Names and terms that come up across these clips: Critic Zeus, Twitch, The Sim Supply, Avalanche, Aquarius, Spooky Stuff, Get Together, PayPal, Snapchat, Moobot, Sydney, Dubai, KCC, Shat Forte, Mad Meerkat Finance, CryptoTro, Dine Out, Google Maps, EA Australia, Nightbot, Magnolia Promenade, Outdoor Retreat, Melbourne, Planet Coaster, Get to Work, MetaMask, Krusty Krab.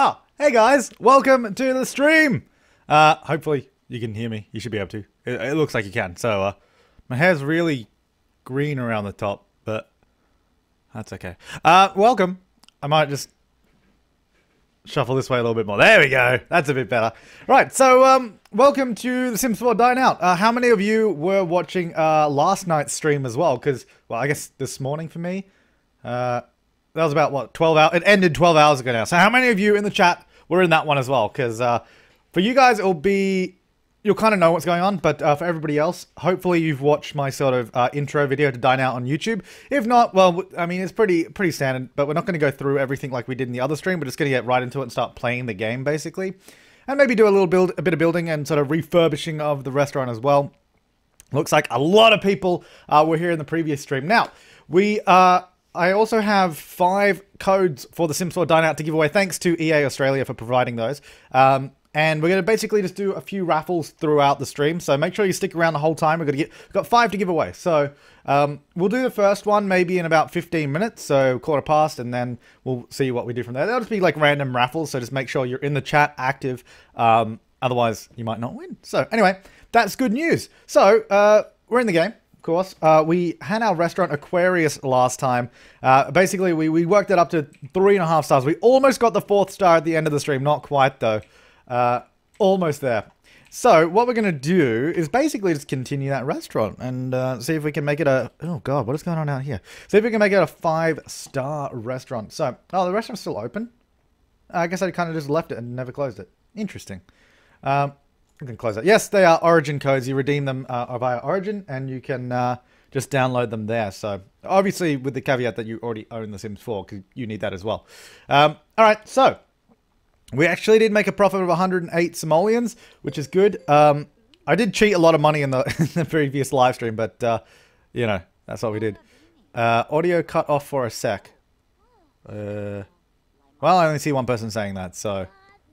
Oh, hey guys, welcome to the stream. Hopefully you can hear me. You should be able to. It looks like you can. So my hair's really green around the top, but that's okay. Welcome. I might just shuffle this way a little bit more. There we go. That's a bit better. Right, so welcome to The Sims 4 Dine Out. How many of you were watching last night's stream as well? Because, well, I guess this morning for me, that was about, what, 12 hours? It ended 12 hours ago now. So how many of you in the chat were in that one as well? Because for you guys, it'll be... You'll kind of know what's going on, but for everybody else, hopefully you've watched my sort of intro video to Dine Out on YouTube. If not, well, I mean, it's pretty standard, but we're not going to go through everything like we did in the other stream. We're just going to get right into it and start playing the game, basically. And maybe do a bit of building and sort of refurbishing of the restaurant as well. Looks like a lot of people were here in the previous stream. Now, I also have 5 codes for the Sims 4 Dine Out to give away. Thanks to EA Australia for providing those. And we're going to basically just do a few raffles throughout the stream. So make sure you stick around the whole time. We've got 5 to give away. So we'll do the first one maybe in about 15 minutes. So 15:15, and then we'll see what we do from there. That'll just be like random raffles. So just make sure you're in the chat active. Otherwise, you might not win. So anyway, that's good news. So we're in the game. Of course, we had our restaurant Aquarius last time. Basically, we worked it up to 3.5 stars. We almost got the 4th star at the end of the stream. Not quite, though. Almost there. So what we're going to do is basically just continue that restaurant and see if we can make it a... Oh God, what is going on out here? See if we can make it a 5-star restaurant. So, oh, the restaurant's still open. I guess I kind of just left it and never closed it. Interesting. We can close that. Yes, they are Origin codes. You redeem them via Origin and you can just download them there. So obviously with the caveat that you already own The Sims 4 because you need that as well. All right, so... We actually did make a profit of 108 simoleons, which is good. I did cheat a lot of money in the previous live stream, but, you know, that's what we did. Audio cut off for a sec. Well, I only see one person saying that, so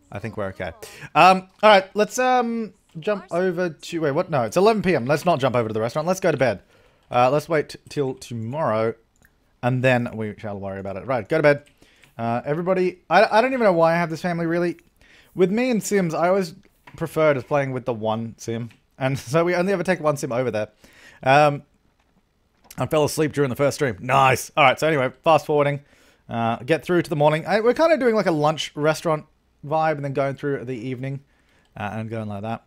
I think we're okay. All right, let's jump over to... Wait, what? No, it's 11 p.m. Let's not jump over to the restaurant. Let's go to bed. Let's wait till tomorrow, and then we shall worry about it. Right, go to bed. Everybody, I don't even know why I have this family, really. With me and Sims, I always prefer just playing with the one Sim. And so we only ever take one Sim over there. I fell asleep during the first stream. Nice. All right, so anyway, fast forwarding. Get through to the morning. We're kind of doing like a lunch restaurant vibe and then going through the evening and going like that.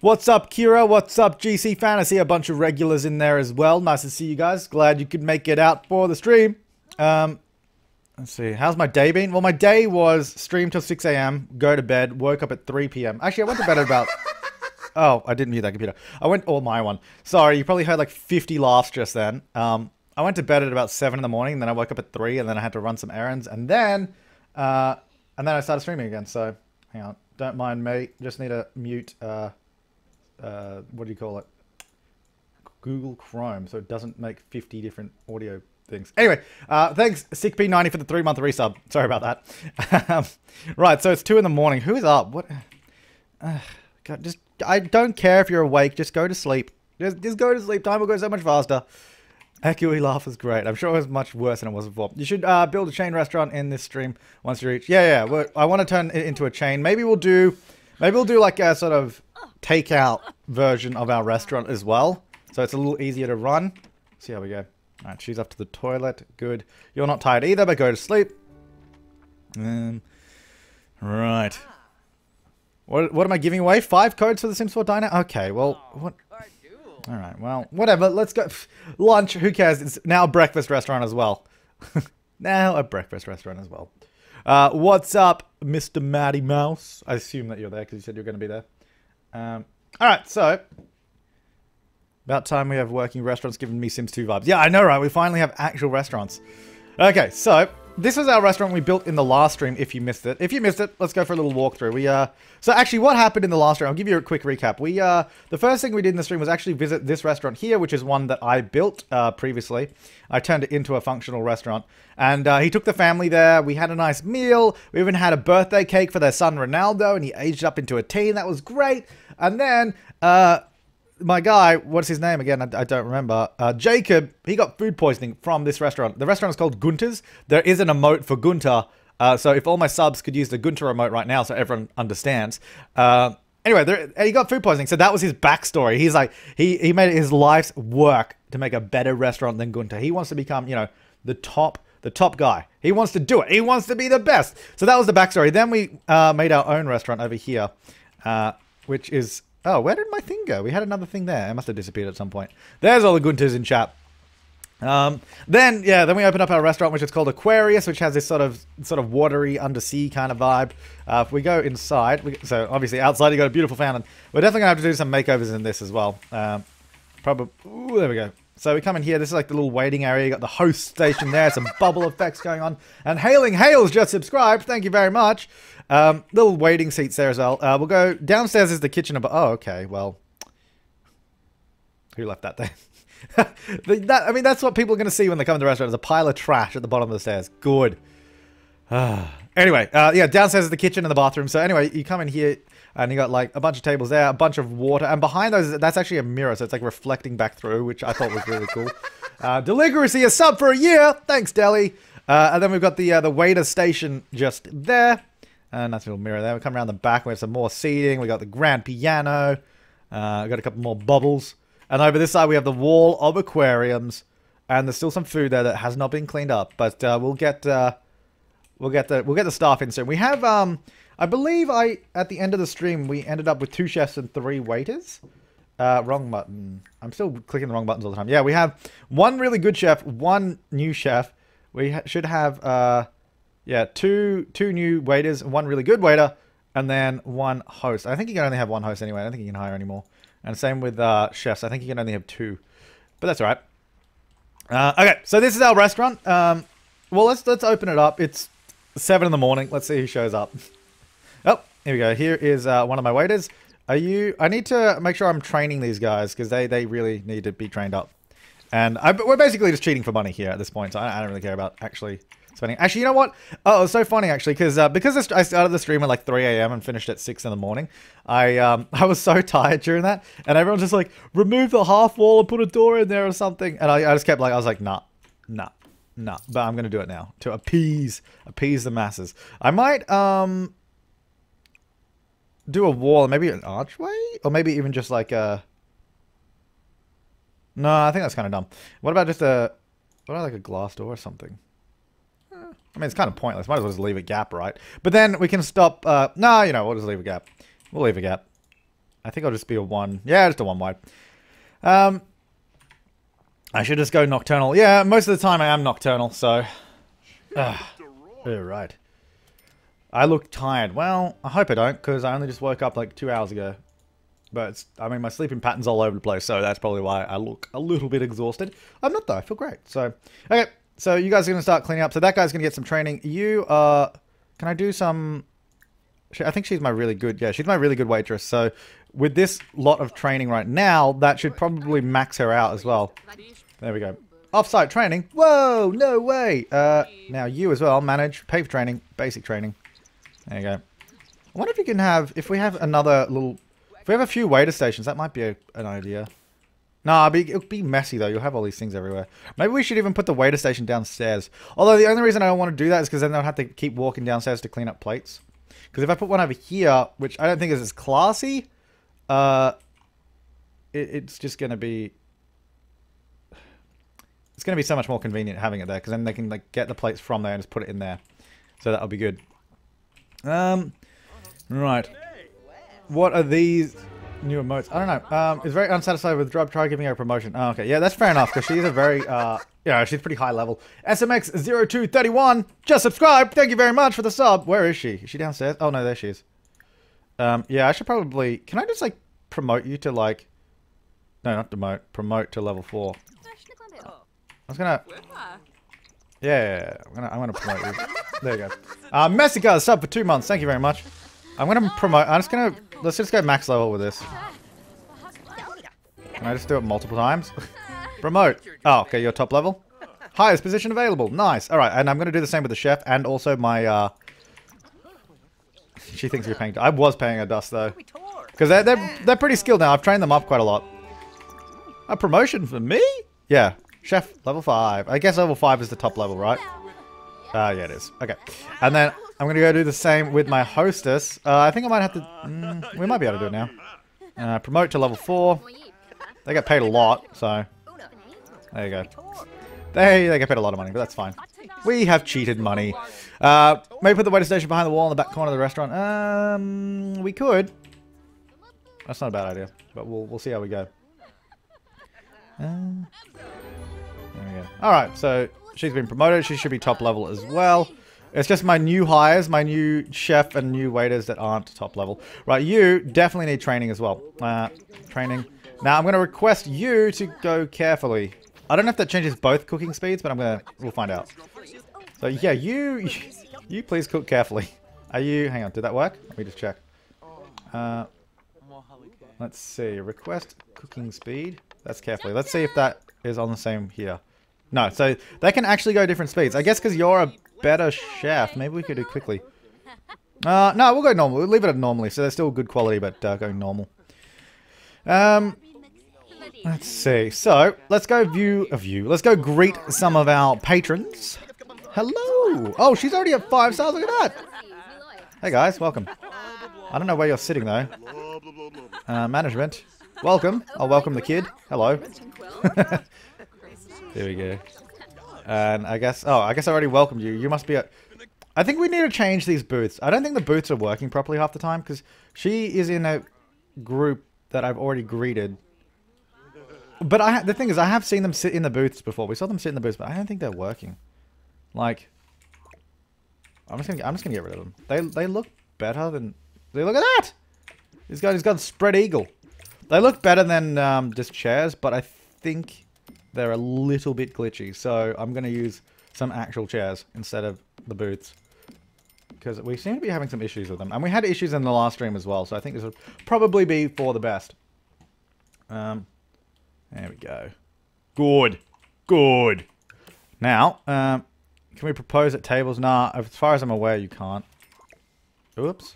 What's up, Kira? What's up, GC Fan? I see a bunch of regulars in there as well. Nice to see you guys. Glad you could make it out for the stream. Let's see. How's my day been? Well, my day was stream till 6 a.m., go to bed, woke up at 3 p.m. Actually, I went to bed at about... Oh, I didn't mute that computer. I went... Oh, my one. Sorry, you probably heard like 50 laughs just then. I went to bed at about 7 in the morning, and then I woke up at 3, and then I had to run some errands, and then I started streaming again. So, hang on. Don't mind me. Just need to mute... what do you call it? Google Chrome, so it doesn't make 50 different audio... things. Anyway, thanks SickP90 for the 3-month resub. Sorry about that. Right, so it's 2 in the morning. Who is up? What? God, just I don't care if you're awake. Just go to sleep. Just go to sleep. Time will go so much faster. Echoey laugh was great. I'm sure it was much worse than it was before. You should build a chain restaurant in this stream once you reach. Yeah. I want to turn it into a chain. Maybe we'll do like a sort of takeout version of our restaurant as well. So it's a little easier to run. See how we go. Alright, she's up to the toilet. Good. You're not tired either, but go to sleep. Right. What am I giving away? 5 codes for the Sims 4 Dine Out? Okay, well, what? Alright, well, whatever. Let's go. Lunch, who cares? It's now a breakfast restaurant as well. Now a breakfast restaurant as well. What's up, Mr. Matty Mouse? I assume that you're there because you said you were going to be there. Alright, so... About time we have working restaurants giving me Sims 2 vibes. Yeah, I know, right? We finally have actual restaurants. Okay, so this is our restaurant we built in the last stream, if you missed it. If you missed it, let's go for a little walkthrough. So actually, what happened in the last stream, I'll give you a quick recap. The first thing we did in the stream was actually visit this restaurant here, which is one that I built previously. I turned it into a functional restaurant. And he took the family there. We had a nice meal. We even had a birthday cake for their son, Ronaldo, and he aged up into a teen. That was great. And then... my guy, what's his name again? I don't remember. Jacob, he got food poisoning from this restaurant. The restaurant is called Gunter's. There is an emote for Gunter So if all my subs could use the Gunter remote right now so everyone understands. Anyway, he got food poisoning. So that was his backstory. He's like, he made it his life's work to make a better restaurant than Gunter. He wants to become, you know, the top guy. He wants to do it. He wants to be the best. So that was the backstory. Then we made our own restaurant over here, which is... Oh, where did my thing go? We had another thing there. It must have disappeared at some point. There's all the Gunters in chat. Then we opened up our restaurant, which is called Aquarius, which has this sort of watery undersea kind of vibe. If we go inside, so obviously outside you got a beautiful fountain. We're definitely gonna have to do some makeovers in this as well. Probably. Ooh, there we go. So we come in here. This is like the little waiting area. You got the host station there. Some bubble effects going on. And Hailing Hales just subscribed. Thank you very much. Little waiting seats there as well. We'll go downstairs is the kitchen. Oh, okay. Well, who left that there? I mean, that's what people are going to see when they come to the restaurant. There's a pile of trash at the bottom of the stairs. Good. Anyway, yeah, downstairs is the kitchen and the bathroom. So anyway, you come in here and you got like a bunch of tables there, a bunch of water. And behind those, that's actually a mirror. So it's like reflecting back through, which I thought was really cool. Deligeracy, a sub for a year. Thanks, Deli. And then we've got the waiter station just there. Nice little mirror there. We come around the back. We have some more seating. We got the grand piano. We got a couple more bubbles. And over this side, we have the wall of aquariums. And there's still some food there that has not been cleaned up. But we'll get the staff in soon. We have I believe at the end of the stream we ended up with 2 chefs and 3 waiters. Wrong button. I'm still clicking the wrong buttons all the time. Yeah, we have 1 really good chef, 1 new chef. We should have. Yeah, two new waiters, 1 really good waiter, and then 1 host. I think you can only have 1 host anyway. I don't think you can hire any more. And same with chefs. I think you can only have 2. But that's all right. Okay, so this is our restaurant. Well, let's open it up. It's 7 in the morning. Let's see who shows up. Oh, here we go. Here is 1 of my waiters. I need to make sure I'm training these guys because they really need to be trained up. And we're basically just cheating for money here at this point. So I don't really care about actually... spending. Actually, you know what? Oh, it was so funny actually, because I started the stream at like 3 a.m. and finished at 6 in the morning. I was so tired during that, and everyone just like remove the half wall and put a door in there or something. And I just kept like, I was like, nah. But I'm gonna do it now to appease the masses. I might do a wall, maybe an archway, or maybe even just like a. No, I think that's kind of dumb. What about just like a glass door or something? I mean, it's kind of pointless. Might as well just leave a gap, right? But then we can stop... no, you know, we'll just leave a gap. We'll leave a gap. I think I'll just be a 1. Yeah, just a 1 wide. I should just go nocturnal. Yeah, most of the time I am nocturnal, so... Right. I look tired. Well, I hope I don't, because I only just woke up like 2 hours ago. But, I mean, my sleeping pattern's all over the place, so that's probably why I look a little bit exhausted. I'm not, though. I feel great. So, okay. So you guys are going to start cleaning up. So that guy's going to get some training. You are... Can I do some... I think she's my really good... Yeah, she's my really good waitress. So with this lot of training right now, that should probably max her out as well. There we go. Off-site training. Whoa, no way. Now you as well. Manage. Pay for training. Basic training. There you go. I wonder if you can have... If we have another little... If we have a few waiter stations, that might be an idea. Nah, it'll be messy though. You'll have all these things everywhere. Maybe we should even put the waiter station downstairs. Although the only reason I don't want to do that is because then they'll have to keep walking downstairs to clean up plates. Because if I put one over here, which I don't think is as classy, it's just going to be... It's going to be so much more convenient having it there. Because then they can like get the plates from there and just put it in there. So that'll be good. Right. What are these... new emotes. I don't know. Is very unsatisfied with Drub. Try giving her a promotion. Oh, okay. Yeah, that's fair enough because she's a very, yeah, she's pretty high level. SMX0231 just subscribed. Thank you very much for the sub. Where is she? Is she downstairs? Oh no, there she is. Yeah, I should probably. Can I just like promote you to like? No, not demote. Promote to level 4. I was gonna. Yeah, I'm gonna promote you. There you go. Messica sub for 2 months. Thank you very much. I'm gonna promote. Let's just go max level with this. Can I just do it multiple times? Promote. Oh, okay, you're top level. Highest position available. Nice. All right, and I'm going to do the same with the chef and also my... She thinks you're paying... I was paying her dust, though. Because they're pretty skilled now. I've trained them up quite a lot. A promotion for me? Yeah. Chef, level 5. I guess level 5 is the top level, right? Yeah, it is. Okay. And then I'm going to go do the same with my hostess. I think I might have to... we might be able to do it now. Promote to level 4. They get paid a lot, so... There you go. They get paid a lot of money, but that's fine. We have cheated money. Maybe put the waiter station behind the wall in the back corner of the restaurant. We could. That's not a bad idea, but we'll see how we go. There we go. Alright, so she's been promoted. She should be top level as well. It's just my new hires, my new chef and new waiters that aren't top level. Right, you definitely need training as well. Training. Now I'm going to request you to go carefully. I don't know if that changes both cooking speeds, but we'll find out. So yeah, you please cook carefully. Are you, hang on, did that work? Let me just check. Let's see, request cooking speed. That's carefully. Let's see if that is on the same here. No, so they can actually go different speeds. I guess because you're a better chef, maybe we could do quickly. No, we'll go normal. We'll leave it at normally. So they're still good quality, but going normal. Let's see. So let's go Let's go greet some of our patrons. Hello. Oh, she's already at 5 stars. Look at that. Hey guys, welcome. I don't know where you're sitting though. Management, welcome. I'll welcome the kid. Hello. There we go. And I guess I already welcomed you. You must be at... I think we need to change these booths. I don't think the booths are working properly half the time because she is in a group that I've already greeted. But the thing is, I have seen them sit in the booths before. We saw them sit in the booths, but I don't think they're working. Like, I'm just gonna get rid of them. They look better than... Look at that! He's got spread eagle. They look better than just chairs, but I think they're a little bit glitchy, so I'm going to use some actual chairs instead of the booths. Because we seem to be having some issues with them. And we had issues in the last stream as well, so I think this would probably be for the best. There we go. Good. Good. Now, can we propose at tables? Nah, as far as I'm aware, you can't. Oops.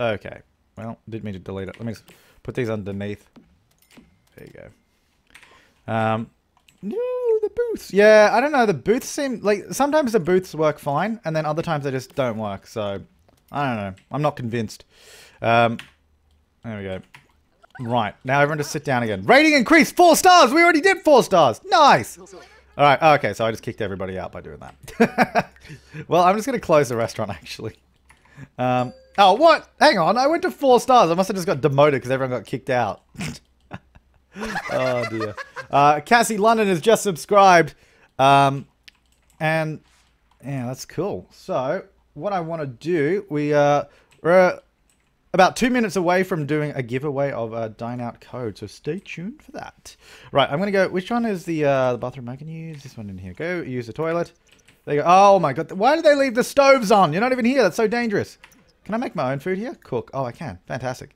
Okay. Well, didn't mean to delete it. Let me just put these underneath. There you go. No, the booths. Yeah, I don't know. The booths seem like sometimes the booths work fine, and then other times they just don't work. So I don't know. I'm not convinced. There we go. Right now, everyone just sit down again. Rating increased 4 stars. We already did 4 stars. Nice. All right. Okay, so I just kicked everybody out by doing that. Well, I'm just gonna close the restaurant actually. Oh, what? Hang on. I went to 4 stars. I must have just got demoted because everyone got kicked out. Oh dear. Cassie London has just subscribed. And yeah, that's cool. So what I want to do, we're about 2 minutes away from doing a giveaway of a Dine Out code. So stay tuned for that. Right. I'm going to go, which one is the bathroom I can use? This one in here. Go use the toilet. There you go. Oh my God. Why did they leave the stoves on? You're not even here. That's so dangerous. Can I make my own food here? Cook. Oh, I can. Fantastic.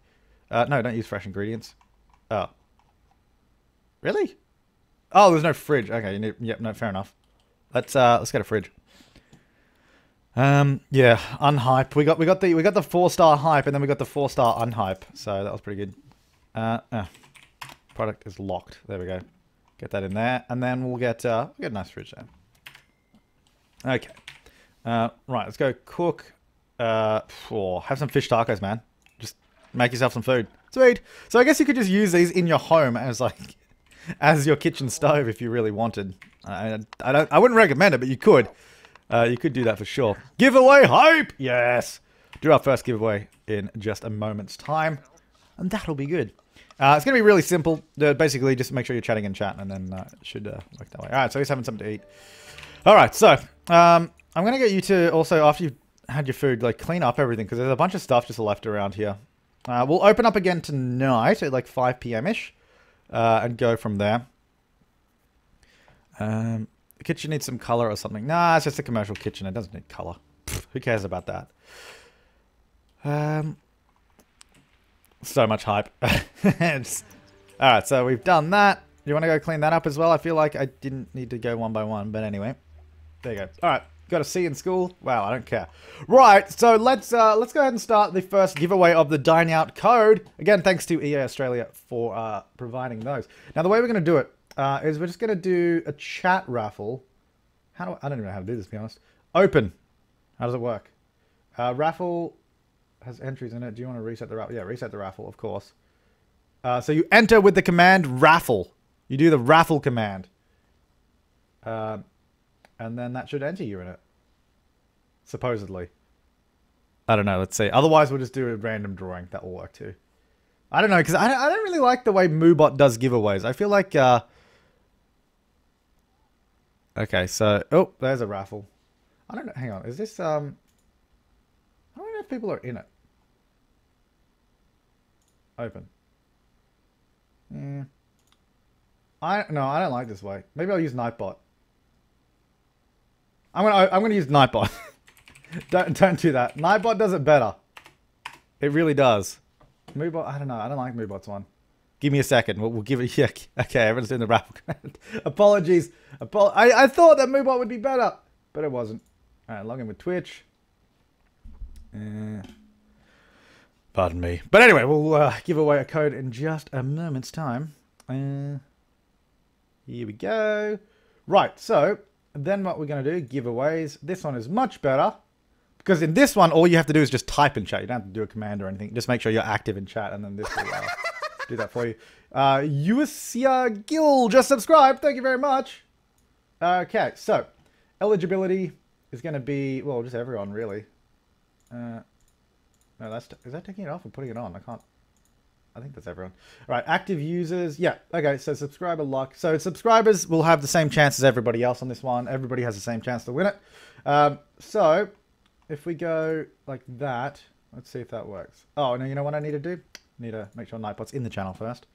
No, don't use fresh ingredients. Oh. Really? Oh, there's no fridge. Okay, yep, no, fair enough. Let's get a fridge. Yeah, unhype. We got the 4-star hype, and then we got the 4-star unhype. So that was pretty good. Product is locked. There we go. Get that in there, and then we'll get a nice fridge there. Okay. Right. Let's go cook. Have some fish tacos, man. Just make yourself some food. Sweet. So I guess you could just use these in your home as like. As your kitchen stove, if you really wanted. I wouldn't recommend it, but you could. You could do that for sure. Giveaway hype! Yes! Do our first giveaway in just a moment's time. And that'll be good. It's going to be really simple. Basically, just make sure you're chatting in chat, and then it should work that way. Alright, so he's having something to eat. Alright, so I'm going to get you to also, after you've had your food, like clean up everything, because there's a bunch of stuff just left around here. We'll open up again tonight at like 5 PM-ish. And go from there. The kitchen needs some color or something. Nah, it's just a commercial kitchen. It doesn't need color. Pfft, who cares about that? So much hype. Alright, so we've done that. You want to go clean that up as well? I feel like I didn't need to go one by one, but anyway. There you go. Alright, got a C in school. Wow, I don't care. Right, so let's go ahead and start the first giveaway of the Dine Out code. Again, thanks to EA Australia for providing those. Now, the way we're going to do it is we're just going to do a chat raffle. I don't even know how to do this, to be honest. Open. How does it work? Raffle has entries in it. Do you want to reset the raffle? Yeah, reset the raffle, of course. So you enter with the command raffle. You do the raffle command. And then that should enter you in it. Supposedly. I don't know. Let's see. Otherwise, we'll just do a random drawing. That will work too. I don't know, because I don't really like the way Moobot does giveaways. I feel like... Okay, so... Oh, there's a raffle. I don't know. Hang on. Is this... I don't know if people are in it. Open. No, I don't like this way. Maybe I'll use Nightbot. I'm gonna use Nightbot. Don't do that. Nightbot does it better. It really does. Moobot, I don't know. I don't like Moobot's one. Give me a second. We'll give it. Yeah, okay, everyone's doing the raffle command. Apologies. I thought that Moobot would be better, but it wasn't. All right, log in with Twitch. Pardon me. But anyway, we'll give away a code in just a moment's time. Here we go. Right, so then what we're going to do, giveaways. This one is much better because in this one, all you have to do is just type in chat. You don't have to do a command or anything. Just make sure you're active in chat and then this will do that for you. Usia Gill just subscribed. Thank you very much. Okay, so eligibility is going to be, well, just everyone really. No, that's, is that taking it off or putting it on? I can't, I think that's everyone. All right, active users. Yeah, okay, so subscriber lock. So subscribers will have the same chance as everybody else on this one. Everybody has the same chance to win it. So if we go like that, let's see if that works. Oh, no, you know what I need to do? I need to make sure Nightbot's in the channel first.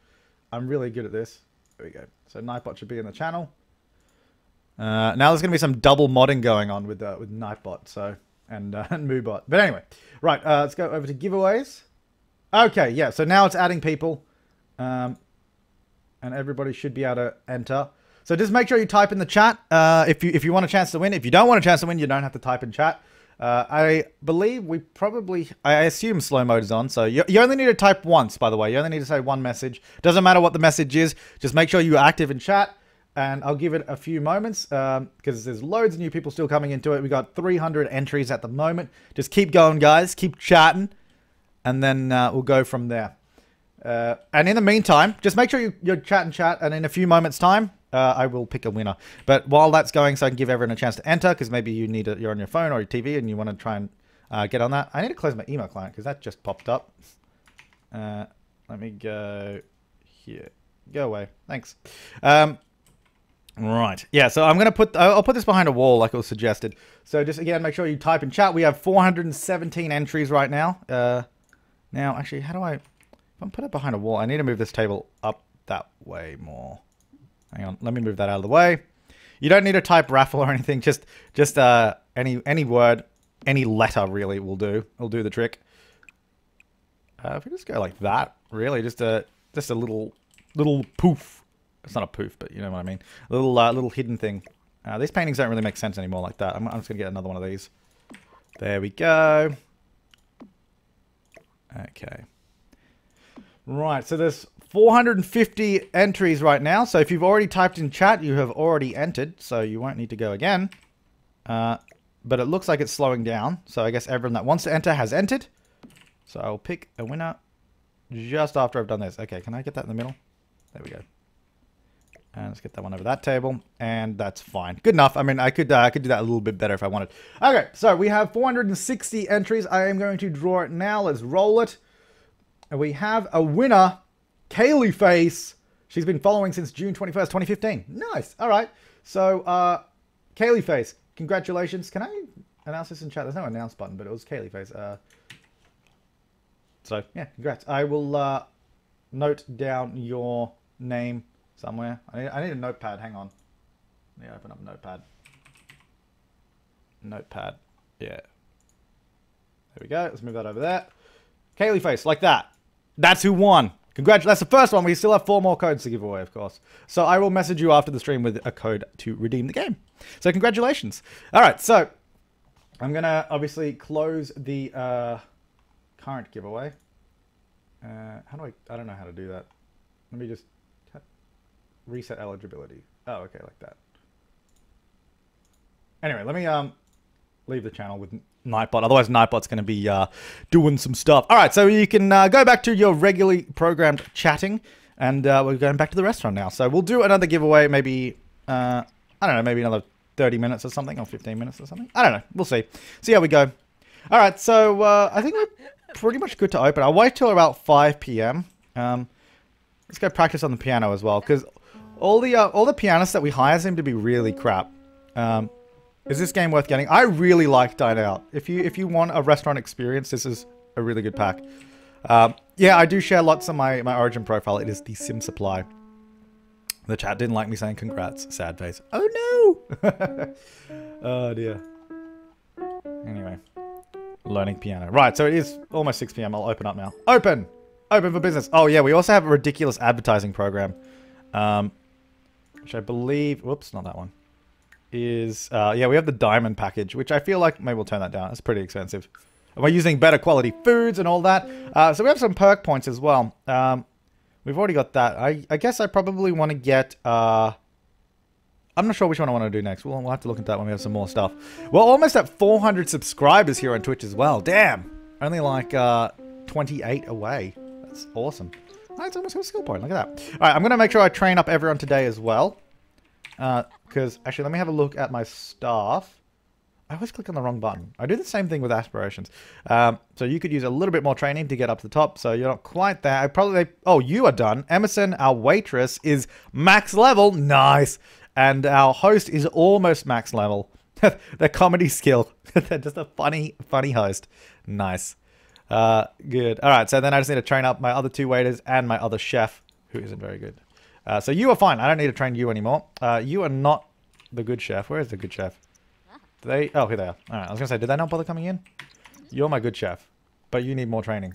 I'm really good at this. There we go. So Nightbot should be in the channel. Now there's going to be some double modding going on with Nightbot, so... and Moobot. But anyway, right, let's go over to giveaways. Okay, yeah, so now it's adding people. And everybody should be able to enter. So just make sure you type in the chat if you want a chance to win. If you don't want a chance to win, you don't have to type in chat. I believe we probably... I assume slow mode is on, so you only need to type once, by the way. You only need to say one message. Doesn't matter what the message is. Just make sure you're active in chat. And I'll give it a few moments because there's loads of new people still coming into it. We got 300 entries at the moment. Just keep going, guys. Keep chatting. And then we'll go from there. And in the meantime, just make sure you're chatting chat. And in a few moments' time, I will pick a winner. But while that's going, so I can give everyone a chance to enter because maybe you need you're on your phone or your TV and you want to try and get on that. I need to close my email client because that just popped up. Let me go here. Go away. Thanks. Right. Yeah, so I'm going to I'll put this behind a wall like it was suggested. So just again, make sure you type in chat. We have 417 entries right now. Now, actually, how do I... If I put it behind a wall, I need to move this table up that way more. Hang on, let me move that out of the way. You don't need to type raffle or anything. Just any word, any letter really will do. It'll do the trick. If we just go like that, really, just a little poof. It's not a poof, but you know what I mean. A little hidden thing. These paintings don't really make sense anymore like that. I'm just going to get another one of these. There we go. Okay. Right, so there's 450 entries right now. So if you've already typed in chat, you have already entered. So you won't need to go again. But it looks like it's slowing down. So I guess everyone that wants to enter has entered. So I'll pick a winner just after I've done this. Okay, can I get that in the middle? There we go. And let's get that one over that table, and that's fine. Good enough. I mean, I could do that a little bit better if I wanted. Okay, so we have 460 entries. I am going to draw it now. Let's roll it. And we have a winner, Kaylee Face. She's been following since June 21st, 2015. Nice. All right. So, Kaylee Face, congratulations. Can I announce this in chat? There's no announce button, but it was Kaylee Face. So, yeah, congrats. I will note down your name. Somewhere. I need a notepad. Hang on. Let me open up notepad. Notepad. Yeah. There we go. Let's move that over there. Kaylee Face, like that. That's who won. Congratulations. That's the first one. We still have 4 more codes to give away, of course. So I will message you after the stream with a code to redeem the game. So congratulations. All right. So I'm going to obviously close the current giveaway. How do I don't know how to do that. Let me just... Reset eligibility. Oh, okay, like that. Anyway, let me leave the channel with Nightbot. Otherwise, Nightbot's going to be doing some stuff. All right, so you can go back to your regularly programmed chatting, and we're going back to the restaurant now. So we'll do another giveaway, maybe, I don't know, maybe another 30 minutes or something, or 15 minutes or something. I don't know. We'll see. See how we go. All right, so I think we're pretty much good to open. I'll wait till about 5 p.m. Let's go practice on the piano as well, because all the pianists that we hire seem to be really crap. Is this game worth getting? I really like Dine Out. If you want a restaurant experience, this is a really good pack. Yeah, I do share lots on my Origin profile. It is The Sim Supply. The chat didn't like me saying congrats. Sad face. Oh no! Oh dear. Anyway. Learning piano. Right, so it is almost 6 p.m. I'll open up now. Open! Open for business. Oh yeah, we also have a ridiculous advertising program. Which I believe... Whoops, not that one. Is... yeah, we have the diamond package, which I feel like maybe we'll turn that down. It's pretty expensive. And we're using better quality foods and all that. So we have some perk points as well. We've already got that. I guess I probably want to get... I'm not sure which one I want to do next. We'll have to look at that when we have some more stuff. We're almost at 400 subscribers here on Twitch as well. Damn! Only like 28 away. That's awesome. That's almost a skill point. Look at that. Alright, I'm going to make sure I train up everyone today as well. Because, actually, let me have a look at my staff. I always click on the wrong button. I do the same thing with aspirations. So you could use a little bit more training to get up to the top. So you're not quite there. I probably... Oh, you are done. Emerson, our waitress, is max level. Nice. And our host is almost max level. Their comedy skill. They're just a funny, funny host. Nice. Good. All right. So then I just need to train up my other two waiters and my other chef, who isn't very good. So you are fine. I don't need to train you anymore. You are not the good chef. Where is the good chef? They, oh, here they are. All right, I was going to say, did they not bother coming in? You're my good chef, but you need more training.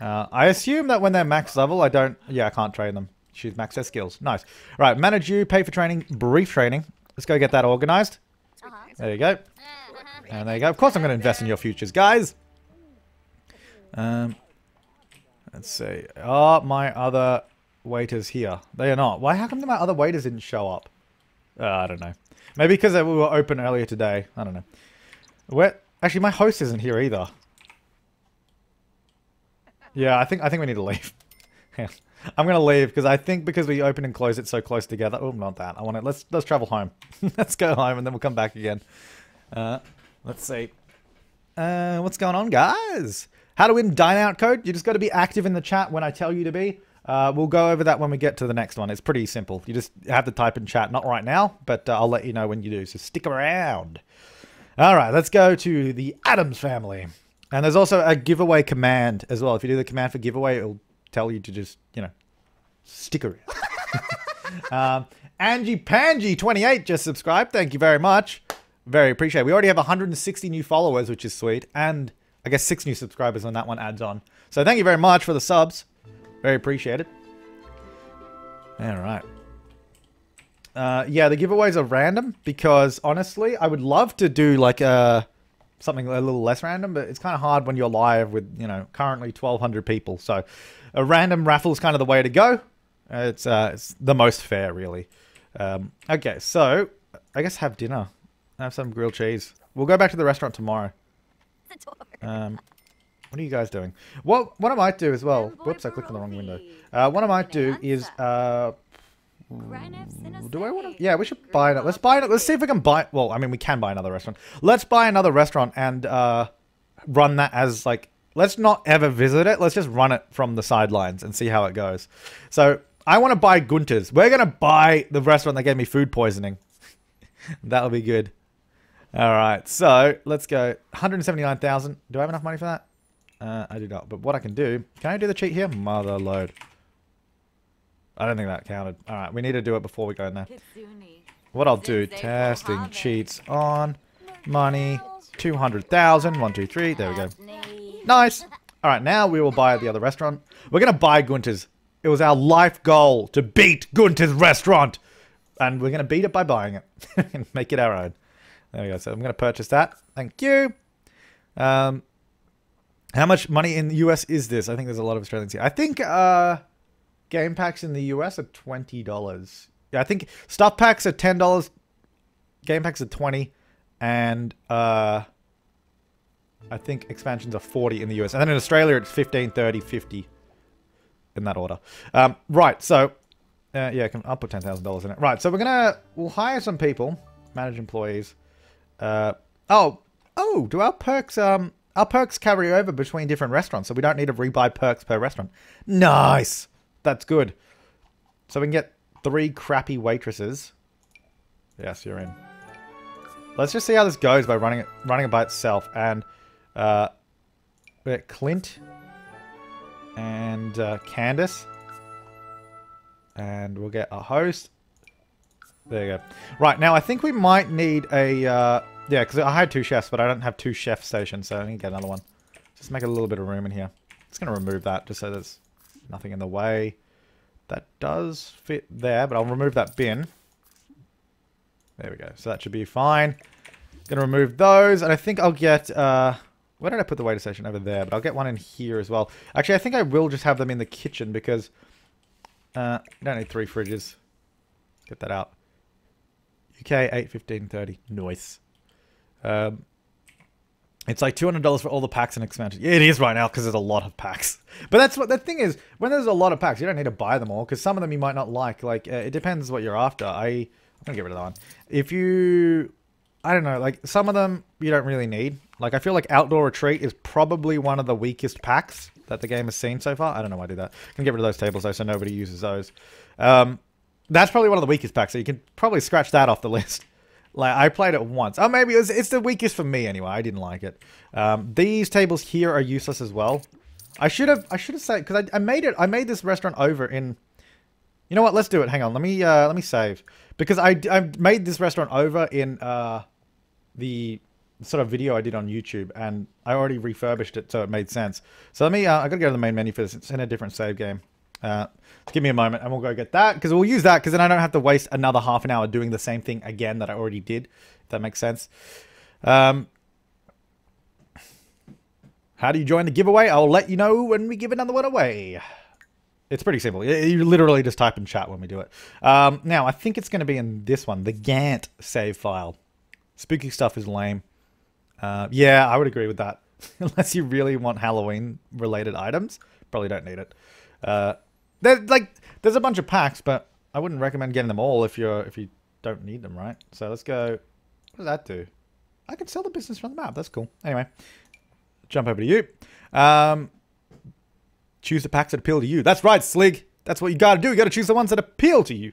I assume that when they're max level, I don't... Yeah, I can't train them. She's maxed their skills. Nice. All right, manage you, pay for training, brief training. Let's go get that organized. There you go. And there you go. Of course I'm going to invest in your futures, guys. Let's see. Are my other waiters here? They are not. Why? How come my other waiters didn't show up? I don't know. Maybe because we were open earlier today. I don't know. Where? Actually, my host isn't here either. Yeah, I think we need to leave. I'm gonna leave because I think because we open and close it so close together. Oh, not that. I want to. Let's travel home. Let's go home and then we'll come back again. Let's see. What's going on, guys? How to win Dine Out code? You just got to be active in the chat when I tell you to be. We'll go over that when we get to the next one. It's pretty simple. You just have to type in chat. Not right now, but I'll let you know when you do. So stick around. All right, let's go to the Addams family. And there's also a giveaway command as well. If you do the command for giveaway, it'll tell you to just, you know, stick around. Angie Pangie 28 just subscribed. Thank you very much. Very appreciate it. We already have 160 new followers, which is sweet. And I guess 6 new subscribers when that one adds on. So thank you very much for the subs. Very appreciated. All right. Yeah, the giveaways are random because honestly, I would love to do like something a little less random, but it's kind of hard when you're live with, you know, currently 1,200 people. So a random raffle is kind of the way to go. It's the most fair, really. Okay, so I guess have dinner. Have some grilled cheese. We'll go back to the restaurant tomorrow. What are you guys doing? Well, what I might do as well... Whoops, I clicked on the wrong window. What I might do is... do I want to... Yeah, we should buy... Let's buy... Let's see if we can buy... Well, I mean, we can buy another restaurant. Let's buy another restaurant and run that as, like... Let's not ever visit it. Let's just run it from the sidelines and see how it goes. So, I want to buy Gunter's. We're going to buy the restaurant that gave me food poisoning. That'll be good. All right, so let's go. 179,000. Do I have enough money for that? I do not, but what I can do... Can I do the cheat here? Mother load. I don't think that counted. Alright, we need to do it before we go in there. What I'll do, testing cheats on money, 200,000, 1, 2, 3, there we go. Nice! Alright, now we will buy at the other restaurant. We're gonna buy Gunter's. It was our life goal to beat Gunter's restaurant! And we're gonna beat it by buying it. And make it our own. There we go, so I'm gonna purchase that. Thank you! How much money in the US is this? I think there's a lot of Australians here. I think game packs in the US are $20. Yeah, I think stuff packs are $10, game packs are $20, and I think expansions are 40 in the US. And then in Australia, it's 15, 30, 50. In that order. Right, so... yeah, I'll put $10,000 in it. Right, so we're gonna... We'll hire some people. Manage employees. Oh, do our perks... our perks carry over between different restaurants, so we don't need to rebuy perks per restaurant. Nice! That's good. So we can get 3 crappy waitresses. Yes, you're in. Let's just see how this goes by running it by itself. And we're at Clint and Candace. And we'll get a host. There you go. Right, now I think we might need a... yeah, because I hired 2 chefs, but I don't have 2 chef stations, so I need to get another one. Just make a little bit of room in here. Just going to remove that, just so there's nothing in the way. That does fit there, but I'll remove that bin. There we go. So that should be fine. Going to remove those, and I think I'll get... where did I put the waiter station? Over there, but I'll get one in here as well. Actually, I think I will just have them in the kitchen, because... I don't need 3 fridges. Get that out. UK, 8, 15, 30. Nice. It's like $200 for all the packs and expansion. Yeah, it is right now because there's a lot of packs. But that's what the thing is. When there's a lot of packs, you don't need to buy them all because some of them you might not like. Like it depends what you're after. I'm gonna get rid of that one. If you, I don't know, like some of them you don't really need. Like I feel like Outdoor Retreat is probably one of the weakest packs that the game has seen so far. I don't know why I did that. I can get rid of those tables though, so nobody uses those. That's probably one of the weakest packs, so you can probably scratch that off the list. Like, I played it once. Oh, maybe it's the weakest for me anyway. I didn't like it. These tables here are useless as well. I should have said, because I made this restaurant over in... You know what? Let's do it. Hang on. Let me save. Because I made this restaurant over in the sort of video I did on YouTube, and I already refurbished it, so it made sense. So let me... I've got to go to the main menu for this. It's in a different save game. Give me a moment and we'll go get that, because we'll use that, because then I don't have to waste another half an hour doing the same thing again that I already did, if that makes sense. How do you join the giveaway? I'll let you know when we give another one away. It's pretty simple. You literally just type in chat when we do it. Now, I think it's going to be in this one, the Gantt save file. Spooky Stuff is lame. Yeah, I would agree with that. Unless you really want Halloween-related items, probably don't need it. There's a bunch of packs, but I wouldn't recommend getting them all if you don't need them, right? So let's go. What does that do? I can sell the business from the map. That's cool. Anyway, jump over to you. Choose the packs that appeal to you. That's right, Slig. That's what you gotta do. You gotta choose the ones that appeal to you.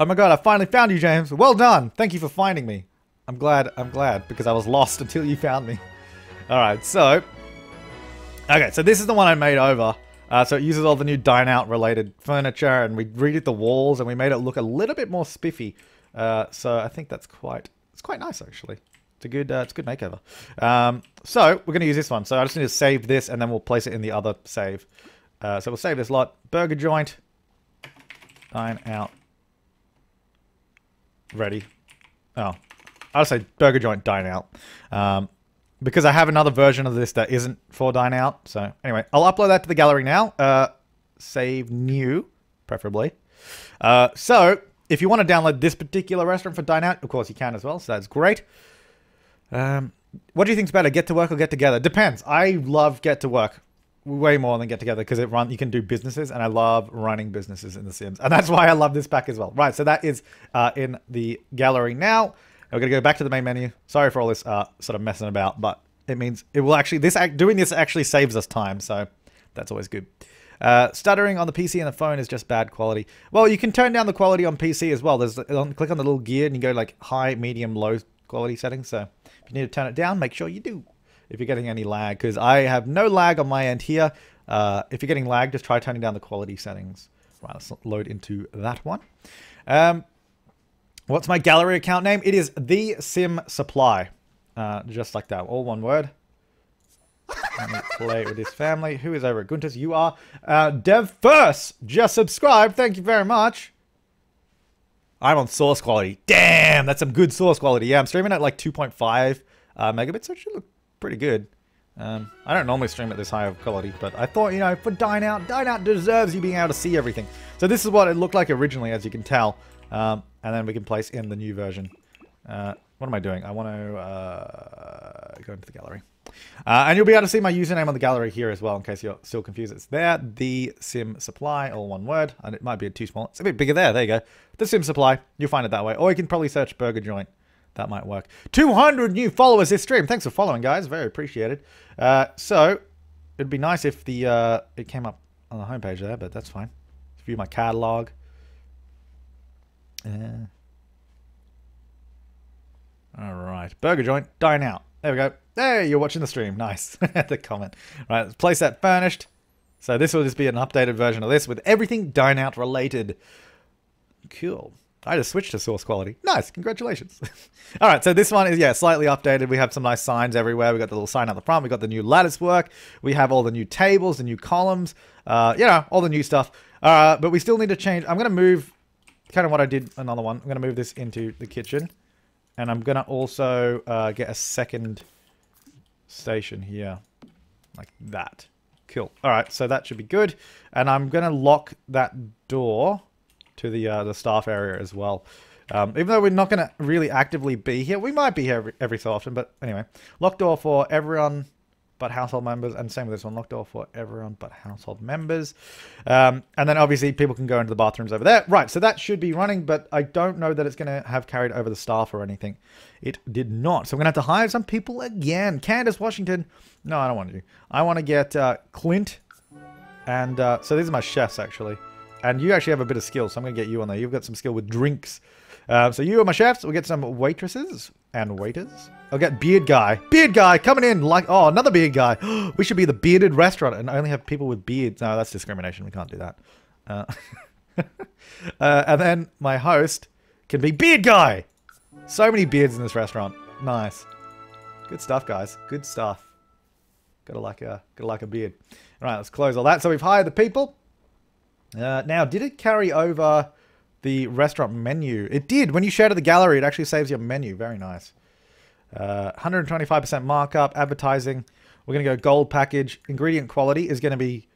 Oh my god, I finally found you, James. Well done. Thank you for finding me. I'm glad because I was lost until you found me. All right, so okay, so this is the one I made over. So it uses all the new Dine Out related furniture, and we redid the walls, and we made it look a little bit more spiffy. So I think that's quite nice actually. It's a good makeover. So we're going to use this one. So I just need to save this, and then we'll place it in the other save. So we'll save this lot. Burger joint, Dine Out, ready. Oh, I'll say burger joint, Dine Out. Because I have another version of this that isn't for Dine Out. So anyway, I'll upload that to the gallery now. Save new, preferably. So if you want to download this particular restaurant for Dine Out, of course you can as well. So that's great. What do you think's better, Get to Work or Get Together? Depends. I love Get to Work way more than Get Together because you can do businesses, and I love running businesses in The Sims. And that's why I love this pack as well. Right, so that is in the gallery now. We're going to go back to the main menu. Sorry for all this sort of messing about, but it means it will actually... Doing this actually saves us time, so that's always good. Stuttering on the PC and the phone is just bad quality. Well, you can turn down the quality on PC as well. Click on the little gear and you go like high, medium, low quality settings. So if you need to turn it down, make sure you do if you're getting any lag, because I have no lag on my end here. If you're getting lag, just try turning down the quality settings. Right, let's load into that one. What's my gallery account name? It is The Sim Supply. Just like that. All one word. Let me play with his family. Who is over at Gunter's? You are. Dev First just subscribed. Thank you very much. I'm on source quality. Damn, that's some good source quality. Yeah, I'm streaming at like 2.5 megabits. So it should look pretty good. I don't normally stream at this high of quality, but I thought, you know, for Dine Out deserves you being able to see everything. So this is what it looked like originally, as you can tell. And then we can place in the new version. What am I doing? I want to go into the gallery. And you'll be able to see my username on the gallery here as well, in case you're still confused. It's there, The Sim Supply, all one word, and it might be too small. It's a bit bigger there. There you go. The Sim Supply. You'll find it that way. Or you can probably search burger joint. That might work. 200 new followers this stream. Thanks for following, guys. Very appreciated. So it'd be nice if the it came up on the homepage there, but that's fine. Let's view my catalog. All right, burger joint, Dine Out. There we go. Hey, you're watching the stream. Nice. The comment. All right, place that furnished. So this will just be an updated version of this with everything Dine Out related. Cool. I just switched to source quality. Nice. Congratulations. All right. So this one is, yeah, slightly updated. We have some nice signs everywhere. We got the little sign out the front. We got the new lattice work. We have all the new tables, the new columns, you know, all the new stuff. But we still need to change. I'm going to move kind of what I did another one. I'm going to move this into the kitchen, and I'm going to also get a second station here like that. Cool. All right. So that should be good. And I'm going to lock that door to the staff area as well. Even though we're not going to really actively be here, we might be here every so often, but anyway. Locked door for everyone but household members, and same with this one, locked door for everyone but household members. And then obviously people can go into the bathrooms over there. Right, so that should be running, but I don't know that it's going to have carried over the staff or anything. It did not. So I'm going to have to hire some people again. Candace Washington. No, I don't want to. I want to get Clint. And so these are my chefs, actually. And you actually have a bit of skill, so I'm going to get you on there. You've got some skill with drinks. So you are my chefs. We'll get some waitresses and waiters. I'll get beard guy. Beard guy coming in like, oh, another beard guy. We should be the bearded restaurant and only have people with beards. No, that's discrimination. We can't do that. And then my host can be beard guy. So many beards in this restaurant. Nice. Good stuff, guys. Good stuff. Gotta like a beard. All right, let's close all that. So we've hired the people. Now, did it carry over the restaurant menu? It did. When you share to the gallery, it actually saves your menu. Very nice. 125% markup, advertising. We're going to go gold package. Ingredient quality is going to be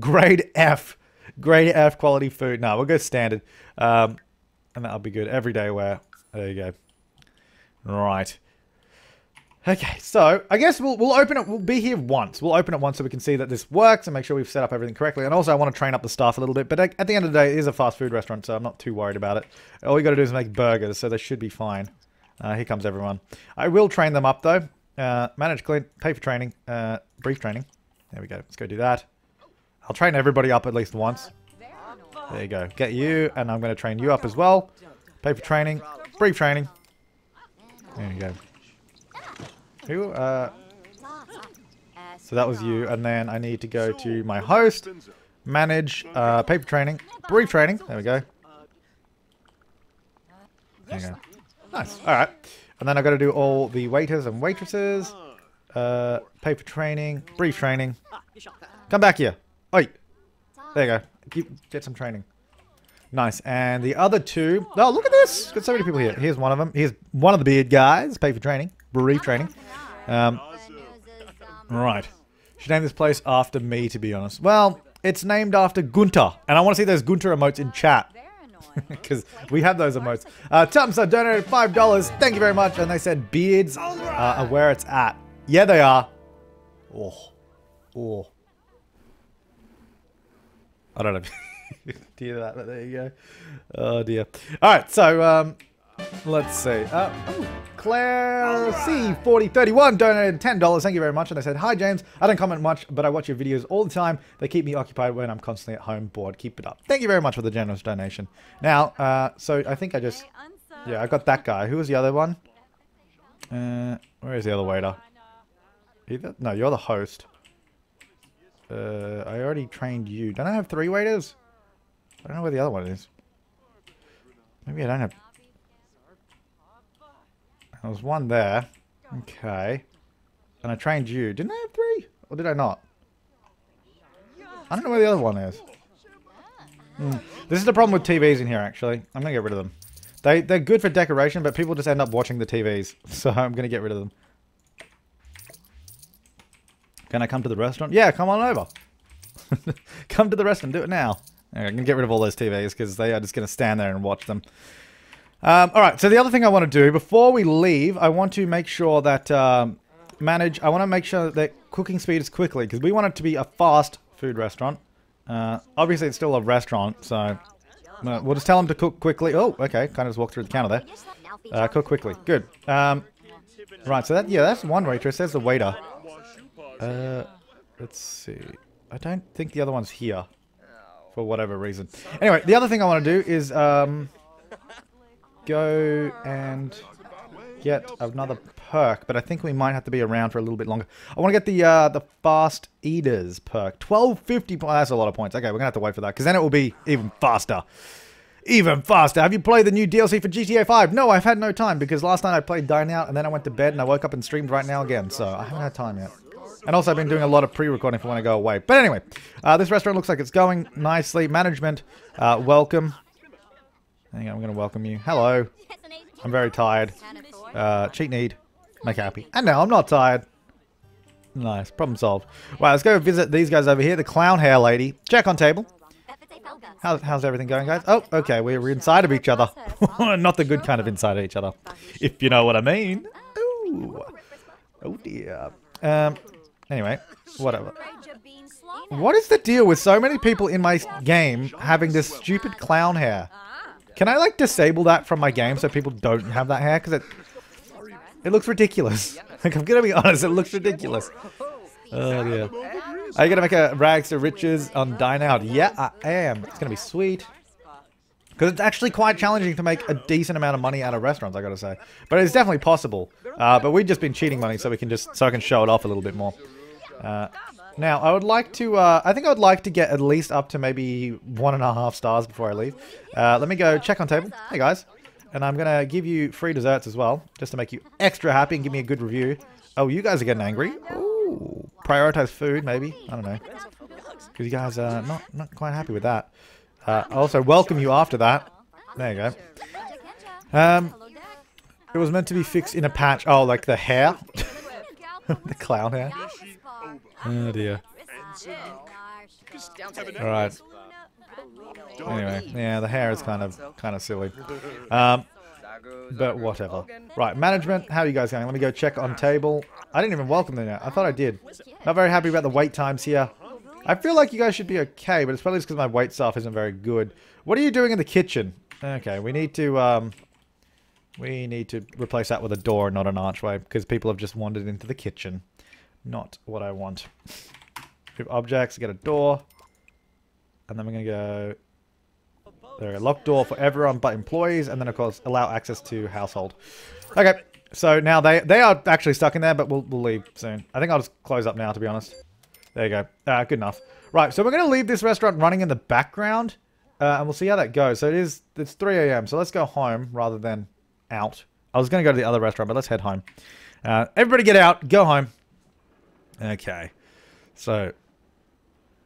grade F. Grade F quality food. No, we'll go standard. And that'll be good. Everyday wear. There you go. Right. Okay, so I guess we'll open it. We'll be here once. We'll open it once so we can see that this works and make sure we've set up everything correctly. And also, I want to train up the staff a little bit. But at the end of the day, it is a fast food restaurant, so I'm not too worried about it. All you got to do is make burgers, so they should be fine. Here comes everyone. I will train them up, though. Manage, clean, pay for training. Brief training. There we go. Let's go do that. I'll train everybody up at least once. There you go. Get you, and I'm going to train you up as well. Pay for training. Brief training. There you go. Who? So that was you, and then I need to go to my host, manage, paper training, brief training. There we go. There you go. Nice. All right, and then I got to do all the waiters and waitresses, paper training, brief training. Come back here. Oi. There you go. Get some training. Nice. And the other two. Oh, look at this. Got so many people here. Here's one of them. Here's one of the beard guys. Paper training. Brief training. Right. Should name this place after me, to be honest. Well, it's named after Gunter, and I want to see those Gunter emotes in chat because we have those emotes. Tumsub donated $5. Thank you very much. And they said beards are where it's at. Yeah, they are. Oh, oh. I don't know. Do you hear that? But there you go. Oh dear. All right. So let's see. Claire C4031 donated $10. Thank you very much. And I said, hi, James. I don't comment much, but I watch your videos all the time. They keep me occupied when I'm constantly at home bored. Keep it up. Thank you very much for the generous donation. Now, so I think I just... Yeah, I got that guy. Who was the other one? Where is the other waiter? Either? No, you're the host. I already trained you. Don't I have three waiters? I don't know where the other one is. Maybe I don't have... There was one there. Okay. And I trained you. Didn't I have three? Or did I not? I don't know where the other one is. This is the problem with TVs in here, actually. I'm going to get rid of them. They're good for decoration, but people just end up watching the TVs. So I'm going to get rid of them. Can I come to the restaurant? Yeah, come on over. Come to the restaurant. Do it now. Right, I'm going to get rid of all those TVs because they are just going to stand there and watch them. All right, so the other thing I want to do, before we leave, I want to make sure that manage, I want to make sure that cooking speed is quickly, because we want it to be a fast food restaurant. Obviously it's still a restaurant, so we'll just tell them to cook quickly. Oh, okay, kind of just walk through the counter there. Cook quickly, good. Right, so that, yeah, that's one waitress, there's the waiter. Let's see, I don't think the other one's here, for whatever reason. Anyway, the other thing I want to do is, go and get another perk, but I think we might have to be around for a little bit longer. I want to get the Fast Eaters perk. 1250 points. That's a lot of points. Okay, we're going to have to wait for that, because then it will be even faster. Even faster. Have you played the new DLC for GTA 5? No, I've had no time, because last night I played Dine Out, and then I went to bed, and I woke up and streamed right now again, so I haven't had time yet. And also I've been doing a lot of pre-recording for when I go away. But anyway, this restaurant looks like it's going nicely. Management, welcome. Hang on, I'm going to welcome you. Hello. I'm very tired. Cheat need. Make happy. And now I'm not tired. Nice. Problem solved. Well, let's go visit these guys over here. The clown hair lady. Check on table. How's everything going, guys? Oh, okay. We're inside of each other. Not the good kind of inside of each other. If you know what I mean. Ooh. Oh, dear. Anyway, whatever. What is the deal with so many people in my game having this stupid clown hair? Can I, like, disable that from my game so people don't have that hair? Because it looks ridiculous. Like, I'm going to be honest, it looks ridiculous. Oh, yeah. Are you going to make a Rags to Riches on Dine Out? Yeah, I am. It's going to be sweet. Because it's actually quite challenging to make a decent amount of money out of restaurants, I got to say. But it's definitely possible. But we've just been cheating money so we can just, so I can show it off a little bit more. Now, I would like to, I think I would like to get at least up to maybe 1.5 stars before I leave. Let me go check on table. Hey, guys. And I'm going to give you free desserts as well, just to make you extra happy and give me a good review. Oh, you guys are getting angry. Ooh. Prioritize food, maybe. I don't know. Because you guys are not quite happy with that. I also welcome you after that. There you go. It was meant to be fixed in a patch. Oh, like the hair? The clown hair? Oh dear. Alright. Anyway, yeah, the hair is kind of silly. But whatever. Right, management, how are you guys going? Let me go check on table. I didn't even welcome them yet. I thought I did. Not very happy about the wait times here. I feel like you guys should be okay, but it's probably just because my wait staff isn't very good. What are you doing in the kitchen? Okay, we need to replace that with a door, not an archway, because people have just wandered into the kitchen. Not what I want. Move objects, get a door. And then we're going to go... There, a locked door for everyone but employees. And then, of course, allow access to household. Okay, so now they are actually stuck in there, but we'll leave soon. I think I'll just close up now, to be honest. There you go. Good enough. Right, so we're going to leave this restaurant running in the background. And we'll see how that goes. So it's 3 a.m., so let's go home rather than out. I was going to go to the other restaurant, but let's head home. Everybody get out. Go home. Okay, so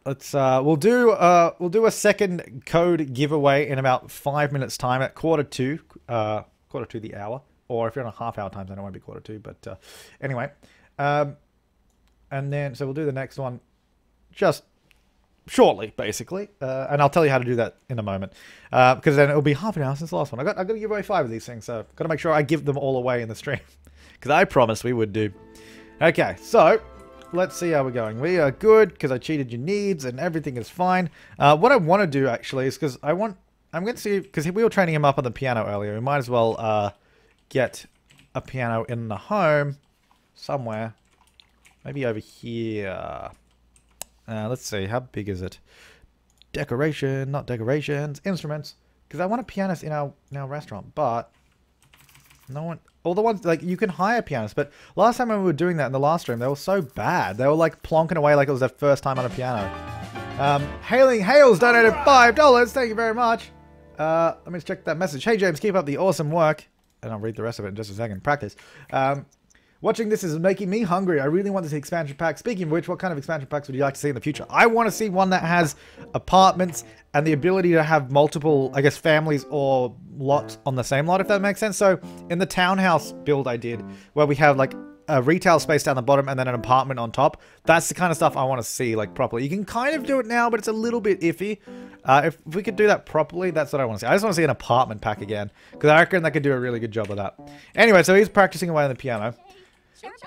let's we'll do a second code giveaway in about 5 minutes time at quarter to the hour, or if you're on a half hour time zone, it won't be quarter to. But anyway, and then so we'll do the next one just shortly, basically, and I'll tell you how to do that in a moment, because then it'll be half an hour since the last one. I got to give away 5 of these things, so I've got to make sure I give them all away in the stream, because I promised we would do. Okay, so. Let's see how we're going. We are good because I cheated your needs and everything is fine. What I want to do actually is because I'm going to see, because we were training him up on the piano earlier. We might as well get a piano in the home somewhere. Maybe over here. Let's see. How big is it? Decoration, not decorations, instruments. Because I want a pianist in our restaurant, but no one... All the ones, like, you can hire pianists, but last time when we were doing that in the last room, they were so bad. They were, like, plonking away like it was their first time on a piano. Hailing Hales donated $5. Thank you very much. Let me just check that message. Hey, James, keep up the awesome work. And I'll read the rest of it in just a second. Practice. Watching this is making me hungry. I really want to see expansion packs. Speaking of which, what kind of expansion packs would you like to see in the future? I want to see one that has apartments and the ability to have multiple, I guess, families or lots on the same lot, if that makes sense. So in the townhouse build I did, where we have like a retail space down the bottom and then an apartment on top, that's the kind of stuff I want to see, like, properly. You can kind of do it now, but it's a little bit iffy. If we could do that properly, that's what I want to see. I just want to see an apartment pack again, because I reckon they could do a really good job of that. Anyway, so he's practicing away on the piano.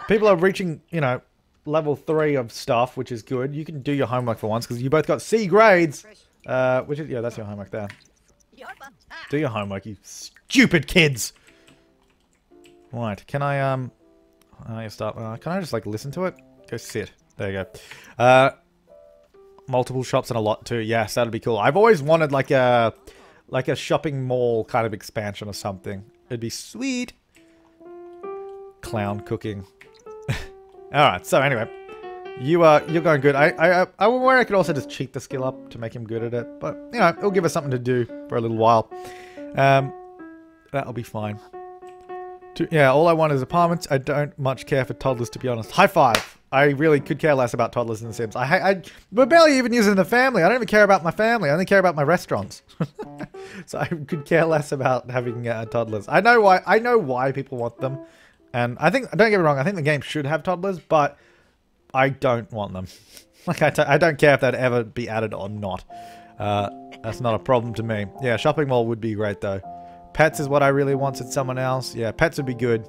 people are reaching, you know, level 3 of stuff, which is good. You can do your homework for once because you both got C grades. Which is, yeah, that's your homework there. Do your homework, you stupid kids. Right, can I, can I just, like, listen to it? Go sit. There you go. Multiple shops and a lot too. Yes, that'd be cool. I've always wanted, like, a shopping mall kind of expansion or something. It'd be sweet. Clown cooking. Alright, so anyway. You're going good. I wonder I could also just cheat the skill up to make him good at it. But, you know, it'll give us something to do for a little while. That'll be fine. Yeah, all I want is apartments. I don't much care for toddlers, to be honest. High five! I really could care less about toddlers in The Sims. We're barely even using the family. I don't even care about my family. I only care about my restaurants. So I could care less about having toddlers. I know why people want them. And I think, don't get me wrong, I think the game should have toddlers, but I don't want them. Like, I don't care if they'd ever be added or not. That's not a problem to me. Yeah, shopping mall would be great, though. Pets is what I really want, said someone else. Yeah, pets would be good.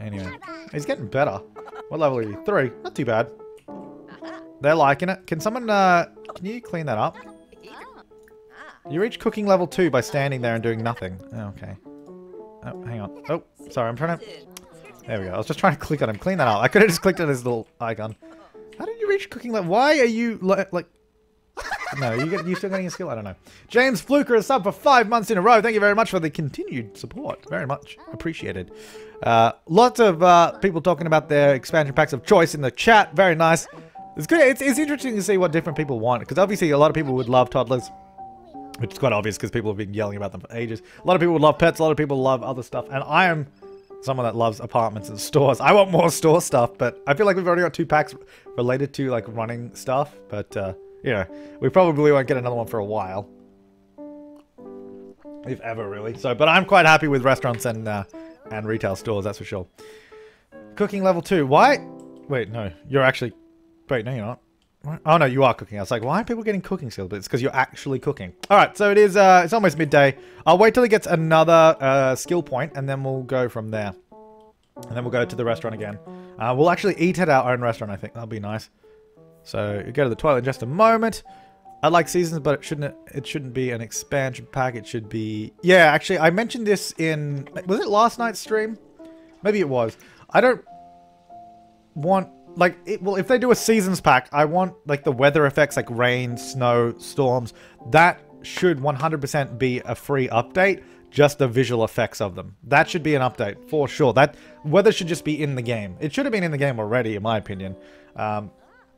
Anyway, he's getting better. What level are you? 3. Not too bad. They're liking it. Can someone, can you clean that up? You reach cooking level 2 by standing there and doing nothing. Oh, okay. Oh, hang on. Oh, sorry, I'm trying to... There we go. I was just trying to click on him. Clean that up. I could have just clicked on his little icon. How did you reach cooking level? Why are you, like... No, you still getting a skill? I don't know. James Fluker is sub for 5 months in a row. Thank you very much for the continued support. Very much appreciated. Lots of people talking about their expansion packs of choice in the chat. Very nice. It's good. It's interesting to see what different people want. Because obviously a lot of people would love toddlers. Which is quite obvious because people have been yelling about them for ages. A lot of people would love pets. A lot of people love other stuff. And I am someone that loves apartments and stores. I want more store stuff. But I feel like we've already got 2 packs related to like running stuff. But... yeah, we probably won't get another one for a while. If ever, really. So, but I'm quite happy with restaurants and retail stores, that's for sure. Cooking level 2. Why? Wait, no. You're actually... Wait, no, you're not. What? Oh, no, you are cooking. I was like, why are people getting cooking skills? But it's because you're actually cooking. Alright, so it is, it's almost midday. I'll wait till he gets another skill point, and then we'll go from there. And then we'll go to the restaurant again. We'll actually eat at our own restaurant, I think. That'll be nice. So, you go to the toilet in just a moment. I like seasons, but it shouldn't be an expansion pack. It should be... Yeah, actually, I mentioned this in... Was it last night's stream? Maybe it was. I don't want... Like, well, if they do a seasons pack, I want, like, the weather effects, like rain, snow, storms. That should 100% be a free update. Just the visual effects of them. That should be an update, for sure. That weather should just be in the game. It should have been in the game already, in my opinion.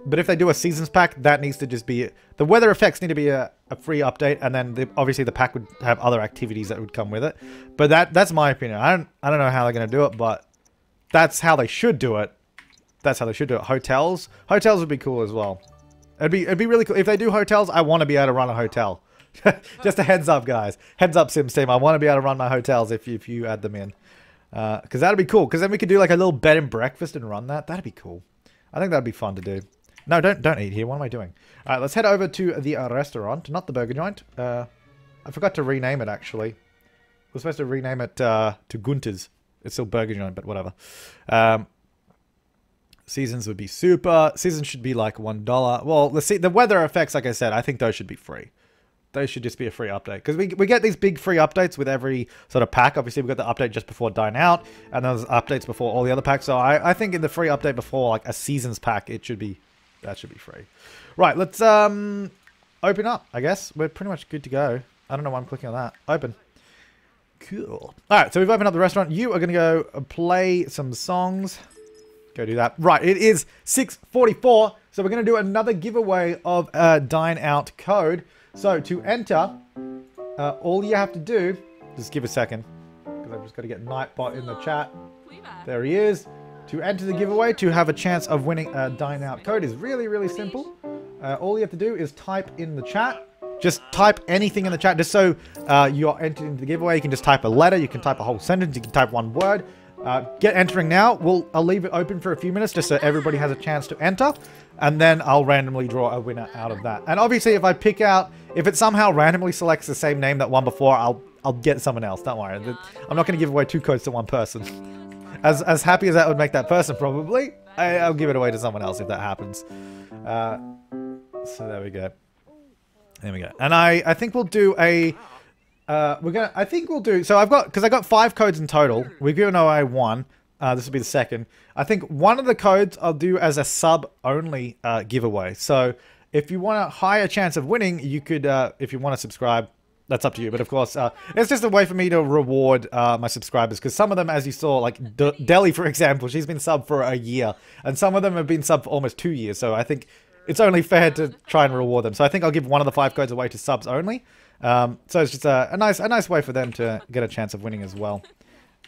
But if they do a seasons pack, that needs to just be... The weather effects need to be a free update, and then obviously the pack would have other activities that would come with it. But that's my opinion. I don't know how they're going to do it, but that's how they should do it. That's how they should do it. Hotels would be cool as well. It'd be really cool. If they do hotels, I want to be able to run a hotel. Just a heads up, guys. Heads up, Sims team. I want to be able to run my hotels if you add them in. Because that'd be cool. Because then we could do like a little bed and breakfast and run that. That'd be cool. I think that'd be fun to do. No, don't eat here. What am I doing? All right, let's head over to the restaurant, not the burger joint. I forgot to rename it, actually. We're supposed to rename it to Gunter's. It's still burger joint, but whatever. Seasons would be super. Seasons should be like $1. Well, let's see. The weather effects, like I said, I think those should be free. Those should just be a free update. Because we get these big free updates with every sort of pack. Obviously, we got the update just before Dine Out. And there's updates before all the other packs. So I think in the free update before like a seasons pack, it should be... That should be free. Right, let's open up, I guess. We're pretty much good to go. I don't know why I'm clicking on that. Open. Cool. Alright, so we've opened up the restaurant. You are going to go play some songs. Go do that. Right, it is 6:44. So we're going to do another giveaway of a Dine Out code. So to enter, all you have to do... Just give a second. Because I've just got to get Nightbot in the chat. There he is. To enter the giveaway, to have a chance of winning a Dine Out code is really, really simple. All you have to do is type in the chat. Just type anything in the chat, just so you're entered into the giveaway. You can just type a letter, you can type a whole sentence, you can type one word. Get entering now. I'll leave it open for a few minutes just so everybody has a chance to enter. And then I'll randomly draw a winner out of that. And obviously if I pick out, if it somehow randomly selects the same name that won before, I'll get someone else. Don't worry. I'm not going to give away 2 codes to one person. As happy as that would make that person, probably, I'll give it away to someone else if that happens. So there we go. There we go. And I think we'll do a... I think we'll do... So I've got... Because I got 5 codes in total. We've given away 1. This will be the second. I think one of the codes I'll do as a sub-only giveaway. So if you want a higher chance of winning, you could... if you want to subscribe... That's up to you, but of course, it's just a way for me to reward my subscribers, because some of them, as you saw, like Deli, for example, she's been sub for a year, and some of them have been sub for almost 2 years, so I think it's only fair to try and reward them. So I think I'll give one of the 5 codes away to subs only, so it's just a nice way for them to get a chance of winning as well.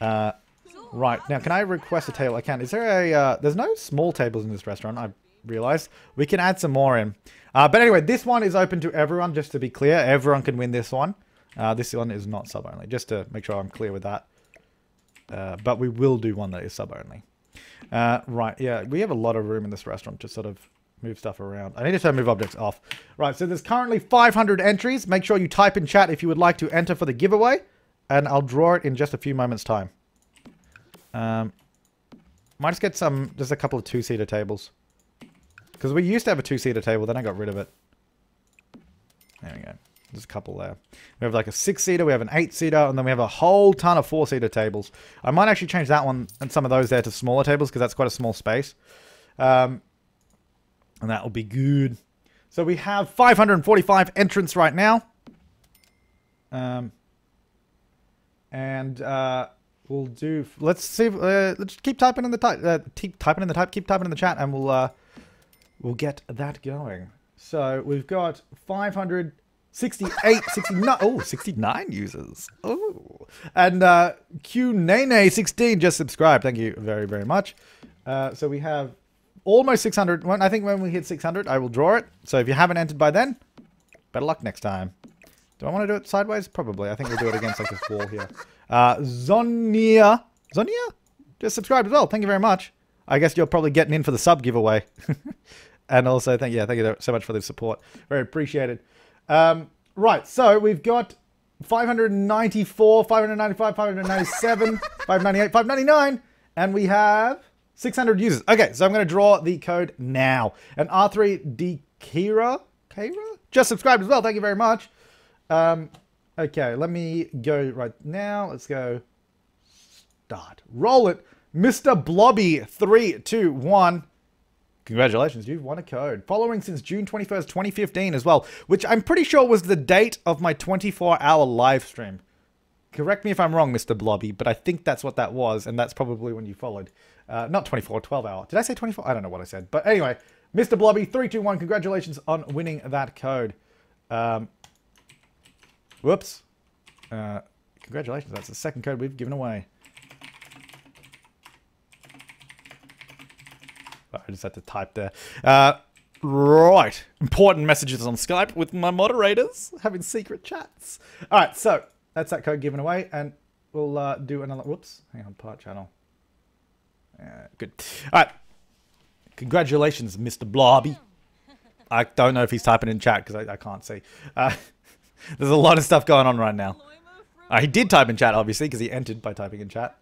Right, now can I request a table? I can. Is there a, there's no small tables in this restaurant, I realized. We can add some more in. But anyway, this one is open to everyone, just to be clear. Everyone can win this one. This one is not sub-only, just to make sure I'm clear with that. But we will do one that is sub-only. Right, yeah, we have a lot of room in this restaurant to sort of move stuff around. I need to turn move objects off. Right, so there's currently 500 entries. Make sure you type in chat if you would like to enter for the giveaway, and I'll draw it in just a few moments' time. Might just get some, just a couple of 2-seater tables. Because we used to have a 2-seater table, then I got rid of it. There we go. There's a couple there. We have like a 6-seater, we have an 8-seater, and then we have a whole ton of 4-seater tables. I might actually change that one and some of those there to smaller tables, because that's quite a small space. And that will be good. So we have 545 entrants right now. We'll do... Let's see... let's keep typing in the type. Keep typing in the chat, and we'll get that going. So we've got 568, 69, oh, 69 users. Oh, and QNane16 just subscribed. Thank you very, very much. So we have almost 600. I think when we hit 600, I will draw it. So if you haven't entered by then, better luck next time. Do I want to do it sideways? Probably. I think we'll do it against like this wall here. Zonia just subscribed as well. Thank you very much. I guess you're probably getting in for the sub giveaway. And also, thank you so much for the support. Very appreciated. Right, so we've got 594, 595, 597, 598, 599, and we have 600 users. Okay, so I'm going to draw the code now. And R3DKira just subscribed as well. Thank you very much. Okay, let me go right now. Let's go start. Roll it. Mr. Blobby 321, congratulations, you've won a code. Following since June 21st, 2015 as well, which I'm pretty sure was the date of my 24-hour live stream. Correct me if I'm wrong, Mr. Blobby, but I think that's what that was, and that's probably when you followed. Not 24, 12-hour. Did I say 24? I don't know what I said. But anyway, Mr. Blobby 321, congratulations on winning that code. Whoops. Congratulations, that's the second code we've given away. I just had to type there. Right. Important messages on Skype with my moderators. Having secret chats. Alright, so that's that code given away. And we'll do another... Whoops. Hang on, part channel. Good. Alright. Congratulations, Mr. Blobby. I don't know if he's typing in chat because I can't see. There's a lot of stuff going on right now. He did type in chat, obviously, because he entered by typing in chat.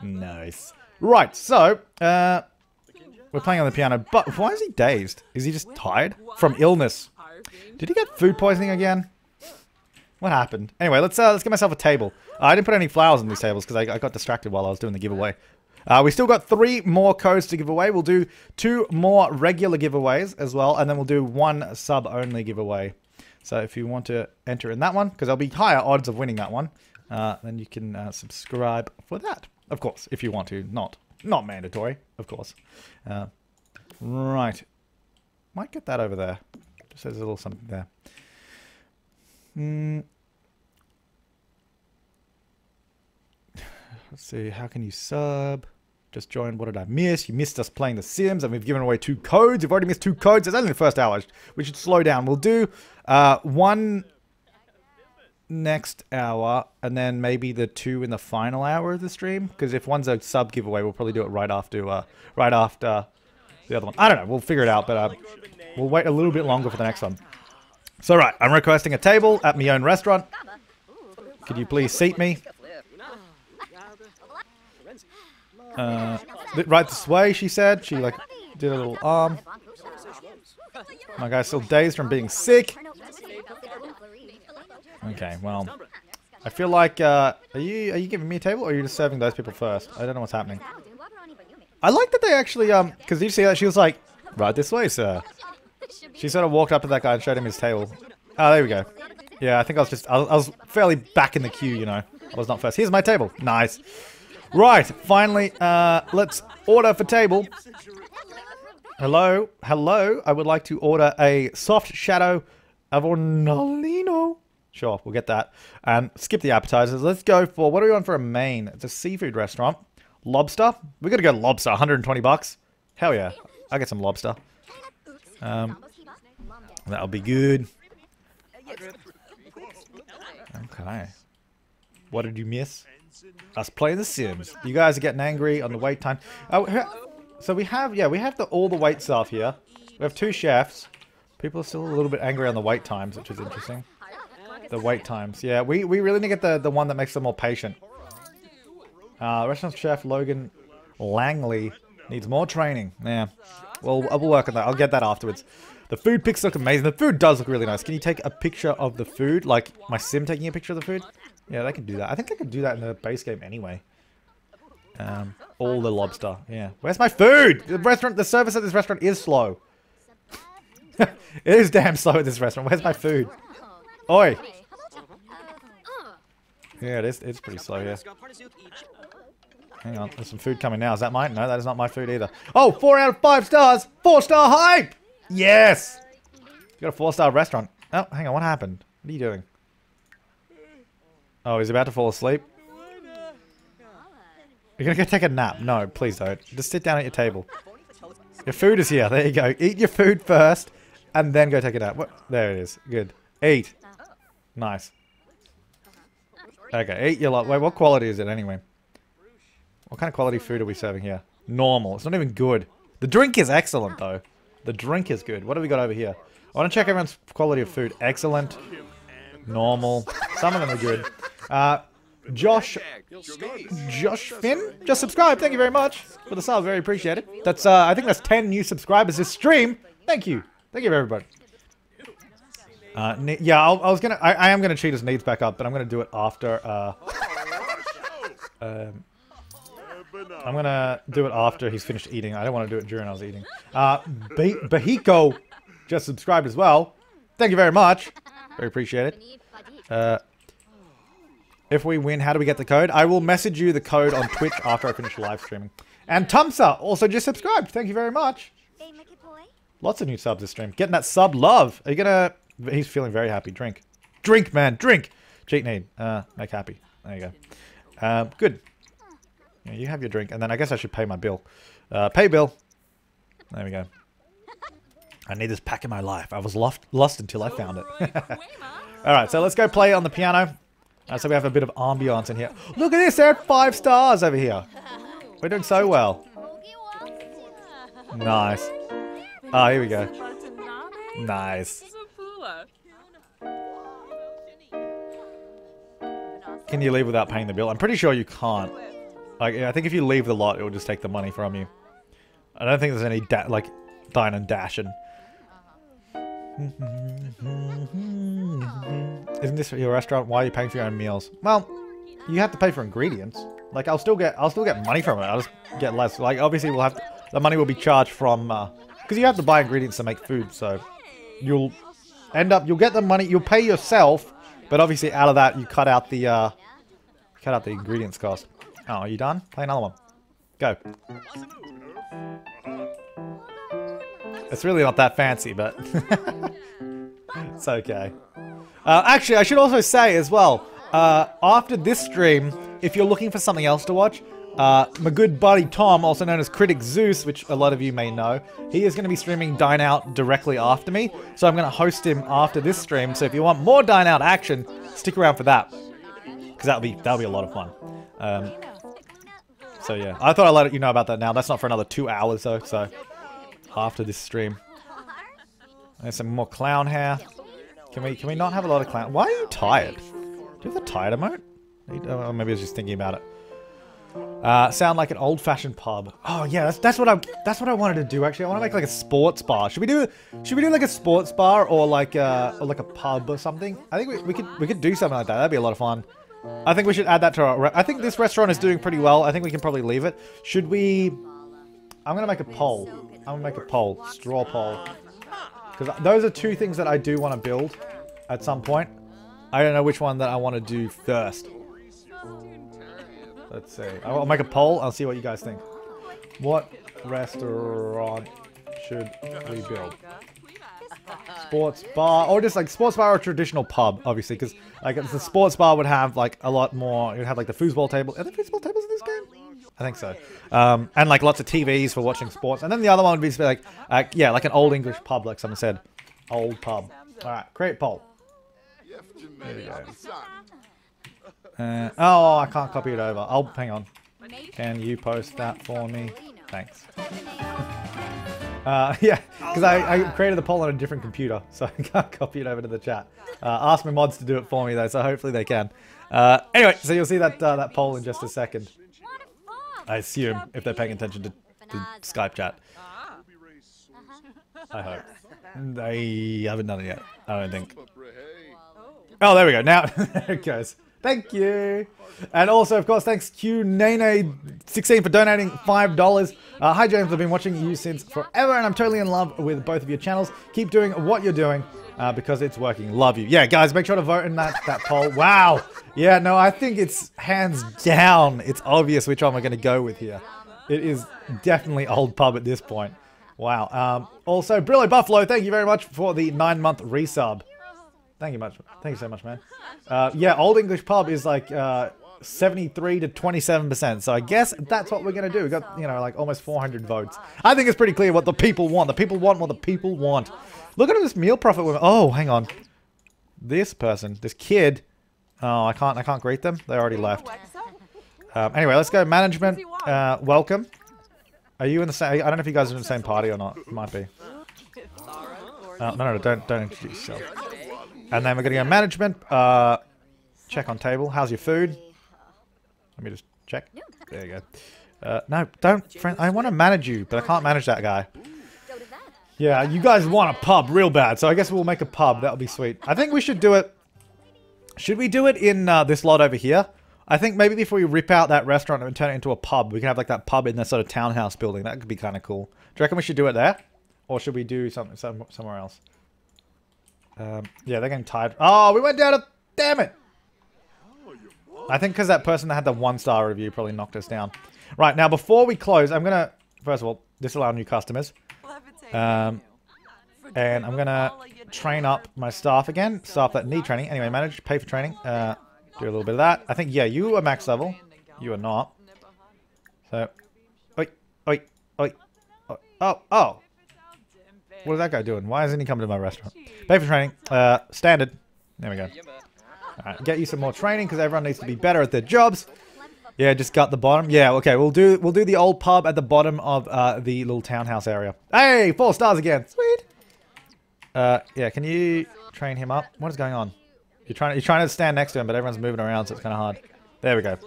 Nice. Right, so, we're playing on the piano, but why is he dazed? Is he just tired? From illness. Did he get food poisoning again? What happened? Anyway, let's get myself a table. I didn't put any flowers on these tables because I got distracted while I was doing the giveaway. We still got 3 more codes to give away. We'll do 2 more regular giveaways as well, and then we'll do 1 sub-only giveaway. So if you want to enter in that one, because there'll be higher odds of winning that one, then you can subscribe for that. Of course, if you want to. Not mandatory, of course. Right. Might get that over there. Just there's a little something there. Let's see, how can you sub? Just join. What did I miss? You missed us playing The Sims, and we've given away 2 codes. You've already missed 2 codes. It's only the first hour. We should slow down. We'll do one... next hour, and then maybe the 2 in the final hour of the stream, because if one's a sub giveaway, we'll probably do it right after the other one. I don't know, we'll figure it out, but we'll wait a little bit longer for the next one. So right, I'm requesting a table at my own restaurant. Could you please seat me? right this way, she said. She like did a little arm. My guy's still dazed from being sick. Okay, well, I feel like are you giving me a table or are you just serving those people first? I don't know what's happening. I like that they actually because you see that she was like, right this way, sir. She sort of walked up to that guy and showed him his table. Oh, there we go. Yeah, I think I was just I was fairly back in the queue, you know. I was not first. Here's my table. Nice. Right, finally, let's order for table. Hello, hello. I would like to order a soft shadow avornolino. Sure, we'll get that. Skip the appetizers. Let's go for, what do we want for a main? It's a seafood restaurant. Lobster. We're gonna go lobster. 120 bucks. Hell yeah. I'll get some lobster. That'll be good. Okay. What did you miss? Us playing The Sims. You guys are getting angry on the wait time. So we have, yeah, we have all the wait staff here. We have two chefs. People are still a little bit angry on the wait times, which is interesting. The wait times. Yeah, we really need to get the one that makes them more patient. Restaurant chef Logan Langley needs more training. Yeah. Well, I will work on that. I'll get that afterwards. The food pics look amazing. The food does look really nice. Can you take a picture of the food? Like my sim taking a picture of the food? Yeah, they can do that. I think I could do that in the base game anyway. All the lobster. Yeah. Where's my food? The restaurant, the service at this restaurant is slow. It is damn slow at this restaurant. Where's my food? Oi. Yeah, it is. It's pretty slow here. Hang on, there's some food coming now. Is that mine? No, that is not my food either. Oh, 4 out of 5 stars. 4-star hype. Yes. You got a 4-star restaurant. Oh, hang on. What happened? What are you doing? Oh, he's about to fall asleep. You're gonna go take a nap. No, please don't. Just sit down at your table. Your food is here. There you go. Eat your food first, and then go take a nap. What? There it is. Good. Eat. Nice. Okay, eat your lot. Wait, what quality is it anyway? What kind of quality food are we serving here? Normal. It's not even good. The drink is excellent, though. The drink is good. What have we got over here? I want to check everyone's quality of food. Excellent. Normal. Some of them are good. Josh Finn? Just subscribe. Thank you very much for the sub. Very appreciated. That's, I think that's 10 new subscribers this stream. Thank you. Thank you, everybody. Yeah, I am gonna cheat his needs back up, but I'm gonna do it after, I'm gonna do it after he's finished eating. I don't want to do it during I was eating. Bahiko just subscribed as well. Thank you very much. Very appreciated. If we win, how do we get the code? I will message you the code on Twitch after I finish live streaming. And Tumsa also just subscribed. Thank you very much. Lots of new subs this stream. Getting that sub love. Are you gonna... He's feeling very happy. Drink. Drink, man. Drink. Cheat need. Make happy. There you go. Good. Yeah, you have your drink. And then I guess I should pay my bill. Pay bill. There we go. I need this pack in my life. I was lost until I found it. Alright, so let's go play on the piano. So we have a bit of ambiance in here. Look at this. They're at 5 stars over here. We're doing so well. Nice. Oh, here we go. Nice. Can you leave without paying the bill? I'm pretty sure you can't. Like, I think if you leave the lot, it will just take the money from you. I don't think there's any like dine and dashin'. Isn't this your restaurant? Why are you paying for your own meals? Well, you have to pay for ingredients. Like, I'll still get money from it. I'll just get less. Like, obviously, we'll have to, the money will be charged from because you have to buy ingredients to make food. So you'll end up, you'll get the money, you'll pay yourself. But obviously, out of that, you cut out the ingredients cost. Oh, are you done? Play another one. Go. It's really not that fancy, but it's okay. Actually, I should also say as well, after this stream, if you're looking for something else to watch, my good buddy Tom, also known as Critic Zeus, which a lot of you may know, he is going to be streaming Dine Out directly after me, so I'm going to host him after this stream. So if you want more Dine Out action, stick around for that, because that'll be a lot of fun. So yeah, I thought I'd let you know about that now. That's not for another 2 hours though, so after this stream. There's some more clown hair. Can we not have a lot of clown? Why are you tired? Do you have the tired emote? Or maybe I was just thinking about it. Sound like an old-fashioned pub. Oh yeah, that's what I wanted to do actually. I want to make like a sports bar. Should we do like a sports bar or like a pub or something? I think we could do something like that. That'd be a lot of fun. I think we should add that to our. I think this restaurant is doing pretty well. I think we can probably leave it. Should we? I'm gonna make a poll. I'm gonna make a poll, straw poll, because those are two things that I do want to build at some point. I don't know which one that I want to do first. Let's see. I'll make a poll. I'll see what you guys think. What restaurant should we build? Sports bar, or just like sports bar or traditional pub, obviously, because like the sports bar would have like a lot more. It would have like the foosball table. Are there foosball tables in this game? I think so. And like lots of TVs for watching sports. And then the other one would be like, yeah, like an old English pub, like someone said, old pub. All right, create poll. There we go. Oh, I can't copy it over. I'll hang on. Can you post that for me? Thanks. Yeah, because I created the poll on a different computer, so I can't copy it over to the chat. Ask my mods to do it for me though, so hopefully they can. Anyway, so you'll see that that poll in just a second. I assume if they're paying attention to Skype chat. I hope they haven't done it yet. I don't think. Oh, there we go. Now there it goes. Thank you. And also, of course, thanks QNane16 for donating $5. Hi, James. I've been watching you since forever, and I'm totally in love with both of your channels. Keep doing what you're doing because it's working. Love you. Yeah, guys, make sure to vote in that poll. Wow. Yeah, no, I think it's hands down. It's obvious which one we're going to go with here. It is definitely old pub at this point. Wow. Also, Brillo Buffalo, thank you very much for the 9-month resub. Thank you much. Thank you so much, man. Yeah, Old English Pub is like 73 to 27%. So I guess that's what we're going to do. We got, you know, like almost 400 votes. I think it's pretty clear what the people want. The people want what the people want. Look at this meal profit woman. Oh, hang on. This person, this kid. Oh, I can't greet them. They already left. Anyway, let's go. Management, welcome. Are you in the same? I don't know if you guys are in the same party or not. It might be. No, don't introduce yourself. And then we're going to go management, check on table. How's your food? Let me just check. There you go. No, don't, friend. I want to manage you, but I can't manage that guy. Yeah, you guys want a pub real bad, so I guess we'll make a pub. That'll be sweet. I think we should do it. Should we do it in this lot over here? I think maybe before we rip out that restaurant and turn it into a pub, we can have like that pub in that sort of townhouse building. That could be kind of cool. Do you reckon we should do it there? Or should we do something somewhere else? Yeah, they're getting tired. Oh, we went down to... Damn it! I think because that person that had the 1-star review probably knocked us down. Right, now before we close, I'm going to... First of all, disallow new customers. And I'm going to train up my staff again. Staff that need training. Anyway, manage, pay for training. Do a little bit of that. I think, yeah, you are max level. You are not. So... Oi, oi, oi. Oh, oh. What is that guy doing? Why isn't he coming to my restaurant? Pay for training. Standard. There we go. All right, get you some more training because everyone needs to be better at their jobs. Yeah, just gut the bottom. Yeah, okay. We'll do the old pub at the bottom of the little townhouse area. Hey, 4 stars again. Sweet. Yeah, can you train him up? What is going on? You're trying to stand next to him, but everyone's moving around, so it's kind of hard. There we go.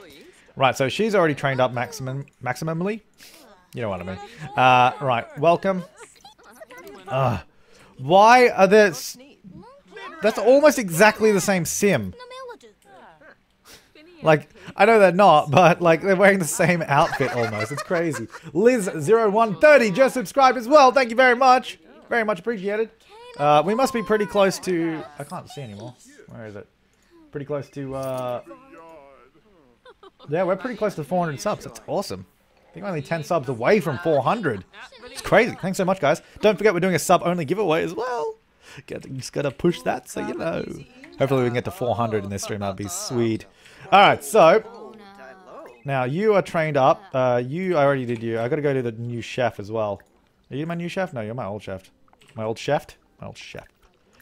Right, so she's already trained up maximally. You know what I mean. Right, welcome. Why are there... That's almost exactly the same sim. Like, I know they're not, but like they're wearing the same outfit almost. It's crazy. Liz0130 just subscribed as well. Thank you very much. Very much appreciated. We must be pretty close to... I can't see anymore. Where is it? Pretty close to... Yeah, we're pretty close to 400 subs. That's awesome. I think we're only 10 subs away from 400. It's crazy. Thanks so much, guys. Don't forget we're doing a sub-only giveaway as well. Just gotta push that, so you know. Hopefully we can get to 400 in this stream. That'd be sweet. All right, so now you are trained up. I already did you. I gotta go to the new chef as well. Are you my new chef? No, you're my old chef. My old chef? My old chef.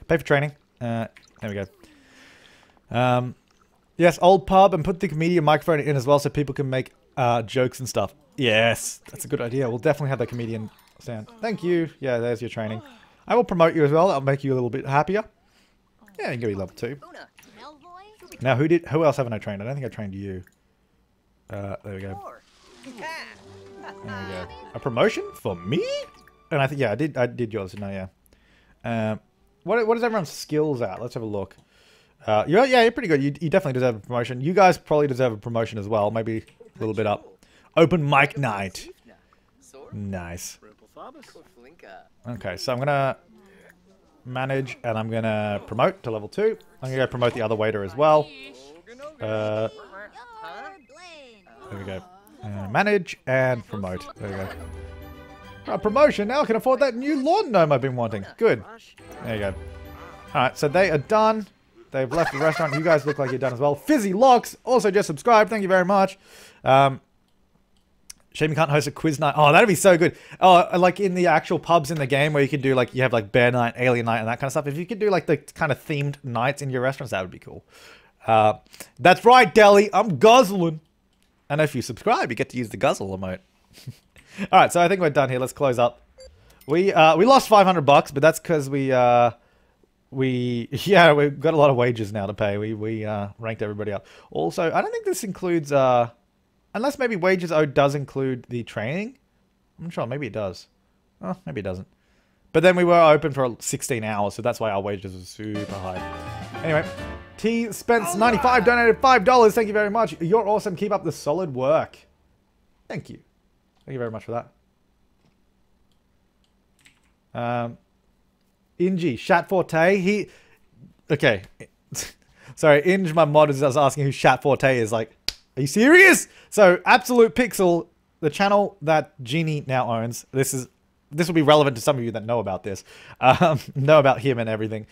Pay for training. There we go. Yes, old pub, and put the comedian microphone in as well, so people can make jokes and stuff. Yes, that's a good idea. We'll definitely have that comedian sound. Thank you. Yeah, there's your training. I will promote you as well. That'll make you a little bit happier. Yeah, you'll be level 2. Now, who else haven't I trained? I don't think I trained you. There we go. There we go. A promotion for me? And I think, yeah, I did yours, didn't I? Yeah. What is everyone's skills at? Let's have a look. You're pretty good. You definitely deserve a promotion. You guys probably deserve a promotion as well. Maybe a little bit up. Open mic night. Nice. Okay, so I'm gonna manage and I'm gonna promote to level 2. I'm gonna go promote the other waiter as well. There we go. Manage and promote. There we go. A promotion now. I can afford that new lawn gnome I've been wanting. Good. There you go. All right, so they are done. They've left the restaurant. You guys look like you're done as well. Fizzy Locks also just subscribed. Thank you very much. Shame you can't host a quiz night. Oh, that'd be so good. Oh, like in the actual pubs in the game where you could do like, you have like bear night, alien night and that kind of stuff. If you could do like the kind of themed nights in your restaurants, that would be cool. That's right, Deli. I'm guzzling. And if you subscribe, you get to use the guzzle emote. All right, so I think we're done here. Let's close up. We lost 500 bucks, but that's because we've got a lot of wages now to pay. We ranked everybody up. Also, I don't think this includes unless maybe wages owed does include the training. I'm not sure. Maybe it does. Oh, maybe it doesn't. But then we were open for 16 hours, so that's why our wages were super high. Anyway, T Spence 95 donated $5. Thank you very much. You're awesome. Keep up the solid work. Thank you. Thank you very much for that. Ingy, Shat Forte, he... Okay. Sorry, Inge, my mod, is asking who Shat Forte is. Like, are you serious? So, Absolute Pixel, the channel that Genie now owns. This will be relevant to some of you that know about this. Know about him and everything.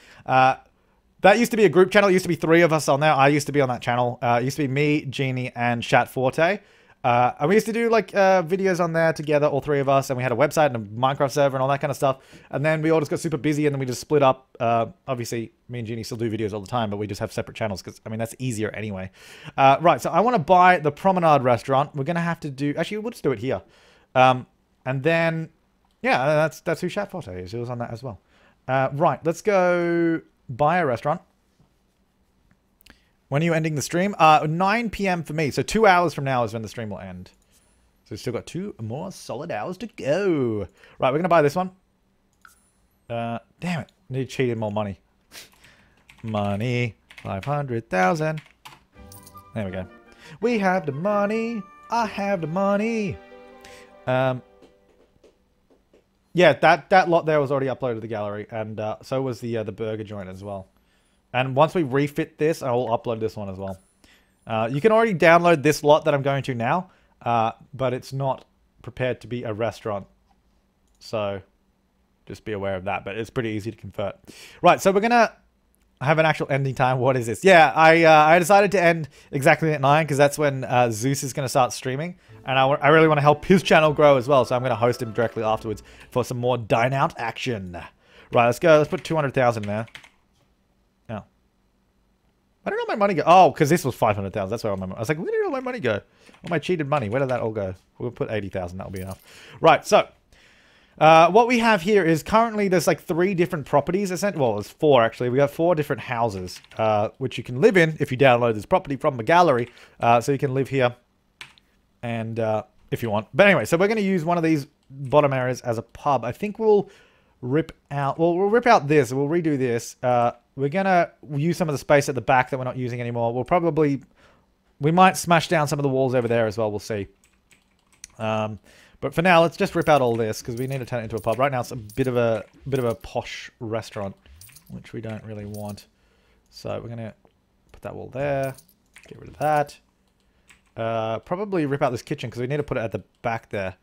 That used to be a group channel. It used to be 3 of us on there. I used to be on that channel. It used to be me, Genie, and Shat Forte. And we used to do like videos on there together, all 3 of us, and we had a website and a Minecraft server and all that kind of stuff. And then we all just got super busy and then we just split up. Obviously, me and Genie still do videos all the time, but we just have separate channels because, I mean, that's easier anyway. Right, so I want to buy the Promenade restaurant. We're going to have to do... Actually, we'll just do it here. And then, yeah, that's who Shat Forte is. He was on that as well. Right, let's go buy a restaurant. When are you ending the stream? 9 p.m. for me. So 2 hours from now is when the stream will end. So we've still got 2 more solid hours to go. Right, we're going to buy this one. Damn it. I need to cheat in more money. Money. 500,000. There we go. We have the money. I have the money. Yeah, that lot there was already uploaded to the gallery. And so was the burger joint as well. And once we refit this, I will upload this one as well. You can already download this lot that I'm going to now, but it's not prepared to be a restaurant. So just be aware of that, but it's pretty easy to convert. Right, so we're going to have an actual ending time. What is this? Yeah, I decided to end exactly at 9 because that's when Zeus is going to start streaming. And I really want to help his channel grow as well. So I'm going to host him directly afterwards for some more Dine Out action. Right, let's go. Let's put 200,000 there. I don't know where my money go. Oh, because this was 500,000. That's where all my money. I was like, where did all my money go? All my cheated money. Where did that all go? We'll put 80,000. That'll be enough. Right. So, what we have here is currently there's like 3 different properties. Well, there's 4 actually. We got 4 different houses, which you can live in if you download this property from the gallery. So you can live here, and if you want. But anyway, so we're going to use one of these bottom areas as a pub. I think we'll rip out. Well, we'll rip out this. We'll redo this. We're going to use some of the space at the back that we're not using anymore. We might smash down some of the walls over there as well. We'll see. But for now, let's just rip out all this because we need to turn it into a pub. Right now, it's a bit of a posh restaurant, which we don't really want. So we're going to put that wall there. Get rid of that. Probably rip out this kitchen because we need to put it at the back there.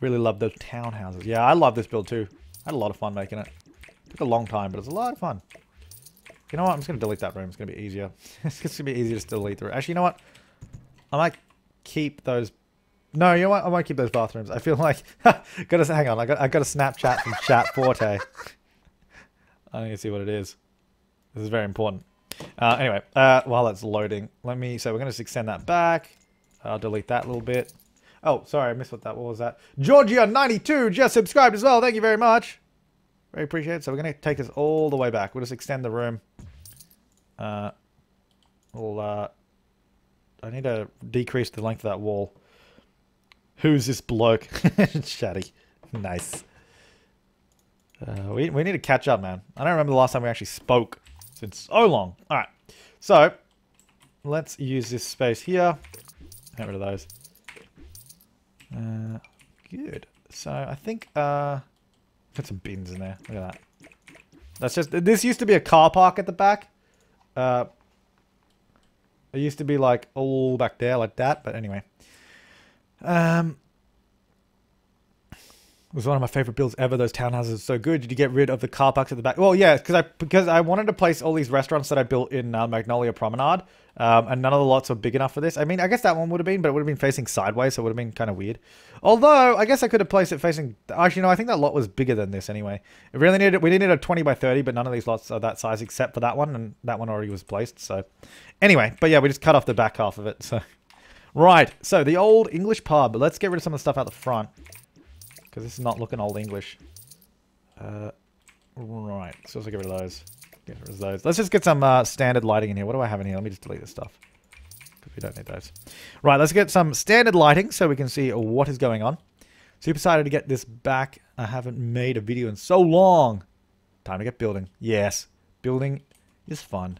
Really love those townhouses. Yeah, I love this build too. I had a lot of fun making it. Took a long time, but it was a lot of fun. You know what? I'm just going to delete that room. It's going to be easier. It's going to be easier to delete the room. Actually, you know what? I might keep those... No, you know what? I might keep those bathrooms. I feel like... Hang on. I got a Snapchat from Shat Forte. I need to see what it is. This is very important. Anyway, while that's loading, let me... So we're going to just extend that back. I'll delete that a little bit. Oh, sorry. I missed what that was. Georgia92 just subscribed as well. Thank you very much. Very appreciated. So we're going to take this all the way back. We'll just extend the room. We'll I need to decrease the length of that wall. Who's this bloke? Shaddy. Nice. We need to catch up, man. I don't remember the last time we actually spoke. It's been so long. Alright. So, let's use this space here. Get rid of those. Good. So, I think... put some bins in there. Look at that. That's just... This used to be a car park at the back. It used to be like all back there like that. But anyway. It was one of my favorite builds ever. Those townhouses are so good. Did you get rid of the car parks at the back? Well, yeah, because I wanted to place all these restaurants that I built in Magnolia Promenade, and none of the lots were big enough for this. I mean, I guess that one would have been, but it would have been facing sideways, so it would have been kind of weird. Although, I guess I could have placed it facing... Actually, no, I think that lot was bigger than this anyway. It really needed... We needed a 20 by 30, but none of these lots are that size except for that one, and that one already was placed, so... Anyway, but yeah, we just cut off the back half of it, so... Right, so the old English pub. Let's get rid of some of the stuff out the front. Because this is not looking old English. Right. Let's also get rid of those. Get rid of those. Let's just get some standard lighting in here. What do I have in here? Let me just delete this stuff. Because we don't need those. Right, let's get some standard lighting so we can see what is going on. Super excited to get this back. I haven't made a video in so long. Time to get building. Yes. Building is fun.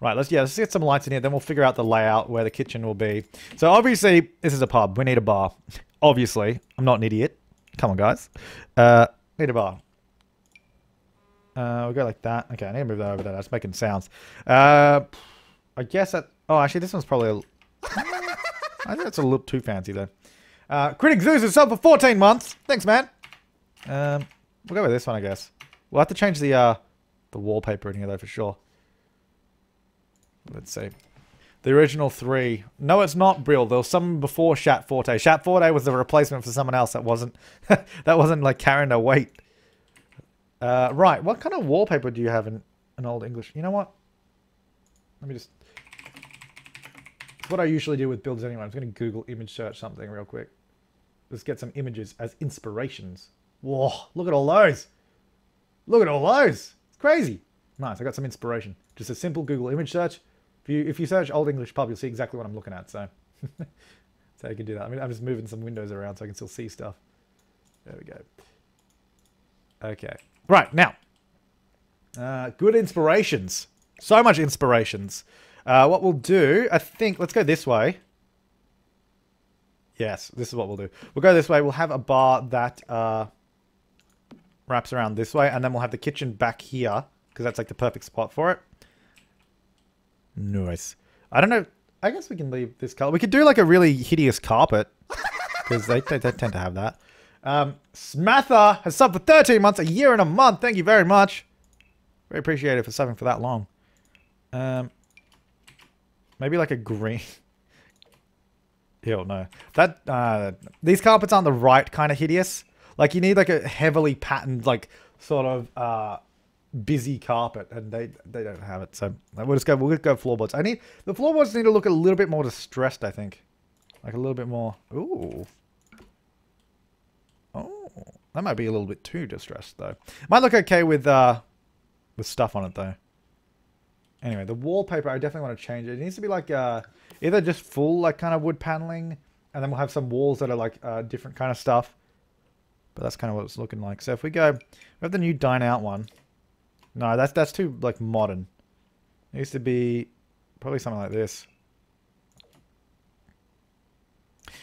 Right, let's get some lights in here. Then we'll figure out the layout, where the kitchen will be. So obviously, this is a pub. We need a bar. Obviously. I'm not an idiot. Come on, guys. Need a bar. We'll go like that. Okay, I need to move that over there. That's making sounds. I guess that... Oh, actually, this one's probably... I think that's a little too fancy, though. Critic Zeus is sub for 14 months. Thanks, man. We'll go with this one, I guess. We'll have to change the wallpaper in here, though, for sure. Let's see. The original three. No, it's not Brill. There was some before Shat Forte. Shat Forte was the replacement for someone else that wasn't that wasn't like carrying their weight. Right. What kind of wallpaper do you have in an old English? You know what? Let me just. It's what I usually do with builds anyway. I'm just going to Google image search something real quick. Let's get some images as inspirations. Whoa! Look at all those. Look at all those. It's crazy. Nice. I got some inspiration. Just a simple Google image search. If you search Old English Pub, you'll see exactly what I'm looking at, so... so you can do that. I mean, I'm just moving some windows around so I can still see stuff. There we go. Okay. Right, now. Good inspirations. So much inspirations. What we'll do, I think... Let's go this way. Yes, this is what we'll do. We'll go this way. We'll have a bar that wraps around this way, and then we'll have the kitchen back here, because that's like the perfect spot for it. Nice. I don't know. I guess we can leave this color. We could do like a really hideous carpet. Because they tend to have that. Smatha has subbed for 13 months, a year and a month. Thank you very much. Very appreciated for subbing for that long. Maybe like a green. Hell no. That, these carpets aren't the right kind of hideous. Like you need like a heavily patterned, like sort of, busy carpet, and they don't have it, so we'll just go floorboards. I need the floorboards need to look a little bit more distressed, I think, like a little bit more. Ooh, oh, that might be a little bit too distressed though. Might look okay with stuff on it though. Anyway, the wallpaper I definitely want to change it. It needs to be like either just full like kind of wood paneling, and then we'll have some walls that are like different kind of stuff. But that's kind of what it's looking like. So if we go, we have the new Dine Out one. No, that's too, like, modern. It used to be probably something like this.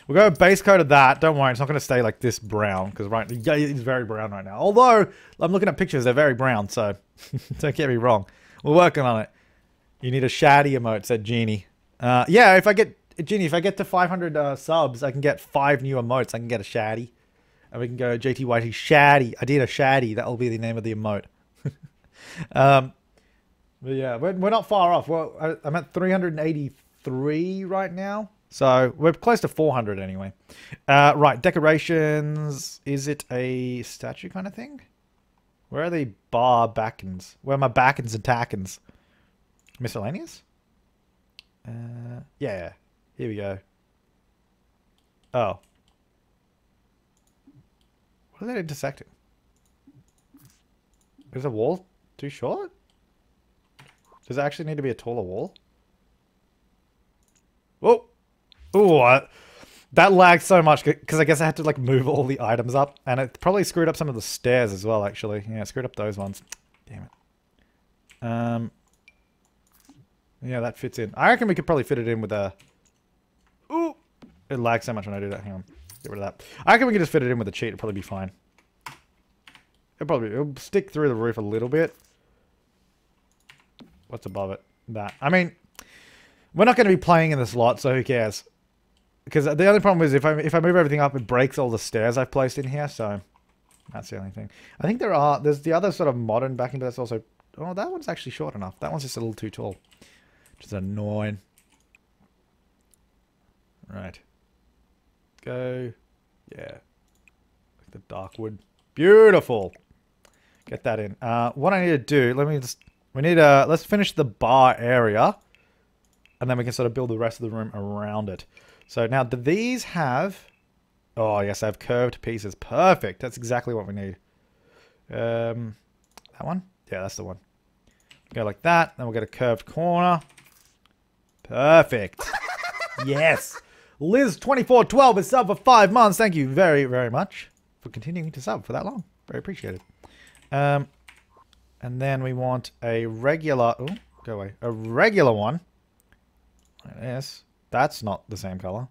We'll go base coat of that. Don't worry, it's not going to stay, like, this brown. Because right, yeah, it's very brown right now. Although, I'm looking at pictures, they're very brown, so don't get me wrong. We're working on it. You need a shaddy emote, said Genie. Yeah, if I get, Genie, if I get to 500 subs, I can get 5 new emotes. I can get a shaddy. And we can go JTYT shaddy. I did a shaddy. That'll be the name of the emote. But yeah, we're not far off. Well, I'm at 383 right now, so we're close to 400 anyway. Right, decorations. Is it a statue kind of thing? Where are the bar backins? Where are my backins and tackins? Miscellaneous? Yeah, here we go. Oh. What is that intersecting? Is the wall too short? Does it actually need to be a taller wall? Whoa! Ooh, that lagged so much because I guess I had to like move all the items up, and it probably screwed up some of the stairs as well, actually. Yeah, it screwed up those ones. Damn it. Yeah, that fits in. I reckon we could probably fit it in with a... Ooh! It lags so much when I do that. Hang on. Get rid of that. I reckon we could just fit it in with a cheat. It'll probably be fine. It'll stick through the roof a little bit. What's above it? That. I mean, we're not going to be playing in this lot, so who cares? Because the only problem is if I move everything up, it breaks all the stairs I've placed in here, so... That's the only thing. I think there's the other sort of modern backing, but that's also... Oh, that one's actually short enough. That one's just a little too tall. Which is annoying. Right. Go. Yeah. Like the dark wood. Beautiful. Get that in. What I need to do, let's finish the bar area. And then we can sort of build the rest of the room around it. So now, do these have... Oh, yes, I have curved pieces. Perfect. That's exactly what we need. That one? Yeah, that's the one. Go like that. Then we'll get a curved corner. Perfect. Yes. Liz2412 has subbed for 5 months. Thank you very, very much for continuing to sub for that long. Very appreciated. And then we want a regular... Oh, go away. A regular one. Yes. That's not the same color.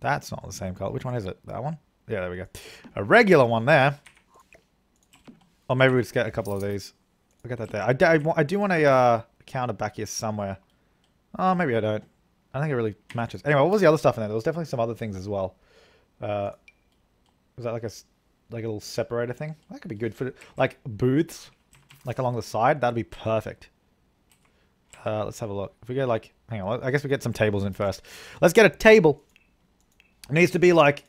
That's not the same color. Which one is it? That one? Yeah, there we go. A regular one there. Or maybe we'll just get a couple of these. I'll get that there. I do want a counter back here somewhere. Oh, maybe I don't. I think it really matches. Anyway, what was the other stuff in there? There was definitely some other things as well. Was that like a little separator thing? That could be good for... Like booths. Like along the side. That'd be perfect. Let's have a look. If we go like... Hang on. I guess we get some tables in first. Let's get a table. It needs to be like...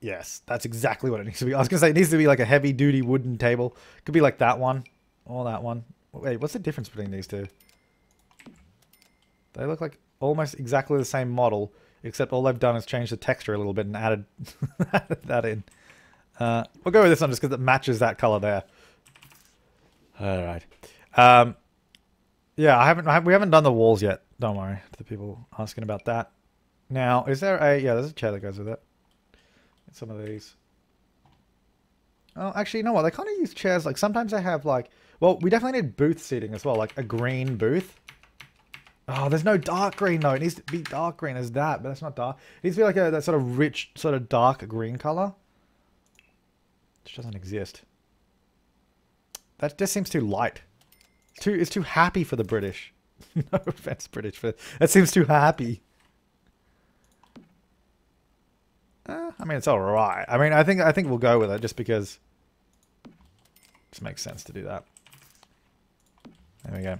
Yes, that's exactly what it needs to be. I was going to say it needs to be like a heavy-duty wooden table. It could be like that one or that one. Wait, what's the difference between these two? They look like almost exactly the same model, except all they've done is change the texture a little bit and added that in. We'll go with this one just because it matches that color there. All right. Yeah, we haven't done the walls yet. Don't worry to the people asking about that. Now, is there a... Yeah, there's a chair that goes with it. Get some of these. Oh, actually, you know what? They kind of use chairs. Like, sometimes they have, like... Well, we definitely need booth seating as well. Like, a green booth. Oh, there's no dark green, though. It needs to be dark green as that, but that's not dark. It needs to be, like, that sort of rich, sort of dark green color. Which doesn't exist. That just seems too light. It's too happy for the British. No offense, British. But that seems too happy. I mean, it's all right. I mean, I think we'll go with it just because it just makes sense to do that. There we go.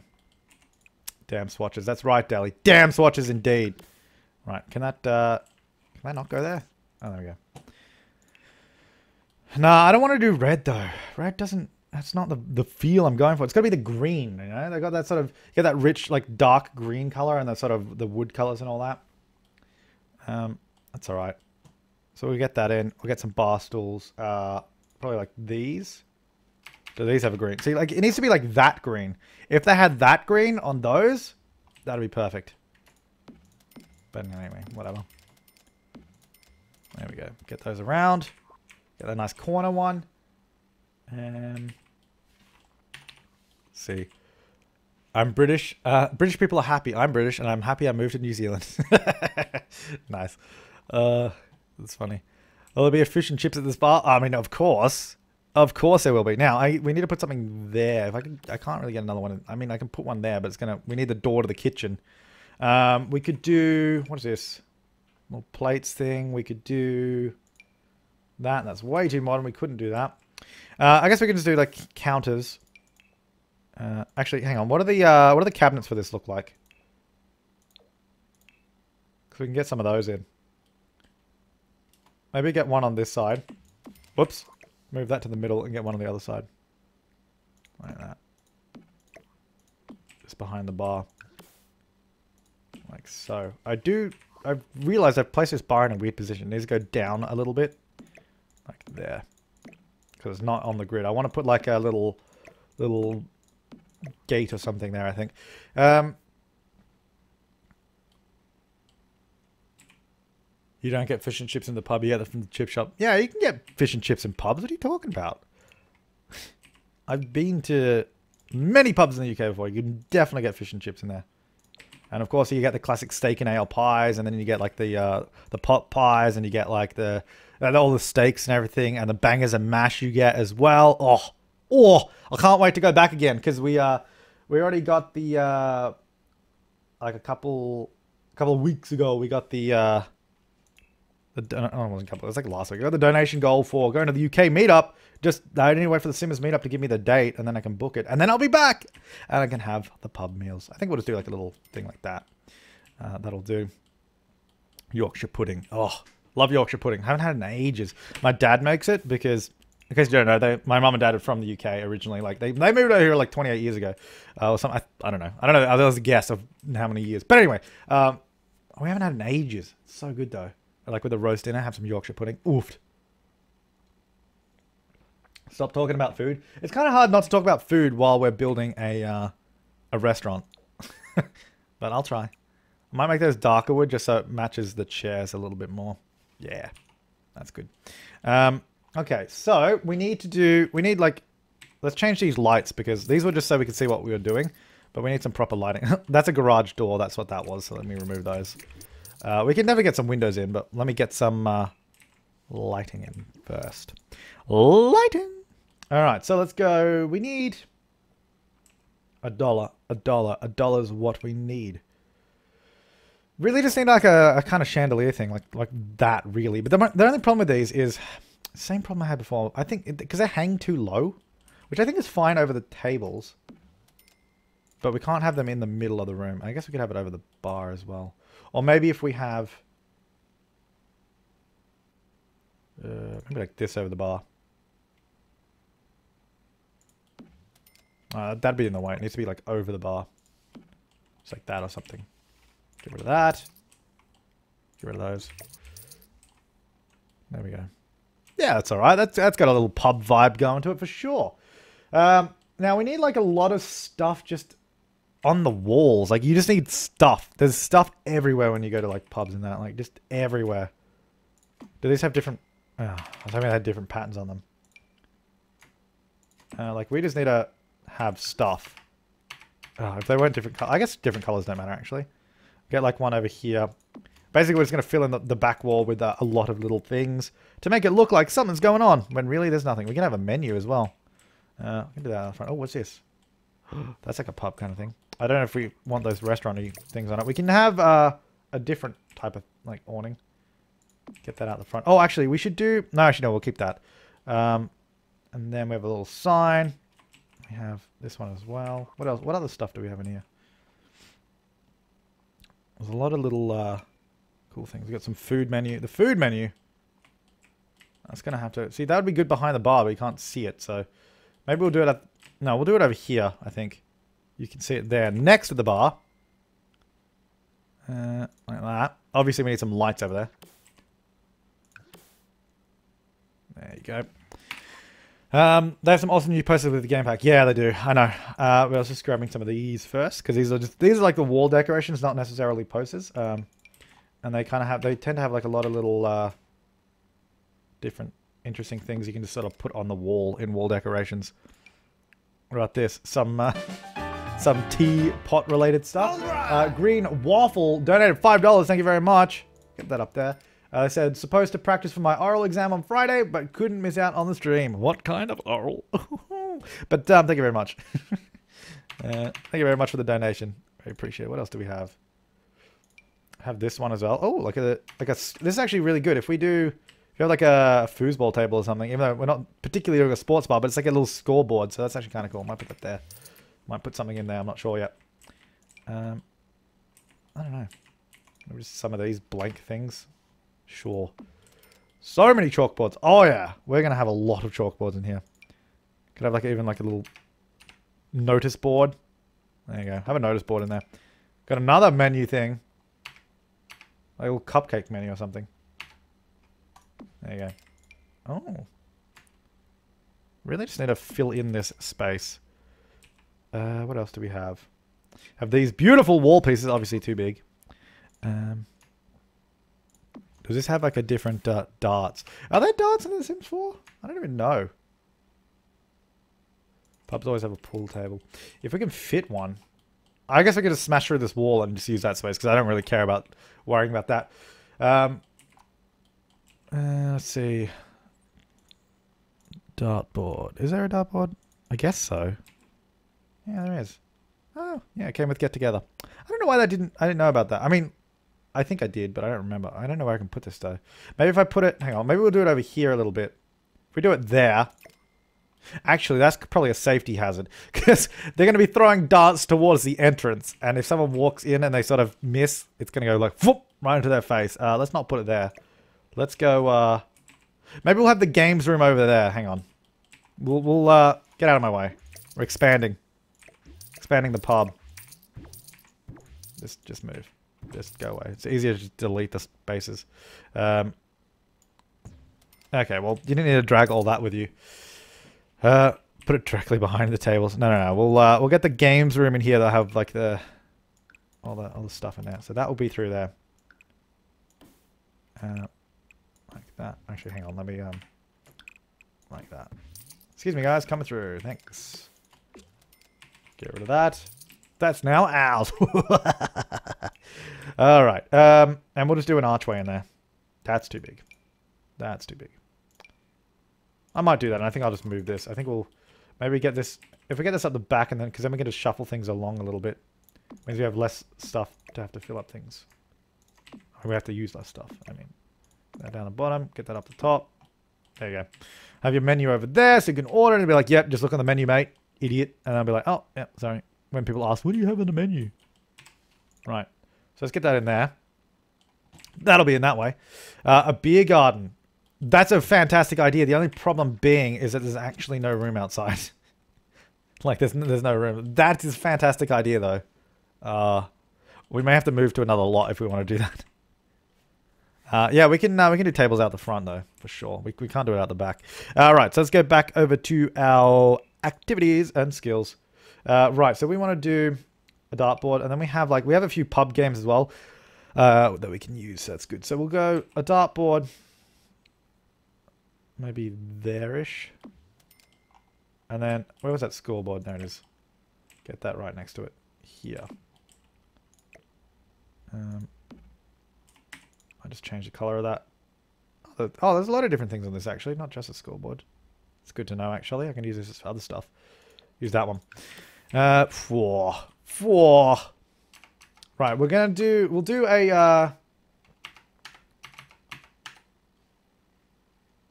Damn swatches. That's right, Dally. Damn swatches indeed. Right. Can that not go there? Oh, there we go. Nah, I don't want to do red though. Red doesn't... That's not the feel I'm going for. It's got to be the green, you know? They got that sort of... You get that rich, like, dark green color and that sort of... The wood colors and all that. That's all right. So we'll get that in. We'll get some bar stools. Probably like these. Do these have a green? See, like, it needs to be like that green. If they had that green on those, that'd be perfect. But anyway, whatever. There we go. Get those around. Get that nice corner one. And... See. I'm British. British people are happy. I'm British, and I'm happy I moved to New Zealand. Nice. That's funny. Will there be a fish and chips at this bar? I mean, of course. Of course there will be. Now, we need to put something there. I can't really get another one. I mean, I can put one there, but we need the door to the kitchen. We could do... What is this? More plates thing. We could do that. That's way too modern. We couldn't do that. I guess we can just do, like, counters. Actually, hang on. What are the cabinets for this look like? Because we can get some of those in. Maybe get one on this side. Whoops. Move that to the middle and get one on the other side. Like that. Just behind the bar. Like so. I've realized I've placed this bar in a weird position. It needs to go down a little bit. Like there. Because it's not on the grid. I want to put like a little gate or something there, I think. You don't get fish and chips in the pub. You get them from the chip shop. Yeah, you can get fish and chips in pubs. What are you talking about? I've been to many pubs in the UK before. You can definitely get fish and chips in there. And of course, you get the classic steak and ale pies, and then you get like the pot pies, and you get like the all the steaks and everything, and the bangers and mash you get as well. Oh, I can't wait to go back again because we already got the like a couple of weeks ago we got it was like last week. I got the donation goal for going to the UK meetup. Just I need to wait for the Simmers meetup to give me the date, and then I can book it, and then I'll be back, and I can have the pub meals. I think we'll just do like a little thing like that. That'll do. Yorkshire pudding. Oh, love Yorkshire pudding. Haven't had it in ages. My dad makes it because, in case you don't know, my mum and dad are from the UK originally. Like they moved over here like 28 years ago, or something. I don't know. I was a guess of how many years, but anyway, we haven't had it in ages. It's so good though. Like with a roast dinner, have some Yorkshire pudding. Oof. Stop talking about food. It's kind of hard not to talk about food while we're building a restaurant. But I'll try. I might make those darker wood just so it matches the chairs a little bit more. Yeah, that's good. Okay, so we need like, let's change these lights because these were just so we could see what we were doing. But we need some proper lighting. That's a garage door. That's what that was. So let me remove those. We can never get some windows in, but let me get some lighting in first. Lighting! Alright, so let's go. We need $1. $1's what we need. Really just need like a kind of chandelier thing, like that really. But the only problem with these is, same problem I had before. I think, because they hang too low, which I think is fine over the tables. But we can't have them in the middle of the room. I guess we could have it over the bar as well. Or maybe if we have, maybe like this over the bar. That'd be in the way. It needs to be like over the bar. It's like that or something. Get rid of that. Get rid of those. There we go. Yeah, that's all right. That's got a little pub vibe going to it for sure. Now we need like a lot of stuff just on the walls. Like you just need stuff. There's stuff everywhere when you go to like pubs and that, like just everywhere. Do these have different, I was hoping they had different patterns on them. Like we just need to have stuff. If they weren't different colors, I guess different colors don't matter actually. Get like one over here. Basically we're just going to fill in the back wall with a lot of little things to make it look like something's going on when really there's nothing. We can have a menu as well. We can do that on the front. Oh, what's this? That's like a pub kind of thing. I don't know if we want those restaurant-y things on it. We can have a different type of like awning. Get that out the front. Oh, actually, we should do... No, actually, no, we'll keep that. And then we have a little sign. We have this one as well. What else? What other stuff do we have in here? There's a lot of little cool things. We've got some food menu. The food menu! That's going to have to... See, that would be good behind the bar, but you can't see it, so... Maybe we'll do it at... No, we'll do it over here, I think. You can see it there, next to the bar. Like that. Obviously, we need some lights over there. There you go. They have some awesome new posters with the game pack. Yeah, they do. I know. I was just grabbing some of these first, because these are like the wall decorations, not necessarily posters. And they kind of have... They tend to have like a lot of little... different... interesting things you can just sort of put on the wall in wall decorations. What about this? Some tea pot related stuff. Green Waffle donated $5. Thank you very much. Get that up there. I said, supposed to practice for my oral exam on Friday, but couldn't miss out on the stream. What kind of oral? But thank you very much. Thank you very much for the donation. I appreciate it. What else do we have? Have this one as well. Oh, this is actually really good. If we do... If you have like a foosball table or something, even though we're not particularly doing a sports bar, but it's like a little scoreboard, so that's actually kind of cool. Might put that there. Might put something in there, I'm not sure yet. I don't know. Maybe just some of these blank things. Sure. So many chalkboards. Oh yeah, we're going to have a lot of chalkboards in here. Could have like even like a little notice board. There you go. Have a notice board in there. Got another menu thing. A little cupcake menu or something. There you go. Oh. Really just need to fill in this space. What else do we have? Have these beautiful wall pieces, obviously too big. Does this have like a different darts? Are there darts in The Sims 4? I don't even know. Pubs always have a pool table. If we can fit one, I guess I could just smash through this wall and just use that space because I don't really care about worrying about that. Let's see. Dartboard. Is there a dartboard? I guess so. Yeah, there is. Oh, yeah, it came with Get Together. I don't know why that didn't... I didn't know about that. I mean, I think I did, but I don't remember. I don't know where I can put this, though. Maybe if I put it... Hang on. Maybe we'll do it over here a little bit. If we do it there... Actually, that's probably a safety hazard because they're going to be throwing darts towards the entrance, and if someone walks in and they sort of miss, it's going to go like whoop, right into their face. Let's not put it there. Let's go. Maybe we'll have the games room over there. Hang on. We'll get out of my way. We're expanding the pub. Just move. Just go away. It's easier to just delete the spaces. Okay. Well, you didn't need to drag all that with you. Put it directly behind the tables. No. We'll get the games room in here. That'll have like the all the stuff in there. So that will be through there. Like that. Actually, hang on. Let me like that. Excuse me, guys. Coming through. Thanks. Get rid of that. That's now ours. All right. And we'll just do an archway in there. That's too big. That's too big. I might do that, and I think I'll just move this. I think we'll maybe get this... If we get this up the back, and then because then we can just shuffle things along a little bit. Means we have less stuff to have to fill up things. Or we have to use less stuff, I mean. That down the bottom, get that up the top. There you go. Have your menu over there, so you can order, and it'll be like, yep, just look on the menu, mate. Idiot. And I'll be like, oh, yeah, sorry. When people ask, what do you have on the menu? Right. So let's get that in there. That'll be in that way. A beer garden. That's a fantastic idea. The only problem being is that there's actually no room outside. Like, there's no room. That is a fantastic idea, though. We may have to move to another lot if we want to do that. Yeah, we can do tables out the front, though, for sure. We can't do it out the back. Right, so let's go back over to our activities and skills. Right, so we want to do a dartboard, and then we have a few pub games as well that we can use. So that's good. So we'll go a dartboard... Maybe there-ish. And then, where was that scoreboard? There it is. Get that right next to it. Here. I just changed the color of that. Oh, there's a lot of different things on this, actually. Not just a scoreboard. It's good to know, actually. I can use this for other stuff. Use that one. Four. Right, we're going to do... We'll do a...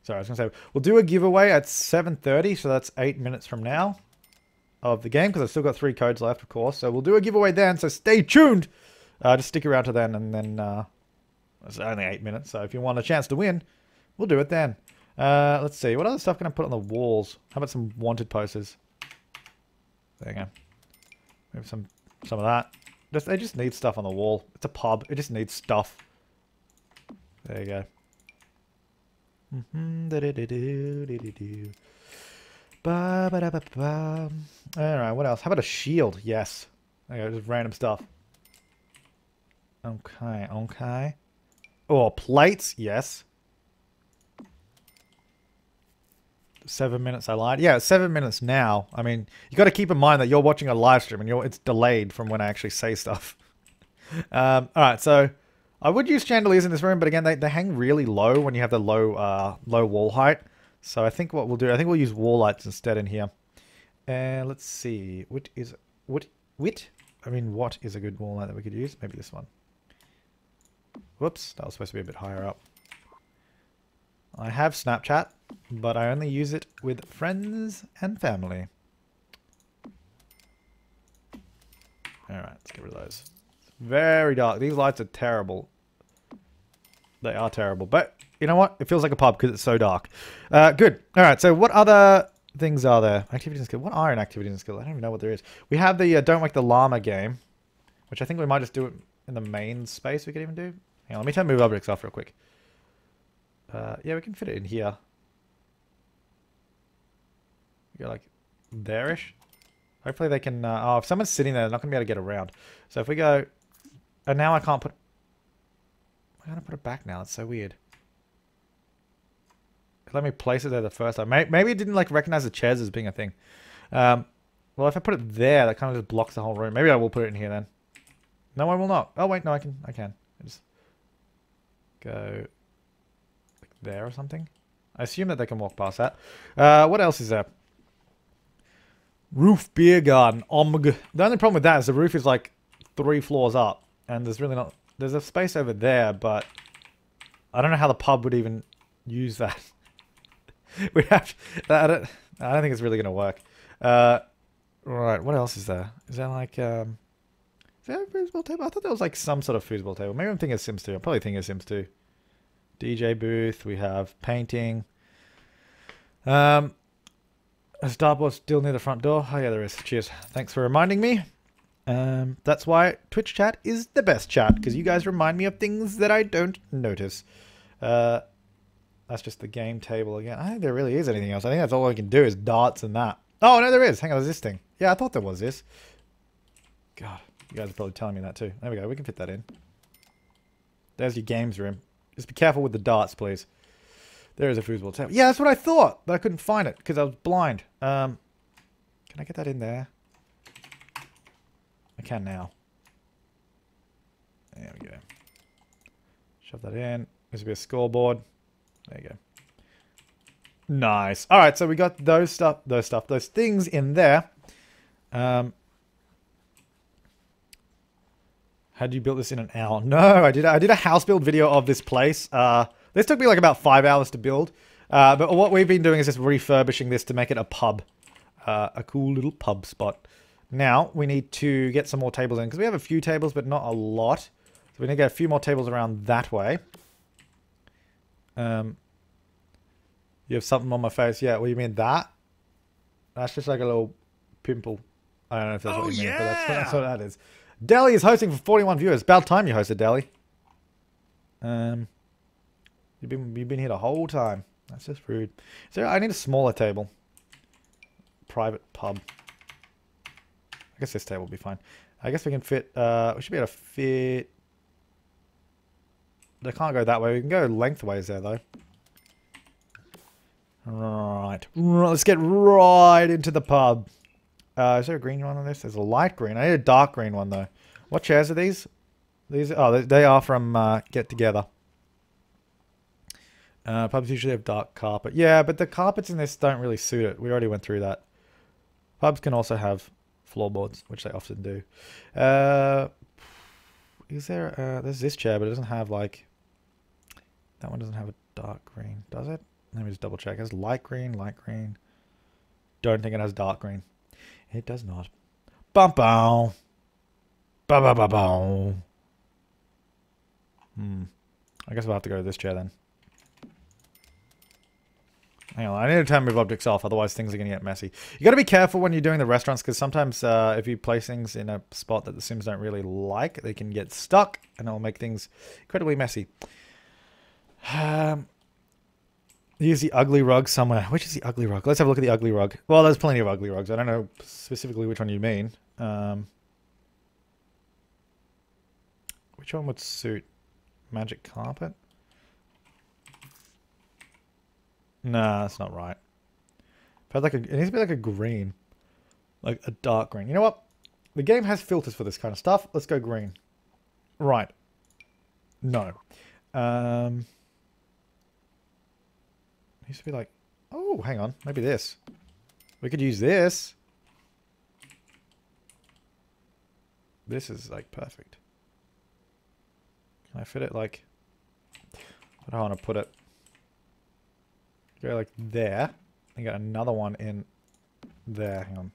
Sorry, I was going to say, we'll do a giveaway at 7:30, so that's 8 minutes from now of the game, because I've still got 3 codes left, of course. So we'll do a giveaway then, so stay tuned! Just stick around to then, and then it's only 8 minutes, so if you want a chance to win, we'll do it then. Let's see, what other stuff can I put on the walls? How about some wanted posters? There you go. Maybe some of that. They just need stuff on the wall. It's a pub, it just needs stuff. There you go. Alright, what else? How about a shield? Yes. Okay, just random stuff. Okay. Oh, plates? Yes. 7 minutes, I lied. Yeah, 7 minutes now. I mean, you got to keep in mind that you're watching a live stream and it's delayed from when I actually say stuff. Alright, so... I would use chandeliers in this room, but again, they hang really low when you have the low wall height. So I think what we'll do, I think we'll use wall lights instead in here. And let's see, what is a good wall light that we could use? Maybe this one. Whoops, that was supposed to be a bit higher up. I have Snapchat, but I only use it with friends and family. All right, let's get rid of those. Very dark. These lights are terrible. They are terrible. But, you know what? It feels like a pub because it's so dark. Good. Alright, so what other things are there? Activities and skills. What are in activities and skills? I don't even know what there is. We have the Don't Wake the Llama game, which I think we might just do it in the main space we could even do. Hang on, let me move objects off real quick. Yeah, we can fit it in here. You're like, there-ish. Hopefully they can... oh, if someone's sitting there, they're not going to be able to get around. So if we go... And now I can't put... Why can't I put it back now? It's so weird. Let me place it there the first time. Maybe it didn't like recognize the chairs as being a thing. Well, if I put it there, that kind of just blocks the whole room. Maybe I will put it in here then. No, I will not. Oh wait, no, I can. I just go like there or something. I assume that they can walk past that. What else is there? Roof beer garden. The only problem with that is the roof is like 3 floors up, and there's really not. There's a space over there, but I don't know how the pub would even use that. I don't think it's really gonna work. Right. What else is there? Is there like is there a foosball table? I thought there was like some sort of foosball table. Maybe I'm thinking of Sims 2. I'm probably thinking of Sims 2. DJ booth. We have painting. A starboard still near the front door. Oh yeah, there is. Cheers. Thanks for reminding me. That's why Twitch chat is the best chat, because you guys remind me of things that I don't notice. That's just the game table again. I don't think there really is anything else. I think that's all I can do is darts and that. Oh no, there is. Hang on, there's this thing. Yeah, I thought there was this. God, you guys are probably telling me that too. There we go. We can fit that in. There's your games room. Just be careful with the darts, please. There is a foosball table. Yeah, that's what I thought, but I couldn't find it because I was blind. Can I get that in there? I can now. There we go. Shove that in. There's a bit of scoreboard. There you go. Nice. All right, so we got those things in there. Had you built this in an hour? No, I did a house build video of this place. This took me like about 5 hours to build, but what we've been doing is just refurbishing this to make it a pub, a cool little pub spot. Now we need to get some more tables in because we have a few tables, but not a lot. So we need to get a few more tables around that way. You have something on my face. Yeah, well, you mean that? That's just like a little pimple. I don't know if that's what you mean, but that's what that is. Deli is hosting for 41 viewers. About time you hosted, Deli. You've been here the whole time. That's just rude. So I need a smaller table. Private pub. I guess this table will be fine. I guess we can fit... we should be able to fit... They can't go that way. We can go lengthways there, though. Right. Let's get right into the pub. Is there a green one on this? There's a light green. I need a dark green one, though. What chairs are these? These? Oh, they are from Get Together. Pubs usually have dark carpet. Yeah, but the carpets in this don't really suit it. We already went through that. Pubs can also have floorboards, which they often do. Is there... there's this chair, but it doesn't have, like... That one doesn't have a dark green, does it? Let me just double check. It has light green. Don't think it has dark green. It does not. Bum-bum. Ba-ba-ba-bum. I guess we'll have to go to this chair then. Hang on, I need to turn move objects off, otherwise things are going to get messy. You got to be careful when you're doing the restaurants, because sometimes if you place things in a spot that the Sims don't really like, they can get stuck, and it'll make things incredibly messy. Here's the ugly rug somewhere. Which is the ugly rug? Let's have a look at the ugly rug. Well, there's plenty of ugly rugs. I don't know specifically which one you mean. Which one would suit? Magic carpet? Nah, that's not right. But like it needs to be like a green. Like a dark green. You know what? The game has filters for this kind of stuff. Let's go green. Right. No. It needs to be like... Oh, hang on. Maybe this. We could use this. This is like perfect. Can I fit it like... I don't want to put it... Go like there, and get another one in there. Hang on.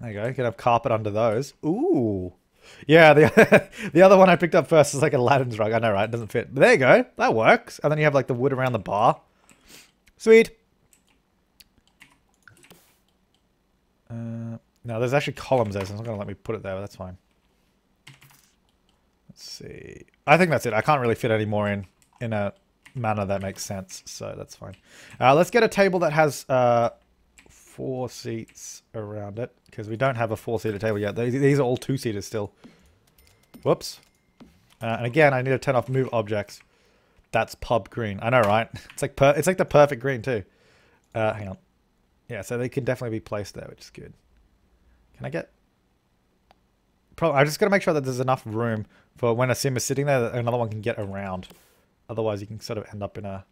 There you go. You can have carpet under those. Ooh. Yeah, the other one I picked up first is like Aladdin's rug. I know, right? It doesn't fit. But there you go. That works. And then you have like the wood around the bar. Sweet. No, there's actually columns there, so it's not going to let me put it there, but that's fine. Let's see. I think that's it. I can't really fit any more in a... manner that makes sense, so that's fine. Let's get a table that has 4 seats around it, because we don't have a 4-seater table yet. These are all 2-seaters still. Whoops. And again, I need to turn off move objects. That's pub green. I know, right? It's like the perfect green too. Hang on. Yeah, so they can definitely be placed there, which is good. Can I get... I'm just going to make sure that there's enough room for when a sim is sitting there that another one can get around. Otherwise, you can sort of end up in a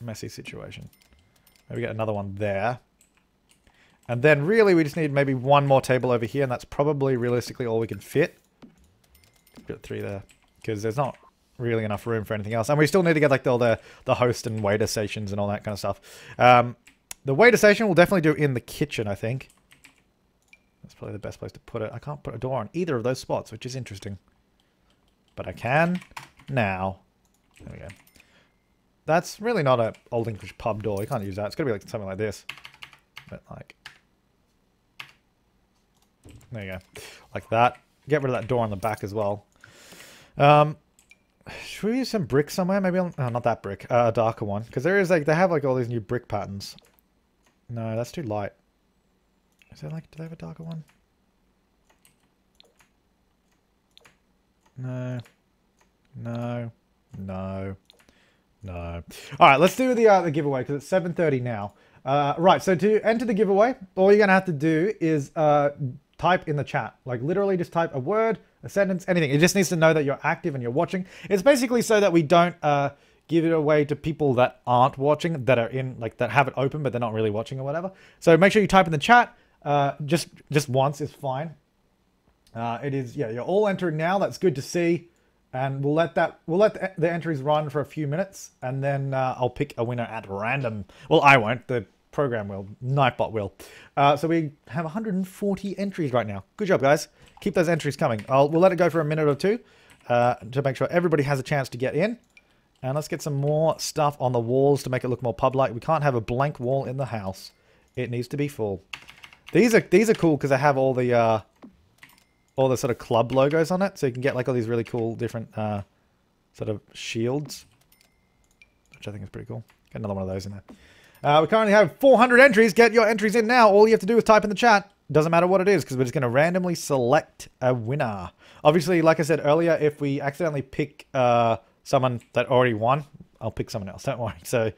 messy situation. Maybe get another one there. And then really, we just need maybe one more table over here, and that's probably realistically all we can fit. Put three there, because there's not really enough room for anything else. And we still need to get like all the host and waiter stations and all that kind of stuff. The waiter station we'll definitely do in the kitchen, I think. That's probably the best place to put it. I can't put a door on either of those spots, which is interesting. But I can now. There we go. That's really not an old English pub door. You can't use that. It's going to be like something like this. But like... There you go. Like that. Get rid of that door on the back as well. Should we use some brick somewhere? Maybe on... Oh, not that brick. A darker one. Because there is like... They have like all these new brick patterns. No, that's too light. Is there like, do they have a darker one? No. No. No. No. Alright, let's do the giveaway, because it's 7:30 now. Right, so to enter the giveaway, all you're going to have to do is type in the chat. Like, literally just type a word, a sentence, anything. It just needs to know that you're active and you're watching. It's basically so that we don't... give it away to people that aren't watching, that are in, like, that have it open, but they're not really watching or whatever. So make sure you type in the chat, just once is fine. It is, yeah, you're all entering now. That's good to see. And we'll let the entries run for a few minutes, and then I'll pick a winner at random. Well, I won't, the program will, Nightbot will. So we have 140 entries right now. Good job, guys. Keep those entries coming. We'll let it go for a minute or two to make sure everybody has a chance to get in. And let's get some more stuff on the walls to make it look more pub-like. We can't have a blank wall in the house. It needs to be full. These are cool because they have all the sort of club logos on it. So you can get like all these really cool different sort of shields, which I think is pretty cool. Get another one of those in there. We currently have 400 entries. Get your entries in now. All you have to do is type in the chat. Doesn't matter what it is, because we're just going to randomly select a winner. Obviously, like I said earlier, if we accidentally pick... someone that already won, I'll pick someone else, don't worry. So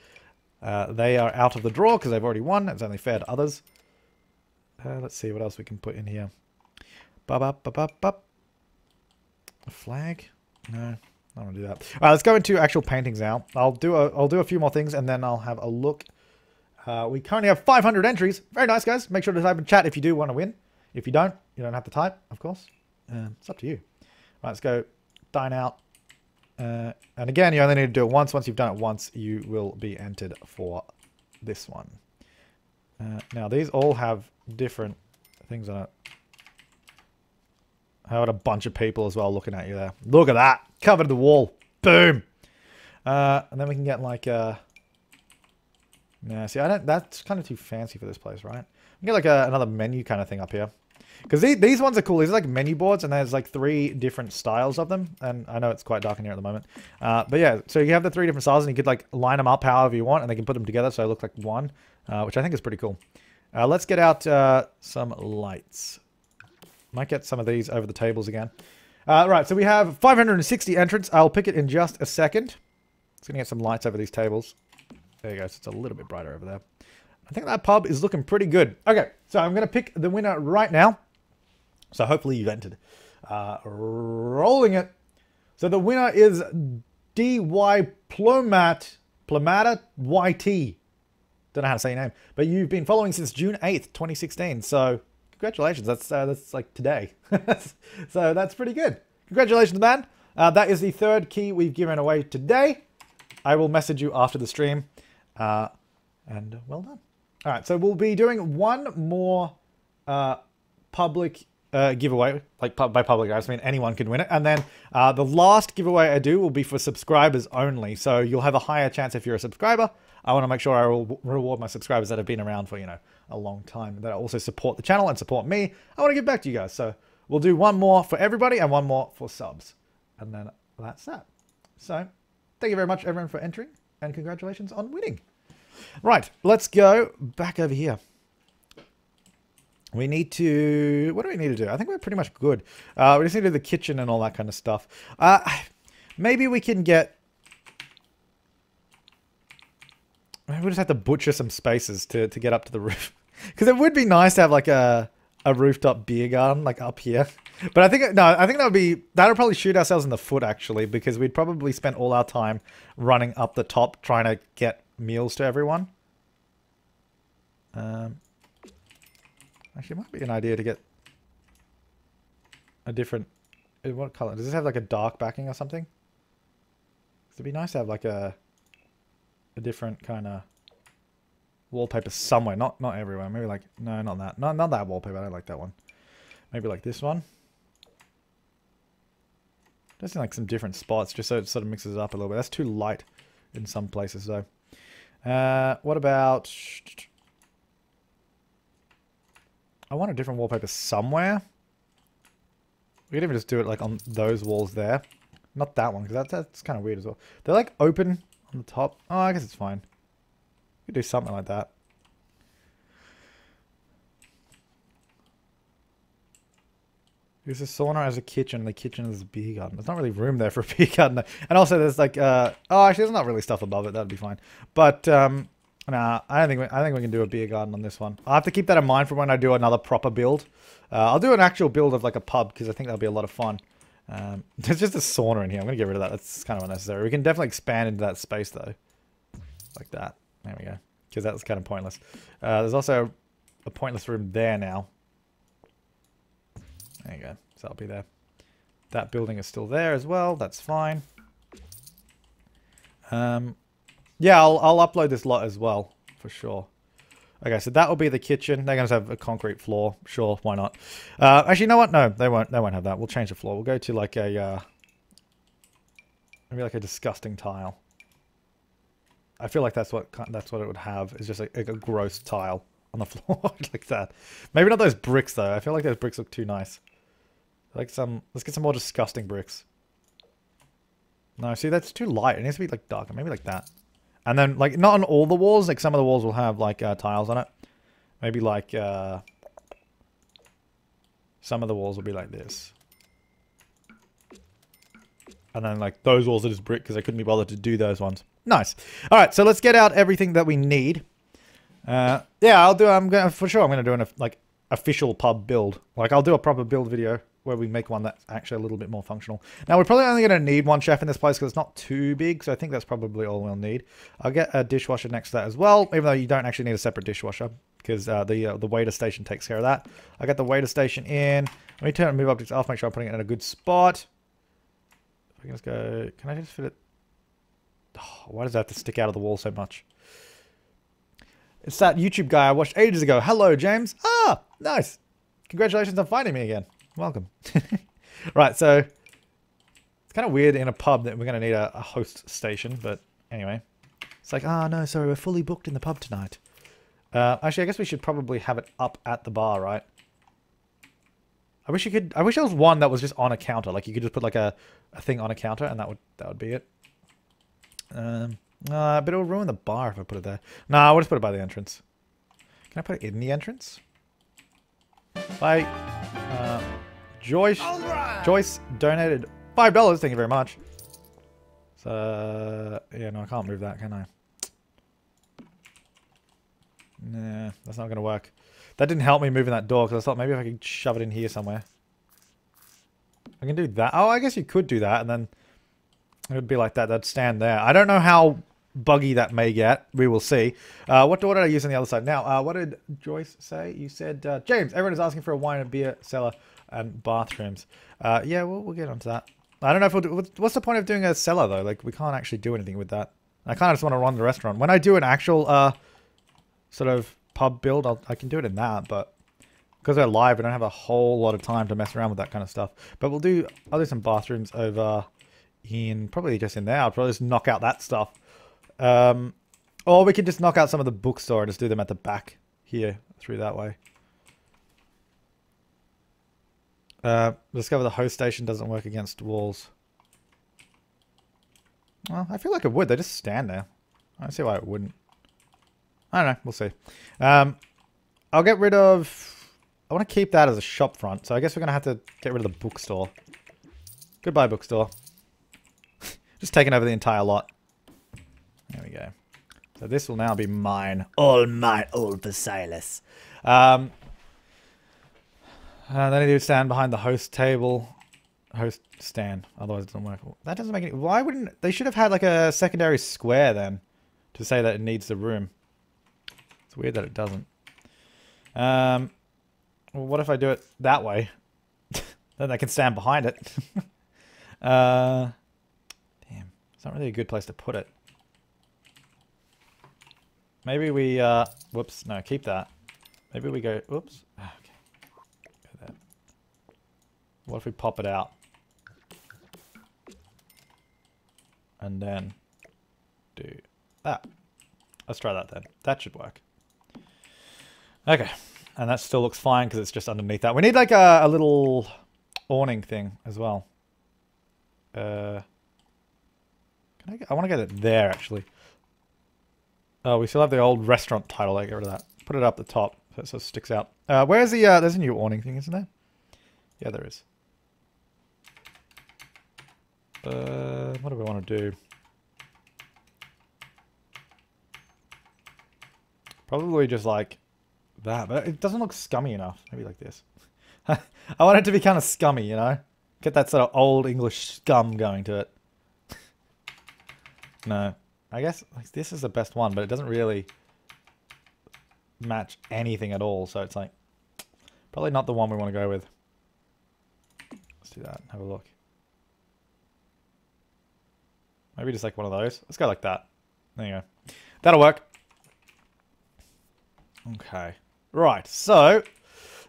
they are out of the draw because they've already won. It's only fair to others. Let's see what else we can put in here. A flag? No, I don't want to do that. All right, let's go into actual paintings now. I'll do a few more things and then I'll have a look. We currently have 500 entries. Very nice, guys. Make sure to type in chat if you do want to win. If you don't have to type, of course. It's up to you. All right, let's go Dine Out. And again, you only need to do it once. Once you've done it once, you will be entered for this one. Now, these all have different things on it. How about a bunch of people as well looking at you there? Look at that. Covered the wall. Boom. And then we can get like a... Nah, see, I don't... That's kind of too fancy for this place, right? We can get like another menu kind of thing up here. Because these ones are cool. These are like menu boards, and there's like three different styles of them. And I know it's quite dark in here at the moment. But yeah, so you have the three different styles, and you could like line them up however you want, and they can put them together so they look like one, which I think is pretty cool. Let's get out some lights. Might get some of these over the tables again. Right, so we have 560 entrants. I'll pick it in just a second. It's going to get some lights over these tables. There you go, so it's a little bit brighter over there. I think that pub is looking pretty good. Okay, so I'm going to pick the winner right now. So hopefully you've entered. Rolling it. So the winner is DY Plomata YT. Don't know how to say your name, but you've been following since June 8th, 2016. So congratulations. That's like today. So that's pretty good. Congratulations, man. That is the third key we've given away today. I will message you after the stream. And well done. All right. So we'll be doing one more public giveaway. Like by public, I just mean anyone can win it. And then the last giveaway I do will be for subscribers only. So you'll have a higher chance if you're a subscriber. I want to make sure I will reward my subscribers that have been around for, you know, a long time. That also support the channel and support me. I want to give back to you guys. So we'll do one more for everybody and one more for subs. And then that's that. So thank you very much, everyone, for entering. And congratulations on winning. Right. Let's go back over here. We need to... What do we need to do? I think we're pretty much good. We just need to do the kitchen and all that kind of stuff. Maybe we can get... Maybe we'll just have to butcher some spaces to get up to the roof. Because it would be nice to have like a rooftop beer garden like up here. But I think... No, I think that would be... That would probably shoot ourselves in the foot actually. Because we'd probably spend all our time running up the top trying to get meals to everyone. Actually, it might be an idea to get a different... What color? Does this have like a dark backing or something? It'd be nice to have like a different kind of wallpaper somewhere. Not everywhere. Maybe like... No, not that. Not that wallpaper. I don't like that one. Maybe like this one. Just in like some different spots just so it sort of mixes it up a little bit. That's too light in some places though. What about... I want a different wallpaper somewhere. We could even just do it like on those walls there. Not that one, because that's kind of weird as well. They're like open on the top. Oh, I guess it's fine. We could do something like that. There's a sauna as a kitchen. The kitchen is a beer garden. There's not really room there for a beer garden. And also there's like... oh, actually, there's not really stuff above it. That'd be fine. But... Nah, I think we can do a beer garden on this one. I'll have to keep that in mind for when I do another proper build. I'll do an actual build of like a pub because I think that'll be a lot of fun. There's just a sauna in here. I'm gonna get rid of that. That's kind of unnecessary. We can definitely expand into that space though, like that. There we go. Because that was kind of pointless. There's also a pointless room there now. There you go. So that'll be there. That building is still there as well. That's fine. Yeah, I'll upload this lot as well, for sure. Okay, so that will be the kitchen. They're going to have a concrete floor. Sure, why not? Actually, you know what? No, they won't have that. We'll change the floor. We'll go to like a... maybe like a disgusting tile. I feel like that's what it would have. It's just like a gross tile on the floor like that. Maybe not those bricks, though. I feel like those bricks look too nice. Like some... Let's get some more disgusting bricks. No, see, that's too light. It needs to be like darker. Maybe like that. And then, like, not on all the walls. Like, some of the walls will have, like, tiles on it. Maybe, like, some of the walls will be like this. And then, like, those walls are just brick because I couldn't be bothered to do those ones. Nice. All right, so let's get out everything that we need. Yeah, I'm going to do an official pub build. Like, I'll do a proper build video where we make one that's actually a little bit more functional. Now, we're probably only going to need one chef in this place because it's not too big, so I think that's probably all we'll need. I'll get a dishwasher next to that as well, even though you don't actually need a separate dishwasher because the waiter station takes care of that. I'll get the waiter station in. Let me turn and move objects off, make sure I'm putting it in a good spot. I can just go... Can I just fit it? Oh, why does it have to stick out of the wall so much? It's that YouTube guy I watched ages ago. Hello, James. Ah, nice. Congratulations on finding me again. Welcome. Right, so it's kind of weird in a pub that we're going to need a host station, but anyway. It's like, oh no, sorry, we're fully booked in the pub tonight. Actually, I guess we should probably have it up at the bar, right? I wish there was one that was just on a counter. Like, you could just put like a thing on a counter and that would be it. But it'll ruin the bar if I put it there. Nah, we'll just put it by the entrance. Can I put it in the entrance? Like, Joyce donated $5. Thank you very much. So, yeah, no, I can't move that, can I? Nah, that's not going to work. That didn't help me moving that door because I thought maybe if I could shove it in here somewhere. I can do that. Oh, I guess you could do that and then it would be like that. That'd stand there. I don't know how buggy that may get. We will see. What door did I use on the other side? Now, what did Joyce say? You said, James, everyone is asking for a wine and beer cellar and bathrooms. Yeah, we'll get onto that. I don't know if we'll do... What's the point of doing a cellar, though? Like, we can't actually do anything with that. I kind of just want to run the restaurant. When I do an actual sort of pub build, I can do it in that, but because we're live, we don't have a whole lot of time to mess around with that kind of stuff. But I'll do some bathrooms over in... Probably just in there. I'll probably just knock out that stuff. Or we could just knock out some of the bookstore and just do them at the back here, through that way. Discover the host station doesn't work against walls. Well, I feel like it would. They just stand there. I don't see why it wouldn't. I don't know. We'll see. I'll get rid of... I want to keep that as a shop front, so I guess we're going to have to get rid of the bookstore. Goodbye, bookstore. Just taking over the entire lot. There we go. So this will now be mine. All mine, old Basilis. Then I do stand behind the host table. Host stand. Otherwise it doesn't work. That doesn't make any... Why wouldn't... They should have had like a secondary square then to say that it needs the room. It's weird that it doesn't. Well, what if I do it that way? Then I can stand behind it. Damn. It's not really a good place to put it. Maybe we... whoops. No, keep that. Maybe we go... Whoops. What if we pop it out? And then do that. Let's try that then. That should work. Okay. And that still looks fine because it's just underneath that. We need like a little awning thing as well. I want to get it there actually. Oh, we still have the old restaurant title. I get rid of that. Put it up the top so it sort of sticks out. Where's the, there's a new awning thing, isn't there? Yeah, there is. What do we want to do? Probably just like that, but it doesn't look scummy enough. Maybe like this. I want it to be kind of scummy, you know? Get that sort of old English scum going to it. No. I guess like, this is the best one, but it doesn't really match anything at all. So it's like probably not the one we want to go with. Let's do that and have a look. Maybe just like one of those. Let's go like that. There you go. That'll work. Okay. Right. So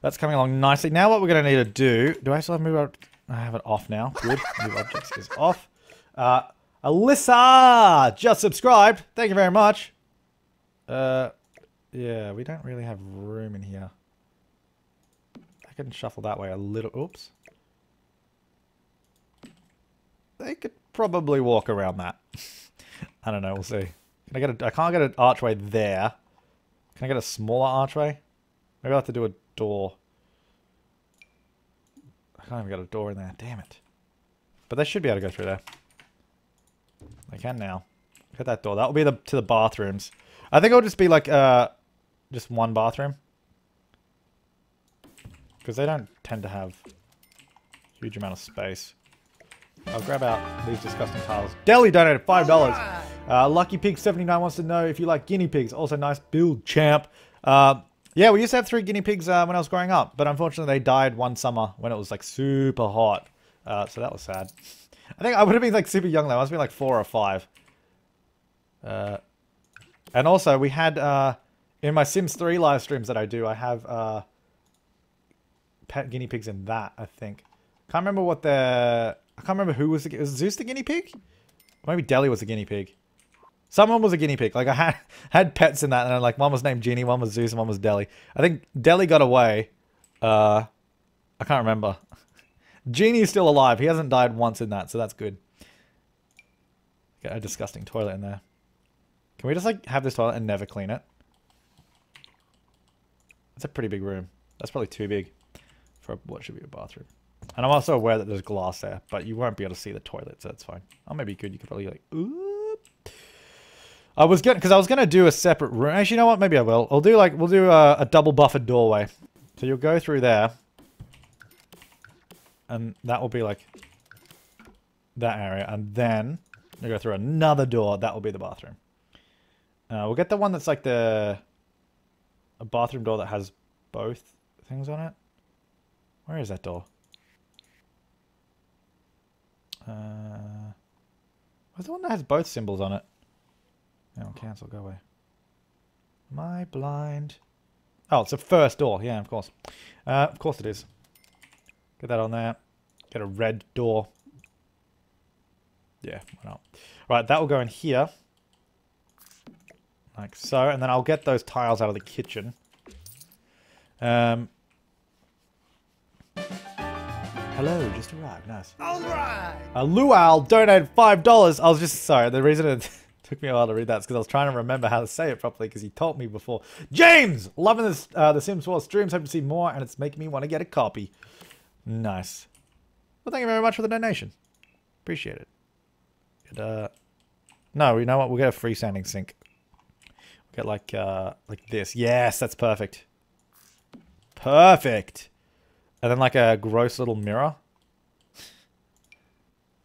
that's coming along nicely. Now what we're going to need to do... Do I still have move up? I have it off now. Good. Move objects is off. Alyssa! Just subscribed. Thank you very much. Yeah, we don't really have room in here. I can shuffle that way a little. Oops. They could probably walk around that. I don't know. We'll see. Can I get a? I can't get an archway there. Can I get a smaller archway? Maybe I'll have to do a door. I can't even get a door in there. Damn it. But they should be able to go through there. They can now. Look at that door. That will be the to the bathrooms. I think it'll just be like just one bathroom because they don't tend to have a huge amount of space. I'll grab out these disgusting tiles. Deli donated $5. Lucky Pig 79 wants to know if you like guinea pigs. Also nice build, champ. Yeah, we used to have 3 guinea pigs when I was growing up, but unfortunately they died one summer when it was like super hot. So that was sad. I think I would have been like super young though. I must have been like 4 or 5. And also we had in my Sims 3 live streams that I do, I have pet guinea pigs in that. I think. Can't remember what their... I can't remember who was the... Was Zeus the guinea pig? Or maybe Deli was a guinea pig. Someone was a guinea pig. Like, I had pets in that, and like, one was named Genie, one was Zeus, and one was Deli. I think Deli got away. I can't remember. Genie's still alive. He hasn't died once in that, so that's good. Got a disgusting toilet in there. Can we just, like, have this toilet and never clean it? It's a pretty big room. That's probably too big for what should be a bathroom. And I'm also aware that there's glass there, but you won't be able to see the toilet, so that's fine. Oh, maybe you could. You could probably like, oop. I was gonna do a separate room. Actually, you know what? Maybe I will. I'll do like, we'll do a double buffered doorway. So you'll go through there, and that will be like that area, and then you'll go through another door. That will be the bathroom. We'll get the one that's like a bathroom door that has both things on it. Where is that door? Where's the one that has both symbols on it? No, cancel, go away. Am I blind? Oh, it's the first door. Yeah, of course. Of course it is. Get that on there. Get a red door. Yeah, why not? Right, that will go in here. Like so, and then I'll get those tiles out of the kitchen. Hello, just arrived. Nice. All right. Lual donated $5. I was just sorry. The reason it Took me a while to read that. It's because I was trying to remember how to say it properly because he told me before. James! Loving this, The Sims 4 streams. Hope to see more, and it's making me want to get a copy. Nice. Well, thank you very much for the donation. Appreciate it. And, no, you know what? We'll get a freestanding sink. We'll get like this. Yes, that's perfect. Perfect. And then like a gross little mirror.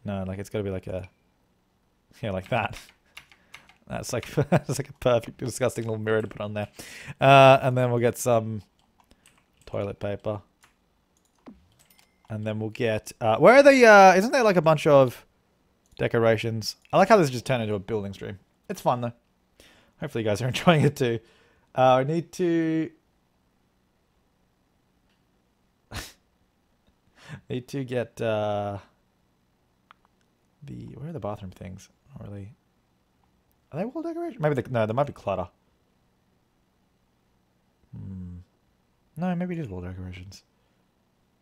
No, like it's got to be like a... Yeah, like that. That's like that's like a perfect, disgusting little mirror to put on there. And then we'll get some toilet paper. And then we'll get... where are the... isn't there like a bunch of decorations? I like how this just turned into a building stream. It's fun though. Hopefully you guys are enjoying it too. I need to... need to get... where are the bathroom things? Not really. Are they wall decoration? Maybe no, they might be clutter. Hmm. No, maybe it is wall decorations.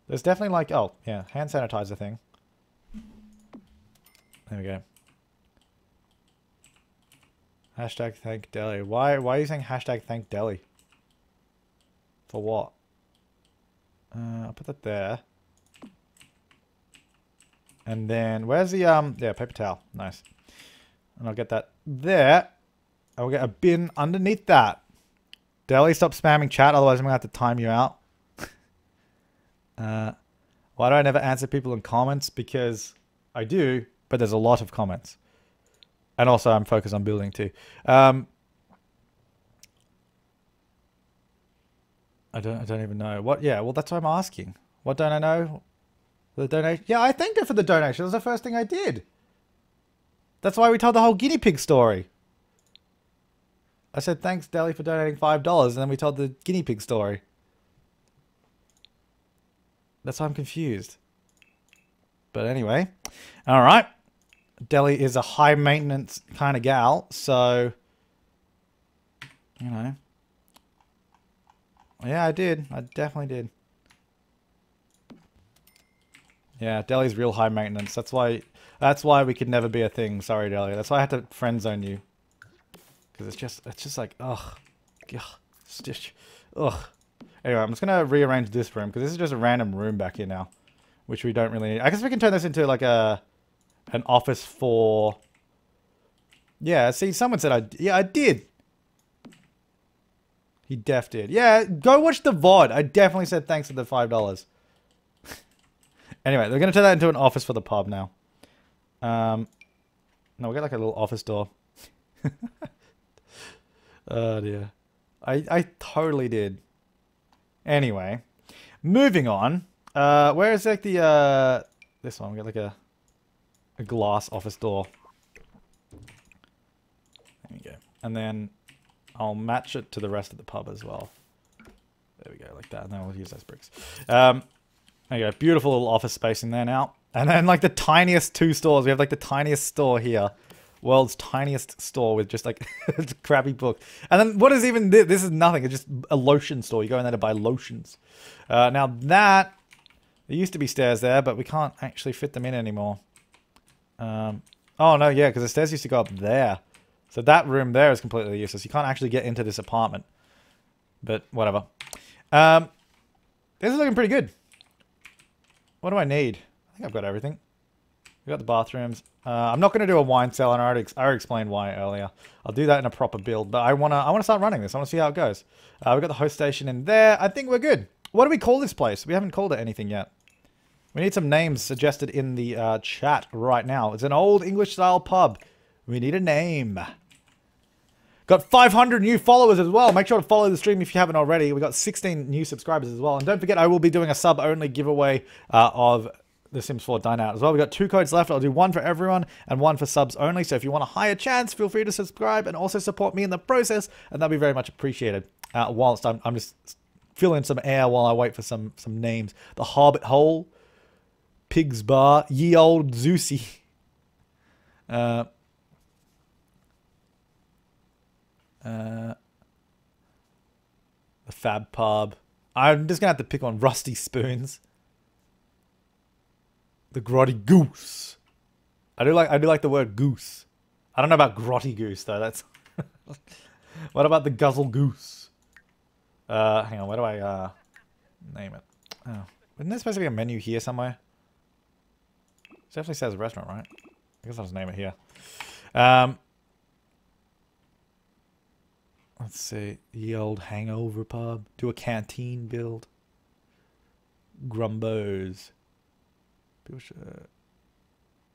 There's definitely like, oh yeah, hand sanitizer thing. There we go. Hashtag thank Delhi. Why are you saying hashtag thank Delhi? For what? I'll put that there. And then, where's the, yeah, paper towel. Nice. And I'll get that there. I'll get a bin underneath that. Deli, stop spamming chat, otherwise I'm going to have to time you out. Why do I never answer people in comments? Because I do, but there's a lot of comments. And also, I'm focused on building too. I don't even know. What, yeah, well, that's what I'm asking. What don't I know? The donation. Yeah, I thanked her for the donation. That was the first thing I did. That's why we told the whole guinea pig story. I said, thanks, Deli, for donating $5. And then we told the guinea pig story. That's why I'm confused. But anyway. All right. Deli is a high maintenance kind of gal. So, you know. Yeah, I did. I definitely did. Yeah, Deli's real high maintenance. That's why we could never be a thing. Sorry, Deli. That's why I had to friend zone you. Because it's just like, ugh. Ugh. Anyway, I'm just going to rearrange this room. Because this is just a random room back here now. Which we don't really need. I guess we can turn this into like an office for... Yeah, see, someone said yeah, I did. He def did. Yeah, go watch the VOD. I definitely said thanks for the $5. Anyway, they're going to turn that into an office for the pub now. No, we'll get like a little office door. Oh dear. I totally did. Anyway, moving on. Where is like the, this one? We'll get like a glass office door. There we go. And then I'll match it to the rest of the pub as well. There we go, like that. And then we'll use those bricks. There you go, beautiful little office space in there now. And then like the tiniest two stores. We have like the tiniest store here. World's tiniest store with just like a crappy book. And then what is even this? This is nothing. It's just a lotion store. You go in there to buy lotions. Now that, there used to be stairs there, but we can't actually fit them in anymore. Oh no, yeah, because the stairs used to go up there. So that room there is completely useless. You can't actually get into this apartment. But whatever. This is looking pretty good. What do I need? I think I've got everything. We've got the bathrooms. I'm not going to do a wine cellar, and I already explained why earlier. I'll do that in a proper build, but I want to start running this. I want to see how it goes. We've got the host station in there. I think we're good. What do we call this place? We haven't called it anything yet. We need some names suggested in the chat right now. It's an old English-style pub. We need a name. Got 500 new followers as well. Make sure to follow the stream if you haven't already. We got 16 new subscribers as well. And don't forget, I will be doing a sub-only giveaway of The Sims 4 Dine Out as well. We've got 2 codes left. I'll do one for everyone and one for subs only. So if you want a higher chance, feel free to subscribe and also support me in the process. And that'll be very much appreciated. Whilst I'm just filling some air while I wait for some names. The Hobbit Hole. Pig's Bar. Ye Old Zeusy. The Fab Pub. I'm just gonna have to pick on Rusty Spoons. The Grotty Goose. I do like the word goose. I don't know about Grotty Goose, though. That's... What about the Guzzle Goose? Hang on, where do I name it? Oh. Isn't there supposed to be a menu here somewhere? It definitely says restaurant, right? I guess I'll just name it here. Let's see. The old hangover pub. Do a canteen build. Grumbos. People should...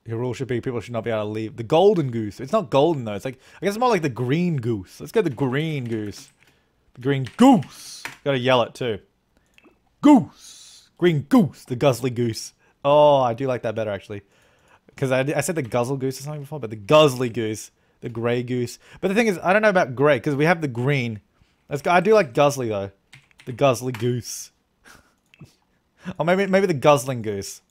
Your rule should be people should not be able to leave. The golden goose. It's not golden, though. It's like... I guess it's more like the green goose. Let's get the green goose. The green goose. Gotta yell it, too. Goose. Green goose. The guzzly goose. Oh, I do like that better, actually. Because I said the guzzle goose or something before, but the guzzly goose. The grey goose. But the thing is, I don't know about grey, because we have the green. Let's go, I do like guzzly, though. The guzzly goose. Or maybe the guzzling goose.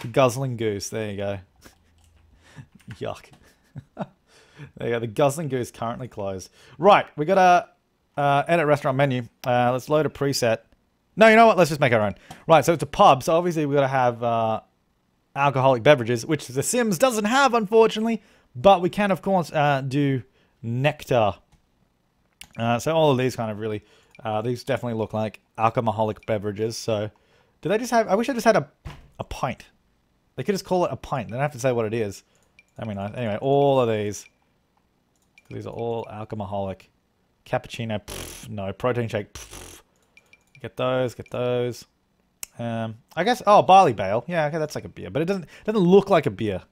The guzzling goose. There you go. Yuck. There you go. The guzzling goose currently closed. Right. We got to edit restaurant menu. Let's load a preset. No, you know what? Let's just make our own. Right. So it's a pub. So obviously we got to have alcoholic beverages, which The Sims doesn't have, unfortunately. But we can, of course, do nectar. So all of these kind of really... these definitely look like alcoholic beverages. So do they just have... I wish I just had a pint. They could just call it a pint. They don't have to say what it is. That'd be nice. Anyway, all of these. These are all alcoholic. Cappuccino. Pff, no. Protein shake. Pff. Get those. Get those. I guess... Oh, barley bale. Yeah, okay. That's like a beer. But it doesn't look like a beer.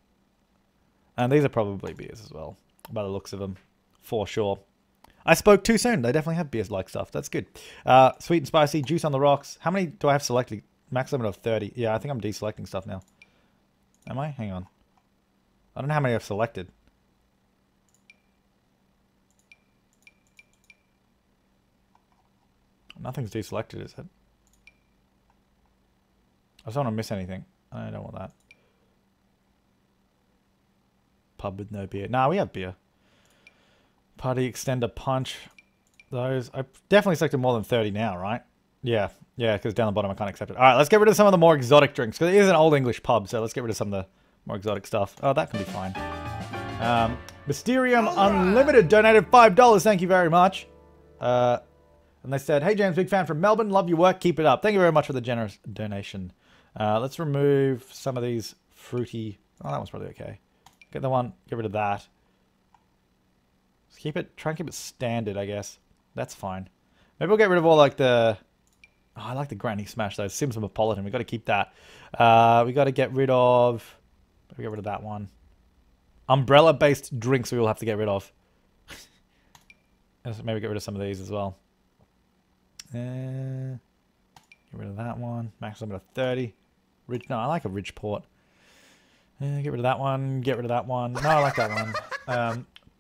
And these are probably beers as well. By the looks of them. For sure. I spoke too soon. They definitely have beers-like stuff. That's good. Sweet and spicy. Juice on the rocks. How many do I have selected? Max limit of 30. Yeah, I think I'm deselecting stuff now. Am I? Hang on. I don't know how many I've selected. Nothing's deselected, is it? I just don't want to miss anything. I don't want that. Pub with no beer. Nah, we have beer. Party extender punch. Those. I've definitely selected more than 30 now, right? Yeah, yeah, because down the bottom I can't accept it. Alright, let's get rid of some of the more exotic drinks, because it is an old English pub, so let's get rid of some of the more exotic stuff. Oh, that can be fine. Mysterium Unlimited donated $5, thank you very much. And they said, hey James, big fan from Melbourne, love your work, keep it up. Thank you very much for the generous donation. Let's remove some of these fruity... Oh, that one's probably okay. Get the one, get rid of that. Let's keep it, try and keep it standard, I guess. That's fine. Maybe we'll get rid of all like the... Oh, I like the Granny Smash, though. Simsmopolitan. We've got to keep that. We've got to get rid of... Maybe get rid of that one. Umbrella-based drinks we will have to get rid of. Maybe get rid of some of these as well. Get rid of that one. Max limit of 30. Ridge, no, I like a ridge port. Get rid of that one. Get rid of that one. No, I like that one.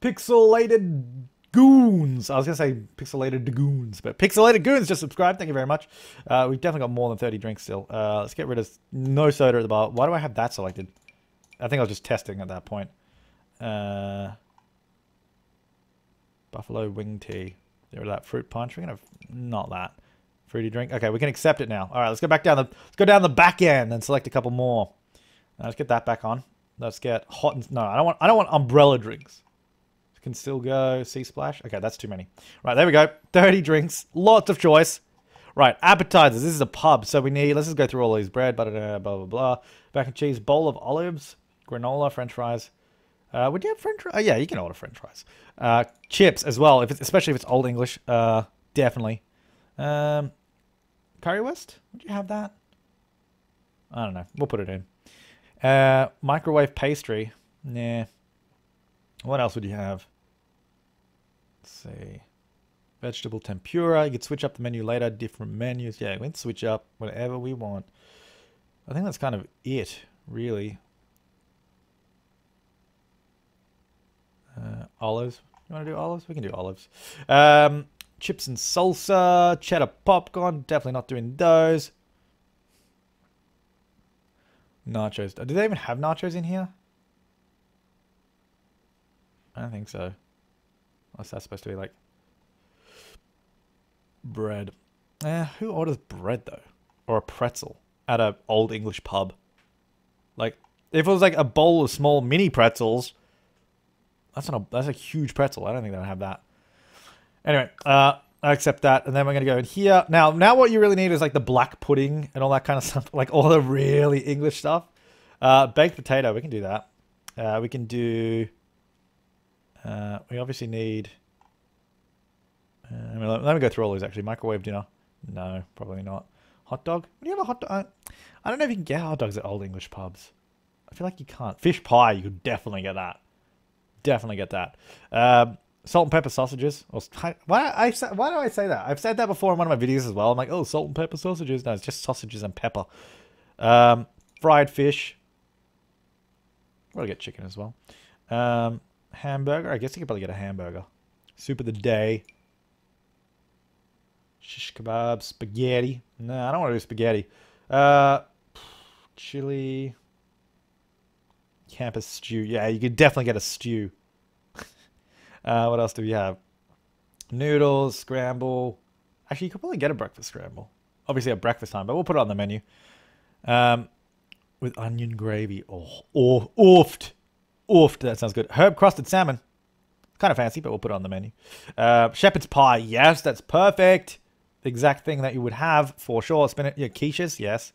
Pixelated... Goons. I was going to say Pixelated Goons, but Pixelated Goons just subscribed. Thank you very much. We've definitely got more than 30 drinks still. Let's get rid of no soda at the bar. Why do I have that selected? I think I was just testing at that point. Buffalo wing tea. Get rid of that fruit punch. We're going to... Not that. Fruity drink. Okay, we can accept it now. All right, let's go back down the... Let's go down the back end and select a couple more. Let's get that back on. Let's get hot and... No, I don't want umbrella drinks. Can still go sea splash. Okay, that's too many. Right, there we go. 30 drinks, lots of choice. Right, appetizers. This is a pub, so we need. Let's just go through all these bread, butter, blah blah blah. Mac and cheese, bowl of olives, granola, French fries. Would you have French fries? Oh, yeah, you can order French fries. Chips as well, if it's, especially if it's Old English. Definitely. Curry West. Would you have that? I don't know. We'll put it in. Microwave pastry. Nah. What else would you have? Let's see. Vegetable tempura. You could switch up the menu later. Different menus. Yeah, we can switch up whatever we want. I think that's kind of it, really. Olives. You want to do olives? We can do olives. Chips and salsa. Cheddar popcorn. Definitely not doing those. Nachos. Do they even have nachos in here? I don't think so. Unless that's supposed to be like bread. Who orders bread though? Or a pretzel at an Old English pub? Like, If it was like a bowl of small mini pretzels, that's not a, that's a huge pretzel. I don't think they'll have that. Anyway, I accept that. And then we're going to go in here. Now what you really need is like the black pudding and all that kind of stuff. Like all the really English stuff. Baked potato, we can do that. We can do... we obviously need... let me go through all these actually. Microwave dinner. No, probably not. Hot dog? Do you have a hot dog? I don't know if you can get hot dogs at old English pubs. I feel like you can't. Fish pie, you could definitely get that. Definitely get that. Salt and pepper sausages. Why do I say that? I've said that before in one of my videos as well. I'm like, oh, salt and pepper sausages. No, it's just sausages and pepper. Fried fish. We'll get chicken as well. Hamburger. I guess you could probably get a hamburger. Soup of the day. Shish kebab. Spaghetti. No, I don't want to do spaghetti. Chili. Campus stew. Yeah, you could definitely get a stew. What else do we have? Noodles, scramble. Actually, you could probably get a breakfast scramble. Obviously at breakfast time, but we'll put it on the menu. With onion gravy. Oh, oofed. Oofed. That sounds good. Herb crusted salmon. Kind of fancy, but we'll put it on the menu. Shepherd's pie. Yes, that's perfect. The exact thing that you would have for sure. Spinach. Yeah, quiches. Yes.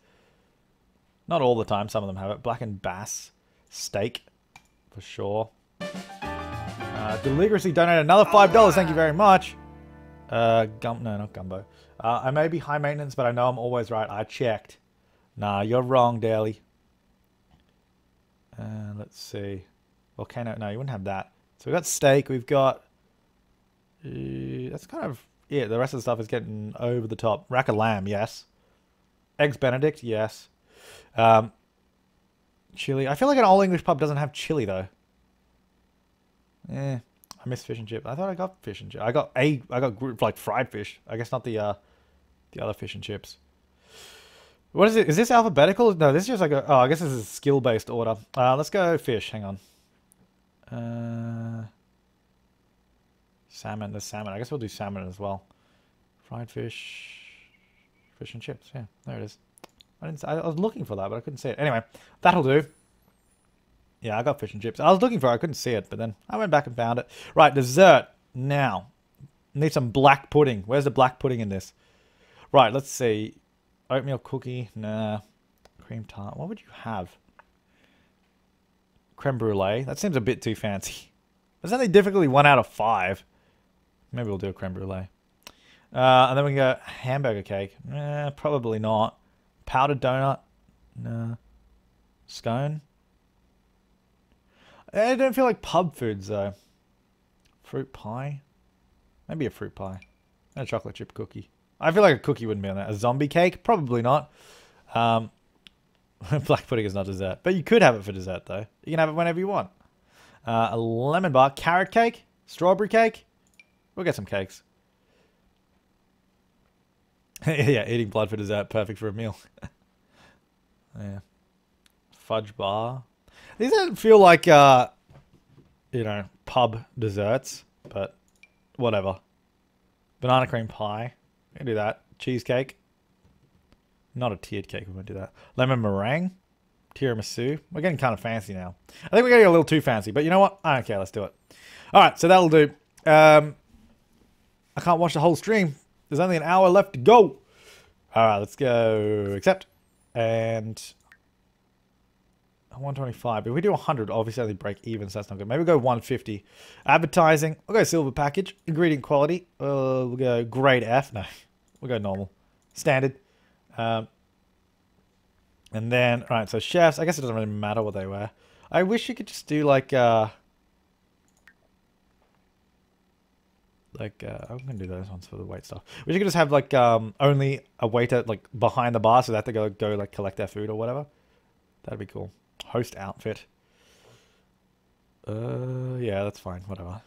Not all the time. Some of them have it. Blackened bass. Steak. For sure. Deliriously donated another $5. Thank you very much. No, not gumbo. I may be high maintenance, but I know I'm always right. I checked. Nah, you're wrong, Daly. Let's see. Volcano. No, you wouldn't have that. So we've got steak. We've got... that's kind of... Yeah, the rest of the stuff is getting over the top. Rack of lamb, yes. Eggs Benedict, yes. Chili. I feel like an old English pub doesn't have chili, though. Eh, I miss fish and chip. I thought I got fish and chip. I got like fried fish. I guess not the the other fish and chips. What is it? Is this alphabetical? No, this is just like a... Oh, I guess this is a skill-based order. Let's go fish. Hang on. Salmon. There's salmon. I guess we'll do salmon as well. Fried fish. Fish and chips. Yeah, there it is. I was looking for that, but I couldn't see it. Anyway, that'll do. Yeah, I got fish and chips. I was looking for it. I couldn't see it, but then I went back and found it. Right, dessert. Now, need some black pudding. Where's the black pudding in this? Right, let's see. Oatmeal cookie. Nah. Cream tart. What would you have? Creme brulee. That seems a bit too fancy. There's only difficulty 1 out of 5. Maybe we'll do a creme brulee. And then we can go hamburger cake. Nah, probably not. Powdered donut. Nah. Scone. I don't feel like pub foods, though. Fruit pie? Maybe a fruit pie. And a chocolate chip cookie. I feel like a cookie wouldn't be on that. A zombie cake? Probably not. Black pudding is not dessert. But you could have it for dessert, though. You can have it whenever you want. A lemon bar. Carrot cake? Strawberry cake? We'll get some cakes. Yeah, eating blood for dessert. Perfect for a meal. Yeah. Fudge bar. These don't feel like, you know, pub desserts, but whatever. Banana cream pie. We can do that. Cheesecake. Not a tiered cake. We won't do that. Lemon meringue. Tiramisu. We're getting kind of fancy now. I think we're getting a little too fancy, but you know what? I don't care. Let's do it. All right, so that'll do. I can't watch the whole stream. There's only an hour left to go. All right, let's go accept. And... 125. If we do 100, obviously only break even, so that's not good. Maybe we'll go 150. Advertising. We'll go silver package. Ingredient quality. We'll go grade F. No. We'll go normal. Standard. And then, all right, so chefs. I guess it doesn't really matter what they wear. I wish you could just do I'm going to do those ones for the wait stuff. Wish you could just have only a waiter behind the bar so they have to go collect their food or whatever. That'd be cool. Host outfit. Yeah, that's fine. Whatever.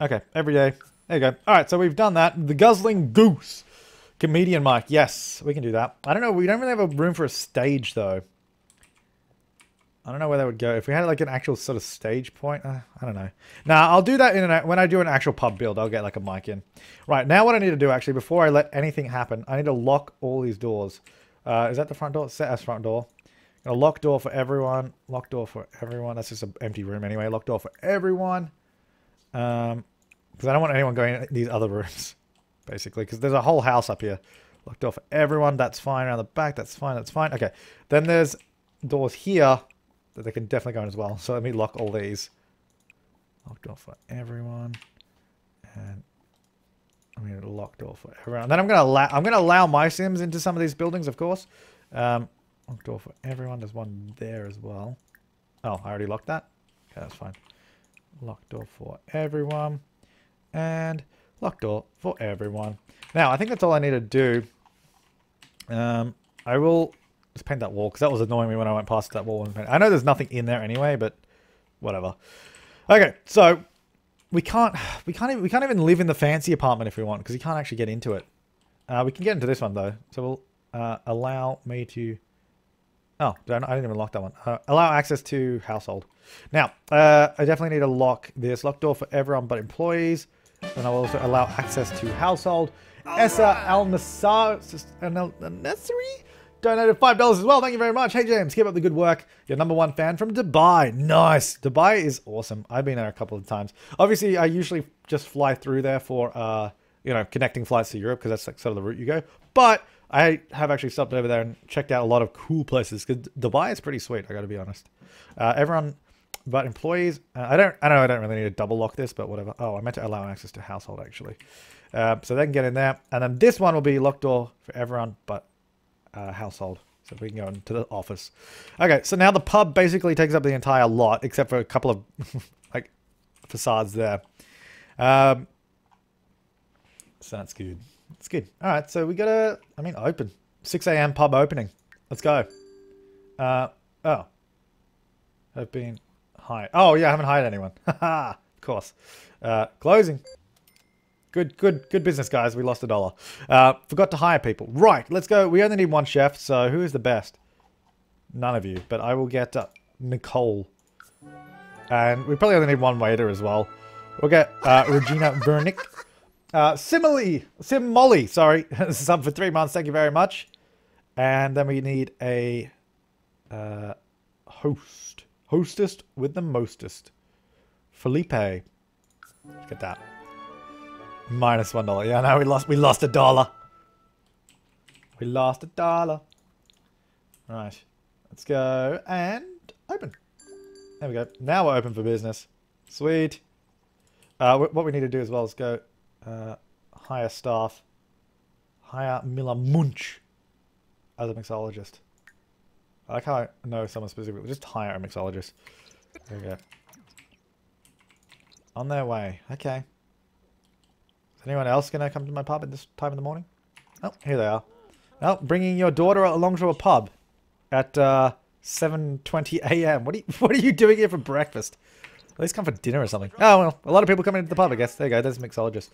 Okay, every day. There you go. All right, so we've done that. The Guzzling Goose. Comedian mic. Yes, we can do that. I don't know. We don't really have a room for a stage, though. I don't know where that would go. If we had, an actual sort of stage point. I don't know. Nah, I'll do that when I do an actual pub build. I'll get, a mic in. Right, now what I need to do, actually, before I let anything happen, I need to lock all these doors. Is that the front door? Set as front door. A locked door for everyone. Locked door for everyone. That's just an empty room anyway. Locked door for everyone. Because I don't want anyone going in these other rooms, basically. Because there's a whole house up here. Locked door for everyone. That's fine. Around the back. That's fine. That's fine. Okay. Then there's doors here that they can definitely go in as well. So let me lock all these. Locked door for everyone. And I'm going to lock door for everyone. And then I'm going to allow my Sims into some of these buildings, of course. Locked door for everyone. There's one there as well. Oh, I already locked that. Okay, that's fine. Locked door for everyone. And locked door for everyone. Now, I think that's all I need to do. I will just paint that wall because that was annoying me when I went past that wall. I know there's nothing in there anyway, but whatever. Okay, so we can't even live in the fancy apartment if we want because you can't actually get into it. We can get into this one though. So we'll allow me to. Oh, I didn't even lock that one. Allow access to household. Now, I definitely need to lock this. Lock door for everyone but employees. And I will also allow access to household. Essa Al-Nasri donated $5 as well. Thank you very much. Hey, James, keep up the good work. Your #1 fan from Dubai. Nice. Dubai is awesome. I've been there a couple of times. Obviously, I usually just fly through there for, you know, connecting flights to Europe because that's like sort of the route you go. But I have actually stopped over there and checked out a lot of cool places because Dubai is pretty sweet. I got to be honest. Everyone but employees. I don't really need to double lock this, but whatever. Oh, I meant to allow access to household actually, so they can get in there. And then this one will be locked door for everyone but household, so we can go into the office. Okay, so now the pub basically takes up the entire lot except for a couple of like facades there. So that's good. It's good. All right, so we got to, I mean, open. 6 a.m. pub opening. Let's go. Oh. I've been hired. Oh, yeah, I haven't hired anyone. Haha, of course. Closing. Good business, guys. We lost $1. Forgot to hire people. Right, let's go. We only need one chef, so who is the best? None of you, but I will get Nicole. And we probably only need one waiter as well. We'll get Regina Vernick. Sim Molly, sorry, sub for 3 months. Thank you very much. And then we need a hostess with the mostest. Felipe, look at that. Minus $1. Yeah, no, we lost $1. We lost $1. Right, let's go and open. There we go. Now we're open for business. Sweet. What we need to do as well is go. Hire staff. Hire Miller Munch as a mixologist. I like how I know someone specifically. Just hire a mixologist. There we go. On their way. Okay. Is anyone else going to come to my pub at this time in the morning? Oh, here they are. Oh, bringing your daughter along to a pub at 7:20 a.m. What are you doing here for breakfast? At least come for dinner or something. Oh, well, a lot of people coming into the pub, I guess. There you go. There's a mixologist.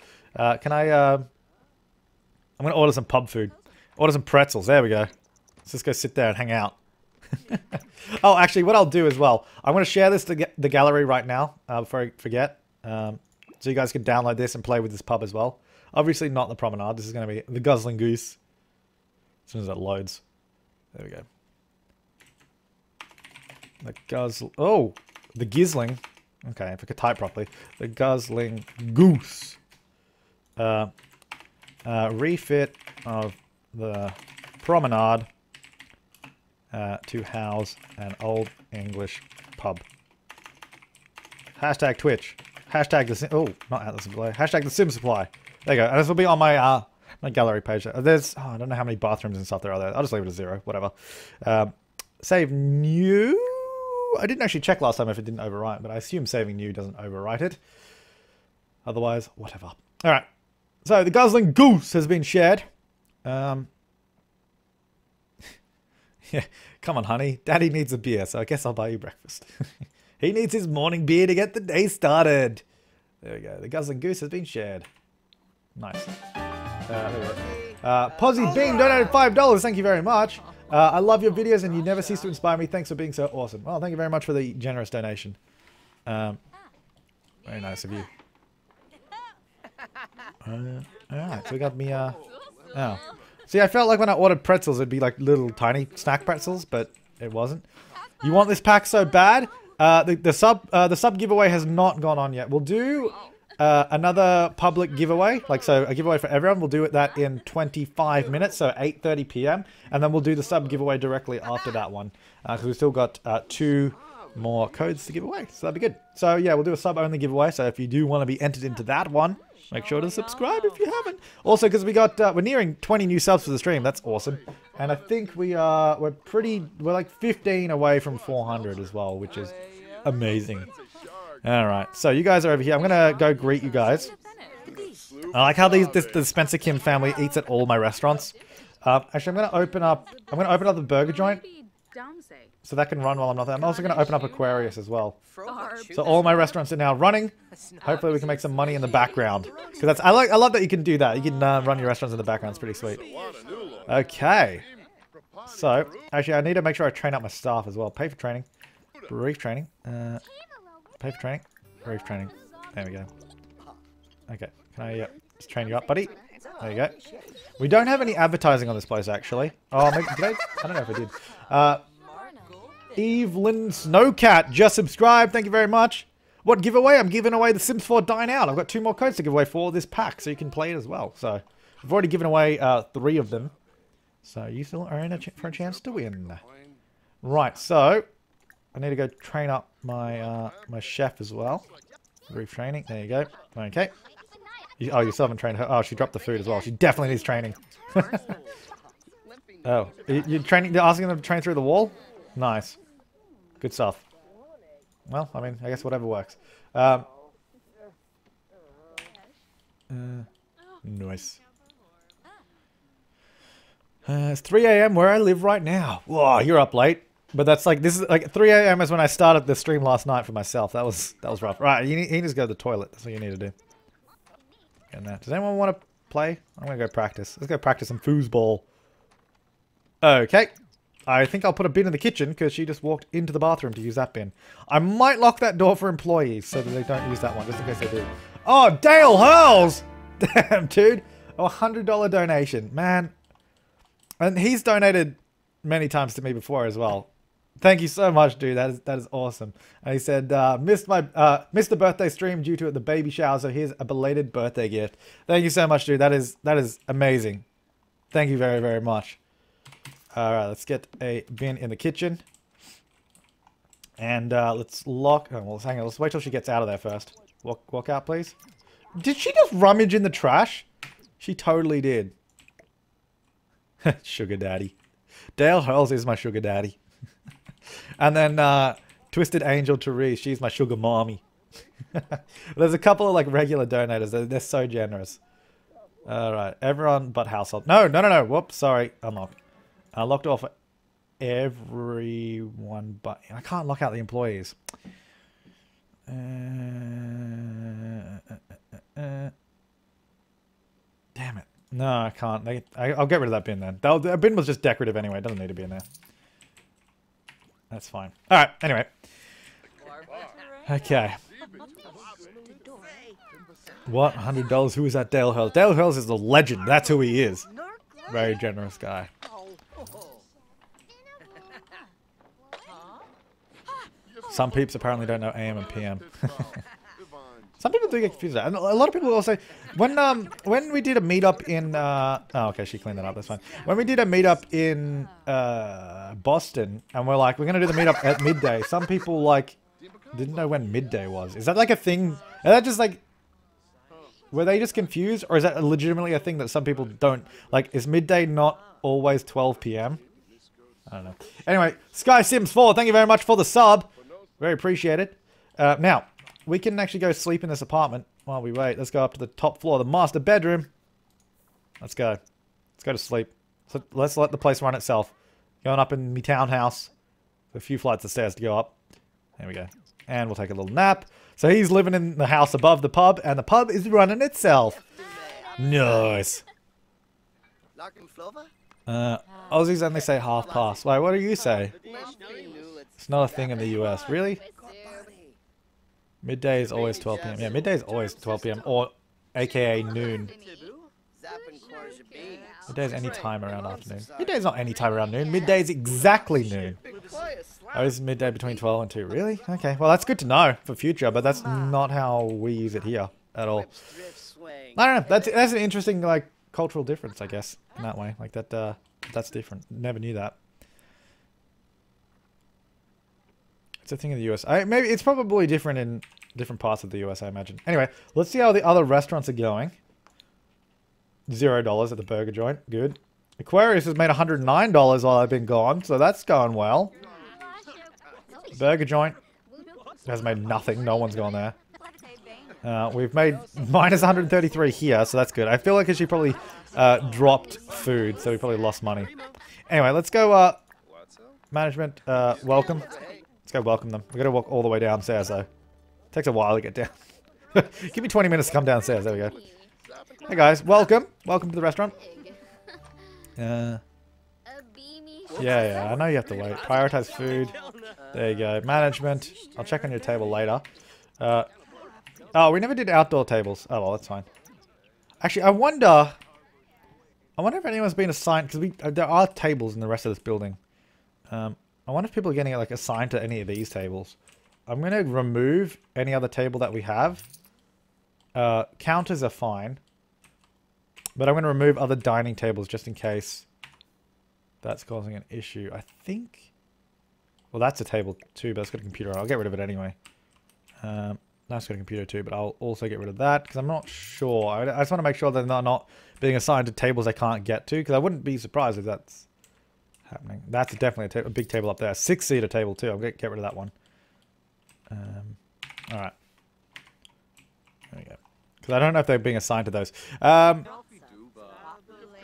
Can I... I'm going to order some pub food. Order some pretzels. There we go. Let's just go sit there and hang out. Oh, actually, what I'll do as well, I'm going to share this to the gallery right now, before I forget. So you guys can download this and play with this pub as well. Obviously not the promenade. This is going to be the Guzzling Goose. As soon as it loads. There we go. The Guzzling... Oh! The Gizzling... Okay, if I could type properly. The Guzzling Goose. Refit of the promenade to house an old English pub. Hashtag Twitch. Hashtag the Sim... Oh, not Outdoor Supply. Hashtag the Sim Supply. There you go. And this will be on my my gallery page. There's... Oh, I don't know how many bathrooms and stuff there are there. I'll just leave it at 0. Whatever. Save new... I didn't actually check last time if it didn't overwrite, but I assume saving new doesn't overwrite it. Otherwise, whatever. Alright, so the Guzzling Goose has been shared. Yeah, come on, honey. Daddy needs a beer, so I guess I'll buy you breakfast. He needs his morning beer to get the day started. There we go. The Guzzling Goose has been shared. Nice. There we go. Posy Bean donated $5. Thank you very much. I love your videos and you never cease to inspire me. Thanks for being so awesome. Well, thank you very much for the generous donation. Very nice of you. Alright, so we got me, oh. See, I felt like when I ordered pretzels, it'd be like little tiny snack pretzels, but It wasn't. You want this pack so bad? The sub giveaway has not gone on yet. We'll do another public giveaway, like so a giveaway for everyone. We'll do it that in 25 minutes, so 8:30 p.m. and then we'll do the sub giveaway directly after that one, because we've still got 2 more codes to give away, so that'd be good. So yeah, we'll do a sub only giveaway, so if you do want to be entered into that one, make sure to subscribe if you haven't. Also, because we got we're nearing 20 new subs for the stream. That's awesome. And I think we're like 15 away from 400 as well, which is amazing. All right, so you guys are over here. I'm gonna go greet you guys. I like how the Spencer Kim family eats at all my restaurants. Actually, I'm gonna open up the burger joint, so that can run while I'm not there. I'm also going to open up Aquarius as well. So all my restaurants are now running. Hopefully we can make some money in the background. Because that's I love that you can do that. You can run your restaurants in the background. It's pretty sweet. Okay. So, actually I need to make sure I train up my staff as well. Pay for training. Brief training. Pay for training. Brief training. There we go. Okay. Can I just train you up, buddy? There you go. We don't have any advertising on this place, actually. Oh, maybe, did I don't know if I did. Evelyn Snowcat just subscribed. Thank you very much. What giveaway? I'm giving away the Sims 4 Dine Out. I've got 2 more codes to give away for this pack, so you can play it as well. So I've already given away 3 of them. So you still are in for a chance to win. Right, so I need to go train up my my chef as well. Brief training. There you go. Okay. Oh, you still haven't trained her. Oh, she dropped the food as well. She definitely needs training. Oh, you're training. They're asking them to train through the wall. Nice. Good stuff. Well, I mean, I guess whatever works. Nice. It's 3 a.m. where I live right now. Whoa, you're up late. But that's like, this is like 3 a.m. is when I started the stream last night for myself. That was rough. Right, you just go to the toilet. That's what you need to do. And that. Does anyone want to play? I'm going to go practice. Let's go practice some foosball. Okay. I think I'll put a bin in the kitchen because she just walked into the bathroom to use that bin. I might lock that door for employees so that they don't use that one, just in case they do. Oh, Dale Hurls! Damn, dude. Oh, $100 donation. Man. And he's donated many times to me before as well. Thank you so much, dude. That is awesome. And he said, missed the birthday stream due to the baby shower, so here's a belated birthday gift. Thank you so much, dude. That is amazing. Thank you very, very much. Alright, let's get a bin in the kitchen. And let's lock... Oh, well, hang on. Let's wait till she gets out of there first. Walk out, please. Did she just rummage in the trash? She totally did. Sugar daddy. Dale Hurls is my sugar daddy. And then Twisted Angel Therese. She's my sugar mommy. There's a couple of like regular donators. They're so generous. Alright, everyone but household. No. Whoops, sorry. Unlock. I locked off everyone, but I can't lock out the employees. Damn it. No, I can't. I'll get rid of that bin then. That bin was just decorative anyway. It doesn't need to be in there. That's fine. All right. Anyway. Okay. What? $100? Who is that Dale Hurls? Dale Hurls is the legend. That's who he is. Very generous guy. Some peeps apparently don't know AM and PM. Some people do get confused. And a lot of people also... when we did a meetup in... oh, okay, she cleaned that up. That's fine. When we did a meetup in Boston, and we're like, we're going to do the meetup at midday. Some people, like, didn't know when midday was. Is that, like, a thing? Is that just, like... Were they just confused? Or is that legitimately a thing that some people don't... Like, is midday not always 12 p.m.? I don't know. Anyway, Sky Sims 4, thank you very much for the sub. Very appreciated. Now, we can actually go sleep in this apartment while we wait. Let's go up to the top floor, the master bedroom. Let's go. Let's go to sleep. So let's let the place run itself. Going up in my townhouse. A few flights of stairs to go up. There we go. And we'll take a little nap. So he's living in the house above the pub, and the pub is running itself. Nice. Aussies only say half past. Wait, what do you say? It's not a thing in the US. Really? Midday is always 12 p.m. Yeah, midday is always 12 p.m. or aka noon. Midday's any time around afternoon. Midday's not any time around noon. Midday's exactly noon. Oh, it's midday between 12 and 2. Really? Okay. Well, that's good to know for future, but that's not how we use it here at all. I don't know. That's an interesting, like, cultural difference, I guess, in that way. Like, that's different. Never knew that. It's a thing in the US. Maybe it's probably different in different parts of the US, I imagine. Anyway, let's see how the other restaurants are going. $0 at the burger joint. Good. Aquarius has made $109 while I've been gone, so that's going well. Burger joint has made nothing. No one's gone there. We've made minus 133 here, so that's good. I feel like she probably dropped food, so we probably lost money. Anyway, let's go management, welcome. Let's go welcome them. We've got to walk all the way downstairs, though. Takes a while to get down. Give me 20 minutes to come downstairs. There we go. Hey guys, welcome. Welcome to the restaurant. Yeah, I know you have to wait. Prioritize food. There you go. Management. I'll check on your table later. Oh, we never did outdoor tables. Oh, well, that's fine. Actually, I wonder if anyone's been assigned, because there are tables in the rest of this building. I wonder if people are getting, like, assigned to any of these tables. I'm going to remove any other table that we have. Counters are fine. But I'm going to remove other dining tables just in case that's causing an issue. I think... Well, that's a table too, but it's got a computer on. I'll get rid of it anyway. That's got a computer too, but I'll also get rid of that because I'm not sure. I just want to make sure that they're not being assigned to tables they can't get to, because I wouldn't be surprised if that's happening. That's definitely a big table up there. 6-seater table too. I'll get rid of that one. All right. There we go. Because I don't know if they're being assigned to those.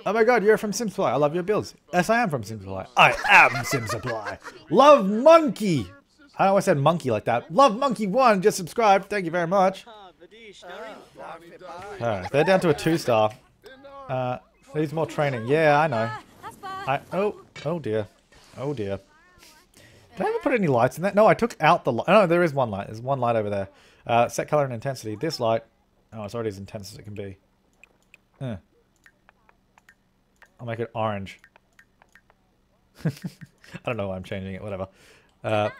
Oh my god, you're from Sim Supply. I love your builds. Yes, I am from Sim Supply. I am Sim Supply. Love Monkey. I always said monkey like that. Love Monkey 1. Just subscribed. Thank you very much. Alright, they're down to a 2-star. Needs more training. Yeah, I know. Oh dear. Oh dear. Did I ever put any lights in that? No, I took out the light. Oh, no, there is one light. There's one light over there. Set color and intensity. This light. Oh, it's already as intense as it can be. Huh. I'll make it orange. I don't know why I'm changing it, whatever. Why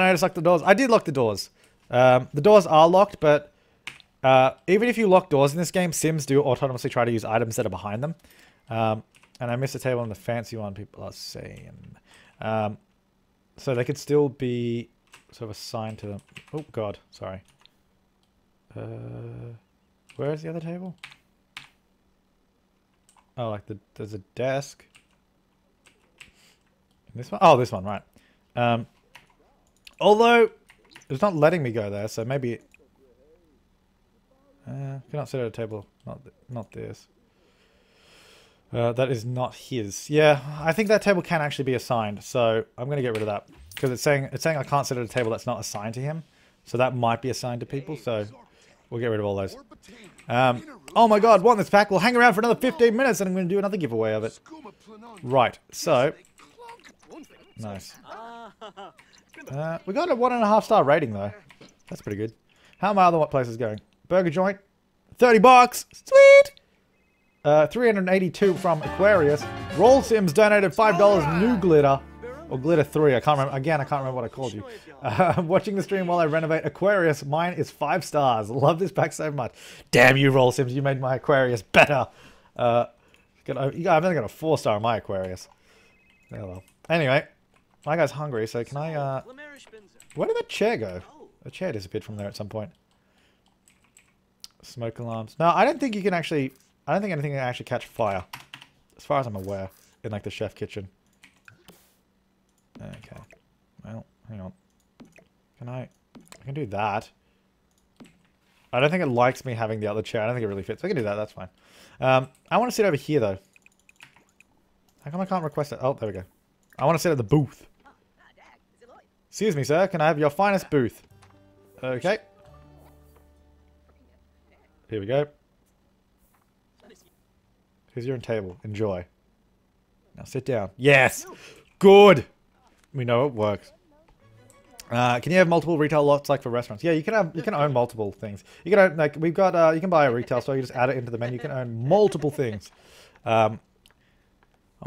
don't I just lock the doors? I did lock the doors. The doors are locked, but even if you lock doors in this game, Sims do autonomously try to use items that are behind them. And I missed a table on the fancy one people are saying. So they could still be sort of assigned to them. Oh, God. Sorry. Where is the other table? Oh, like there's a desk. And this one? Oh, this one, right. Although, it's not letting me go there, so maybe... cannot sit at a table. Not this. That is not his. Yeah, I think that table can actually be assigned, so I'm going to get rid of that. Because it's saying I can't sit at a table that's not assigned to him. So that might be assigned to people, so... We'll get rid of all those. Oh my god, want this pack? We'll hang around for another 15 minutes and I'm going to do another giveaway of it. Right, so... Nice. We got a 1.5-star rating though. That's pretty good. How are my other places going? Burger joint. $30! Sweet! 382 from Aquarius. Roll Sims donated $5 new glitter. Or Glitter 3, I can't remember. Again, I can't remember what I called you. I'm watching the stream while I renovate Aquarius. Mine is 5 stars. Love this pack so much. Damn you, Roll Sims. You made my Aquarius better. I've only got a 4-star in my Aquarius. Oh, well. Anyway, my guy's hungry, so can I... where did that chair go? The chair disappeared from there at some point. Smoke alarms. No, I don't think you can actually... I don't think anything can actually catch fire. As far as I'm aware. In, like, the chef kitchen. Okay. Well, hang on. Can I... I can do that. I don't think it likes me having the other chair. I don't think it really fits. I can do that. That's fine. I want to sit over here, though. How come I can't request it? Oh, there we go. I want to sit at the booth. Excuse me, sir. Can I have your finest booth? Okay. Here we go. Here's your table. Enjoy. Now sit down. Yes! Good! We know it works. Can you have multiple retail lots like for restaurants? Yeah, you can own multiple things. You can own, like we've got you can buy a retail store, you just add it into the menu, you can own multiple things. Oh,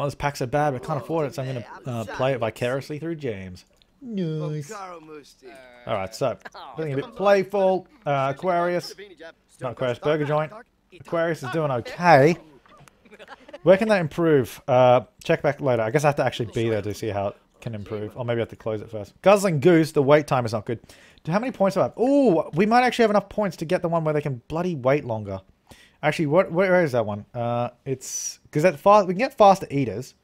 this pack's so bad, but I can't afford it, so I'm gonna play it vicariously through James. Nice. All right, so something a bit playful. Aquarius, not Aquarius Burger Joint. Aquarius is doing okay. Where can that improve? Check back later. I guess I have to actually be there to see how it can improve. Or maybe I have to close it first. Guzzling Goose, the wait time is not good. How many points do I have? Oh, we might actually have enough points to get the one where they can bloody wait longer. Actually, where is that one? It's because that fast we can get faster eaters.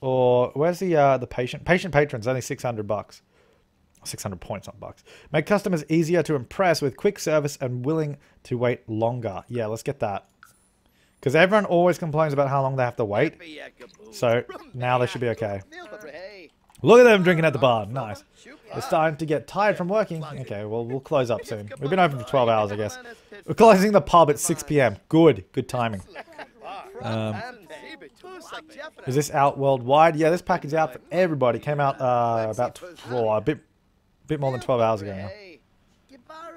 Or where's the patient patrons? Only $600 bucks, 600 points, not bucks. Make customers easier to impress with quick service and willing to wait longer. Yeah, let's get that. Because everyone always complains about how long they have to wait. So now they should be okay. Look at them drinking at the bar. Nice. They're starting to get tired from working. Okay, well we'll close up soon. We've been open for 12 hours, I guess. We're closing the pub at 6 p.m. Good, good timing. Is this out worldwide? Yeah, this package is out for everybody. Came out about a bit more than 12 hours ago now.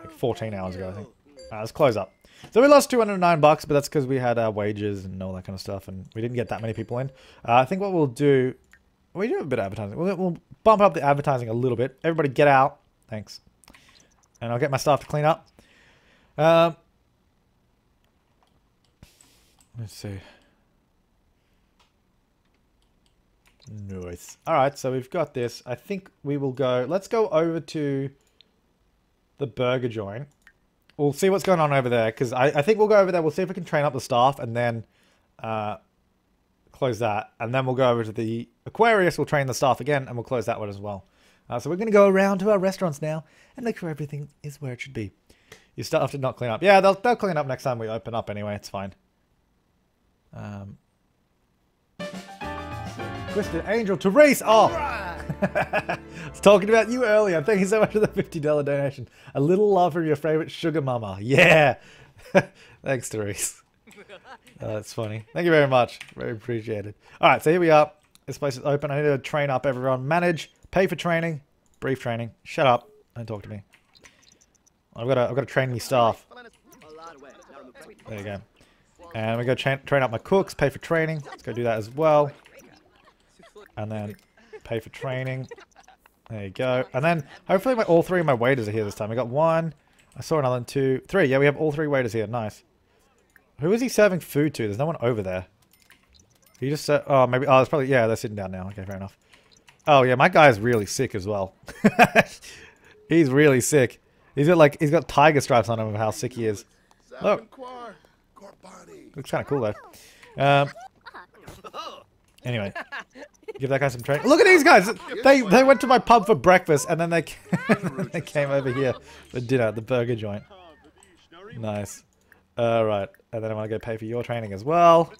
Like 14 hours ago, I think. Alright, let's close up. So we lost 209 bucks, but that's because we had our wages and all that kind of stuff, and we didn't get that many people in. I think what we'll do... We do have a bit of advertising. We'll bump up the advertising a little bit. Everybody get out. Thanks. And I'll get my staff to clean up. Let's see. Nice. Alright, so we've got this. I think we will go... Let's go over to the burger joint. We'll see what's going on over there, because I think we'll go over there. We'll see if we can train up the staff and then close that. And then we'll go over to the Aquarius. We'll train the staff again and we'll close that one as well. So we're going to go around to our restaurants now and look for everything is where it should be. Your staff did not clean up. Yeah, they'll clean up next time we open up anyway. It's fine. Twisted Angel to race off. I was talking about you earlier. Thank you so much for the $50 donation. A little love from your favorite sugar mama. Yeah. Thanks, Therese. That's funny. Thank you very much. Very appreciated. All right, so here we are. This place is open. I need to train up everyone. Manage. Pay for training. Brief training. Shut up. Don't talk to me. I've got to train my staff. There you go. And we go train up my cooks. Pay for training. Let's go do that as well. And then pay for training. There you go. And then hopefully all three of my waiters are here this time. I got one. I saw another one, two, three. Yeah, we have all three waiters here. Nice. Who is he serving food to? There's no one over there. He just said, oh, maybe, oh, it's probably, yeah, they're sitting down now. Okay, fair enough. Oh, yeah, my guy is really sick as well. He's really sick. He's got tiger stripes on him of how sick he is. Look. Looks kind of cool, though. Anyway, give that guy some training. Look at these guys! They went to my pub for breakfast, and then they came over here for dinner at the burger joint. Nice. Alright, and then I want to go pay for your training as well.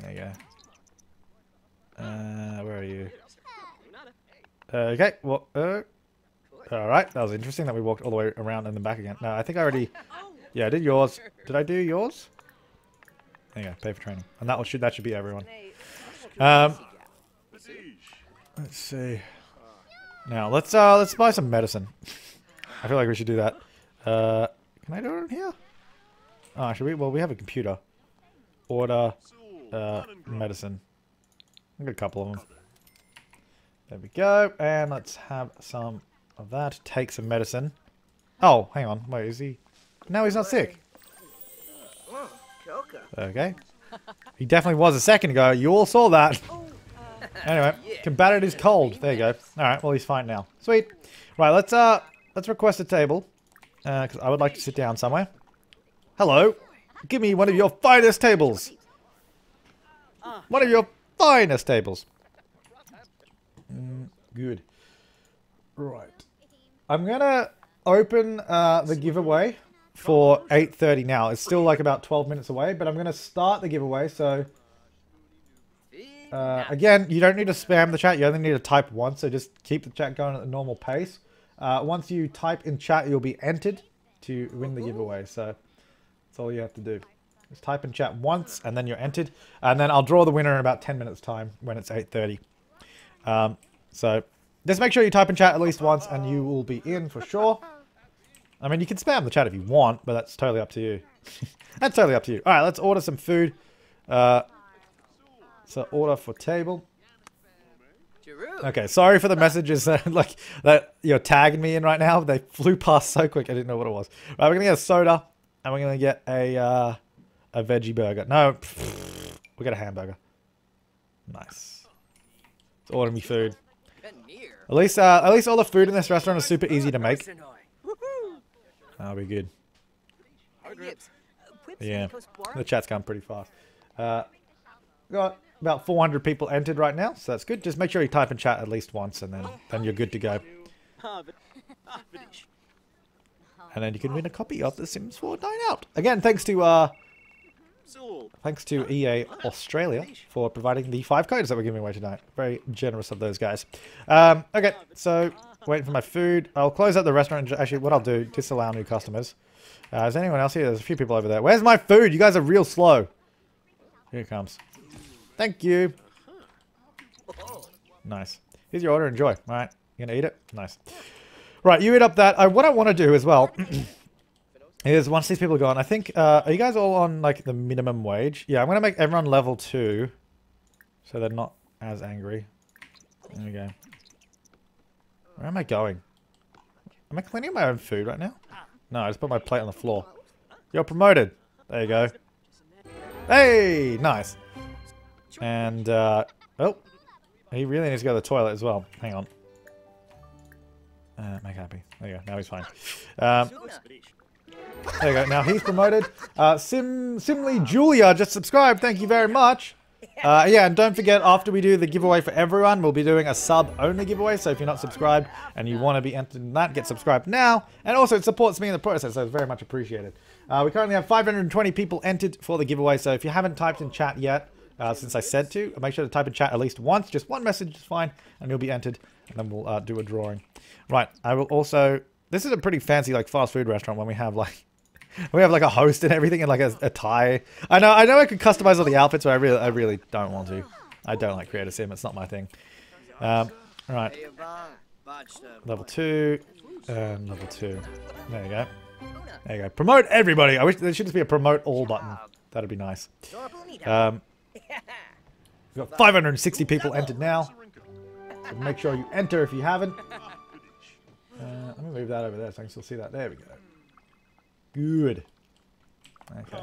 There you go. Where are you? Okay, well, alright, that was interesting that we walked all the way around and then back again. No, I think I already... Yeah, I did yours. Did I do yours? There you go, pay for training. And that should be everyone. Let's see. Now, let's buy some medicine. I feel like we should do that. Can I do it in here? Oh, should we? Well, we have a computer. Order medicine. I've got a couple of them. There we go. And let's have some of that. Take some medicine. Oh, hang on. Wait, is he... No, he's not sick. Okay. He definitely was a second ago. You all saw that. Anyway, combated his cold. There you go. Alright, well he's fine now. Sweet. Right, let's request a table. Because I would like to sit down somewhere. Hello. Give me one of your finest tables. One of your finest tables. Good. Right. I'm going to open the giveaway for 8:30 now. It's still like about 12 minutes away, but I'm going to start the giveaway. So again, you don't need to spam the chat. You only need to type once. So just keep the chat going at the normal pace. Once you type in chat, you'll be entered to win the giveaway. So that's all you have to do. Just type in chat once and then you're entered. And then I'll draw the winner in about 10 minutes time when it's 8:30. So Just make sure you type in chat at least once and you will be in for sure. I mean, you can spam the chat if you want, but that's totally up to you. That's totally up to you. All right, let's order some food. So order for table. Okay, sorry for the messages that, like, that you're tagging me in right now. They flew past so quick, I didn't know what it was. All right, we're going to get a soda and we're going to get a veggie burger. No, we got a hamburger. Nice. Let's order me food. At least all the food in this restaurant is super easy to make. That'll be good. Yeah, the chat's gone pretty fast. Got about 400 people entered right now, so that's good. Just make sure you type in chat at least once, and then you're good to go. And then you can win a copy of The Sims 4 Dine Out. Again, thanks to EA Australia for providing the 5 codes that we're giving away tonight. Very generous of those guys. Okay, so waiting for my food. I'll close out the restaurant. Actually, what I'll do, disallow new customers. Is anyone else here? There's a few people over there. Where's my food? You guys are real slow. Here it comes. Thank you. Nice. Here's your order. Enjoy. All right. You gonna eat it? Nice. Right, you eat up that. What I want to do as well is once these people are gone, I think, are you guys all on like the minimum wage? Yeah, I'm going to make everyone level 2 so they're not as angry. There we go. Where am I going? Am I cleaning my own food right now? No, I just put my plate on the floor. You're promoted. There you go. Hey, nice. And, oh, he really needs to go to the toilet as well. Hang on. Make happy. There you go. Now he's fine. There you go. Now he's promoted. Simly Julia just subscribed. Thank you very much. Yeah, and don't forget, after we do the giveaway for everyone, we'll be doing a sub-only giveaway. So if you're not subscribed and you want to be entered in that, get subscribed now. And also, it supports me in the process, so it's very much appreciated. We currently have 520 people entered for the giveaway. So if you haven't typed in chat yet, since I said to, make sure to type in chat at least once. Just one message is fine, and you'll be entered. And then we'll do a drawing. Right, I will also... This is a pretty fancy, like, fast food restaurant when we have, like... We have like a host and everything and like a tie. I know I could customize all the outfits, but I really don't want to. I don't like Creator Sim, it's not my thing. Alright. Level 2 and level 2. There you go. There you go. Promote everybody! I wish there should just be a promote all button. That'd be nice. We've got 560 people entered now. So make sure you enter if you haven't. Let me move that over there so I can still see that. There we go. Good. Okay.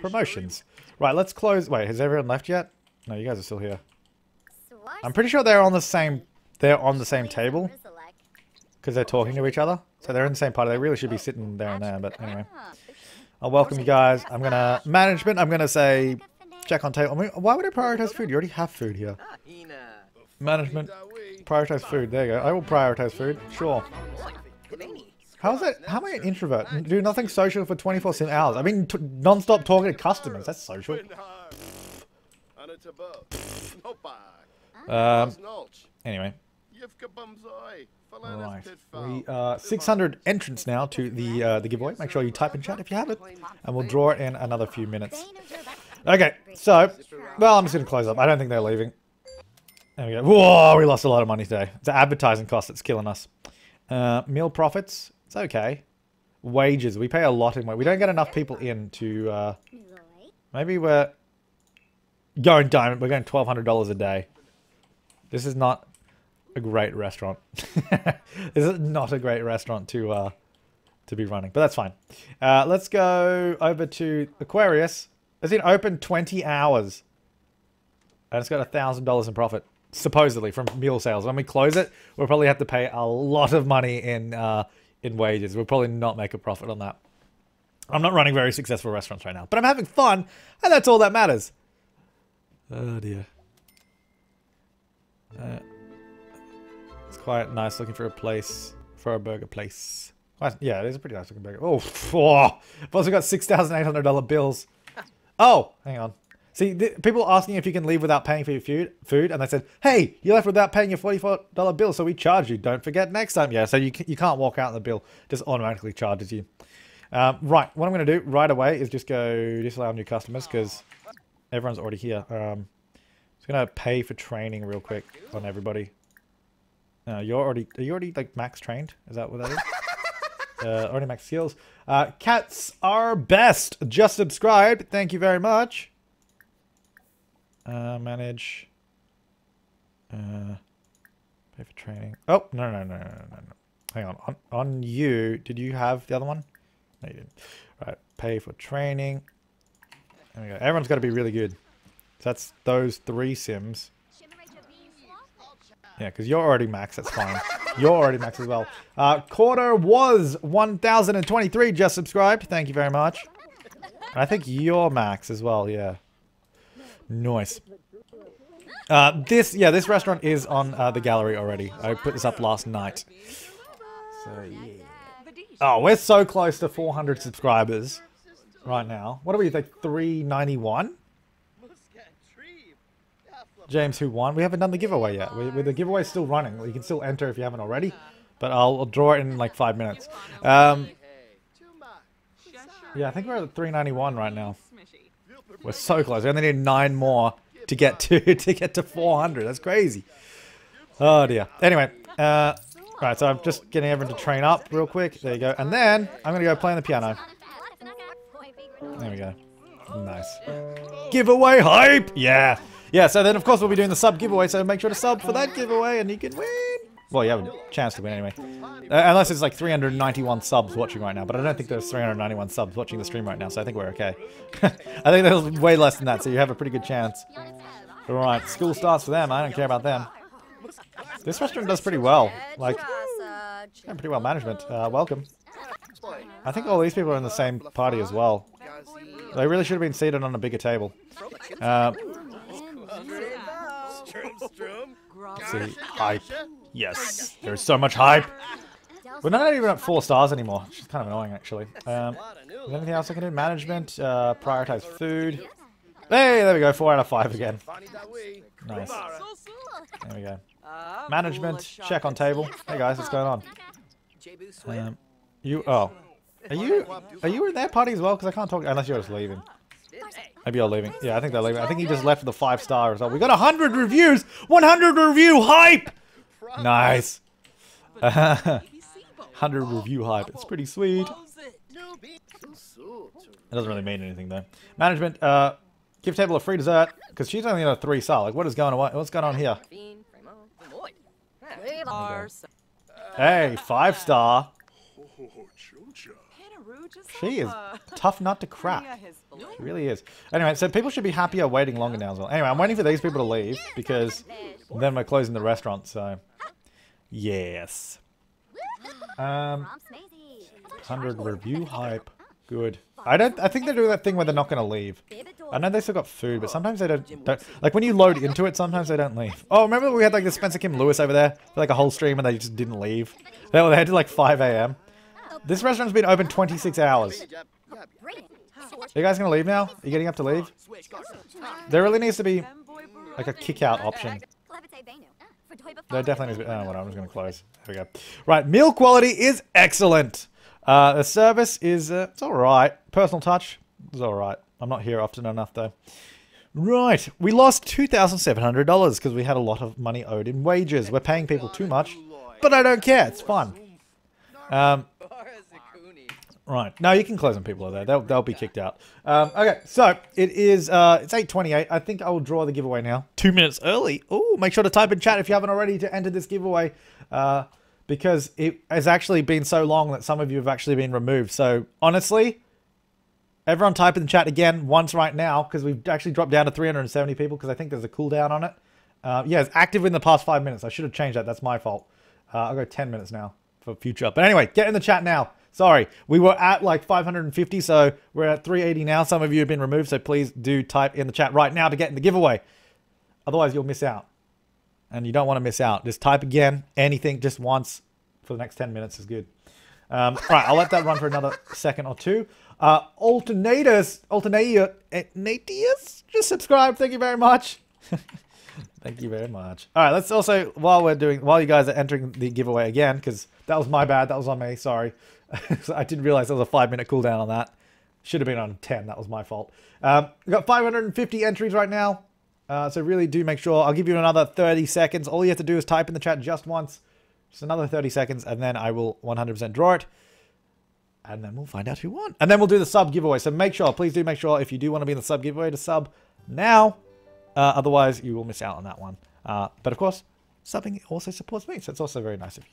Promotions. Right, let's close. Wait, has everyone left yet? No, you guys are still here. I'm pretty sure they're on the same. They're on the same table because they're talking to each other. So they're in the same party. They really should be sitting there and there. But anyway, I'll welcome you guys. I'm gonna management. I'm gonna say check on table. I mean, why would I prioritize food? You already have food here. Management. Prioritize food. There you go. I will prioritize food. Sure. How's that? How am I an introvert? Do nothing social for 24 hours. I mean, non-stop talking to customers. That's social. Anyway. Right. We are 600 entrants now to the giveaway. Make sure you type in chat if you have it. And we'll draw it in another few minutes. Okay, so... Well, I'm just going to close up. I don't think they're leaving. There we go. Whoa, we lost a lot of money today. It's the advertising cost that's killing us. Meal profits... It's okay. Wages. We pay a lot in wages. We don't get enough people in to... maybe we're going diamond. We're going $1,200 a day. This is not a great restaurant. This is not a great restaurant to be running. But that's fine. Let's go over to Aquarius. It's been open 20 hours. And it's got $1,000 in profit. Supposedly from meal sales. When we close it, we'll probably have to pay a lot of money in wages. We'll probably not make a profit on that. I'm not running very successful restaurants right now, but I'm having fun, and that's all that matters. Oh dear. It's quite nice looking for a place, for a burger place. Well, yeah, it is a pretty nice looking burger. Oh, I've also got $6,800 bills. Oh, hang on. See, people asking if you can leave without paying for your food, and they said, hey, you left without paying your $44 bill, so we charge you. Don't forget next time. Yeah, so you can't walk out and the bill just automatically charges you. Right, what I'm going to do right away is just go disallow new customers, because everyone's already here. Just going to pay for training real quick on everybody. Are you already like max trained? Is that what that is? Already max skills. Cats are best. Just subscribed. Thank you very much. Manage. Pay for training. Oh no. Hang on. On you. Did you have the other one? No, you didn't. Right. Pay for training. There we go. Everyone's got to be really good. So that's those three Sims. Yeah, because you're already max, that's fine. You're already max as well. Quarter was 1023 just subscribed. Thank you very much. And I think you're max as well, yeah. Nice. This restaurant is on the gallery already. I put this up last night. So, yeah. Oh, we're so close to 400 subscribers right now. What are we, like 391? James, who won? We haven't done the giveaway yet. The giveaway is still running. You can still enter if you haven't already, but I'll draw it in like 5 minutes. Yeah, I think we're at 391 right now. We're so close. We only need 9 more to get to 400. That's crazy. Oh dear. Anyway, right. So I'm just getting everyone to train up real quick. There you go. And then I'm gonna go play on the piano. There we go. Nice. Giveaway hype. Yeah. Yeah, so then of course we'll be doing the sub giveaway, so make sure to sub for that giveaway and you can win! Well, you have a chance to win anyway. Unless it's like 391 subs watching right now, but I don't think there's 391 subs watching the stream right now, so I think we're okay. I think there's way less than that, so you have a pretty good chance. Alright, school starts for them, I don't care about them. This restaurant does pretty well. Like, pretty well management. Welcome. I think all these people are in the same party as well. They really should have been seated on a bigger table. See, hype. Yes, there's so much hype. We're not even at 4 stars anymore, which is kind of annoying actually. Is there anything else I can do? Management, prioritize food. Hey, there we go, 4 out of 5 again. Nice. There we go. Management, check on table. Hey guys, what's going on? Are you in their party as well? Because I can't talk unless you're just leaving. Maybe you're leaving. Yeah, I think they're leaving. I think he just left with a 5-star result. We got 100 reviews! 100 review hype! Nice. 100 review hype. It's pretty sweet. It doesn't really mean anything though. Management, give table a free dessert. Because she's only in a 3-star. Like, what is going on? What's going on here? Hey, 5-star. She is tough nut to crack. She really is. Anyway, so people should be happier waiting longer now as well. Anyway, I'm waiting for these people to leave because then we're closing the restaurant, so... Yes. 100 review hype. Good. I think they're doing that thing where they're not going to leave. I know they still got food, but sometimes they don't... Like, when you load into it, sometimes they don't leave. Oh, remember we had, like, the Spencer Kim Lewis over there for, like, a whole stream and they just didn't leave? They had to, like, 5 a.m. This restaurant's been open 26 hours. Are you guys gonna leave now? Are you getting up to leave? There really needs to be like a kick out option. There definitely needs to be. Oh, well, I'm just gonna close. There we go. Right, meal quality is excellent. The service is it's all right. Personal touch is all right. I'm not here often enough though. Right, we lost $2,700 because we had a lot of money owed in wages. We're paying people too much, but I don't care. It's fun. Right. No, you can close on people over there. They'll be kicked out. Okay, so it is it's 8:28. I think I will draw the giveaway now. 2 minutes early. Ooh, make sure to type in chat if you haven't already to enter this giveaway. Because it has actually been so long that some of you have actually been removed. So honestly, everyone type in the chat again once right now, because we've actually dropped down to 370 people because I think there's a cooldown on it. Yeah, it's active in the past 5 minutes. I should have changed that, that's my fault. I'll go 10 minutes now for future. But anyway, get in the chat now. Sorry, we were at like 550, so we're at 380 now. Some of you have been removed, so please do type in the chat right now to get in the giveaway. Otherwise, you'll miss out. And you don't want to miss out. Just type again, anything, just once for the next 10 minutes is good. All right, I'll let that run for another second or two. Alternatius, just subscribe. Thank you very much. Thank you very much. All right, let's also, while you guys are entering the giveaway again, because that was my bad, that was on me, sorry. I didn't realize there was a 5-minute cooldown on that. Should have been on 10, that was my fault. We've got 550 entries right now, so really do make sure. I'll give you another 30 seconds. All you have to do is type in the chat just once Just another 30 seconds and then I will 100% draw it. And then we'll find out who won. And then we'll do the sub giveaway. So make sure, please do make sure if you do want to be in the sub giveaway to sub now. Otherwise, you will miss out on that one. But of course, subbing also supports me. So it's also very nice of you.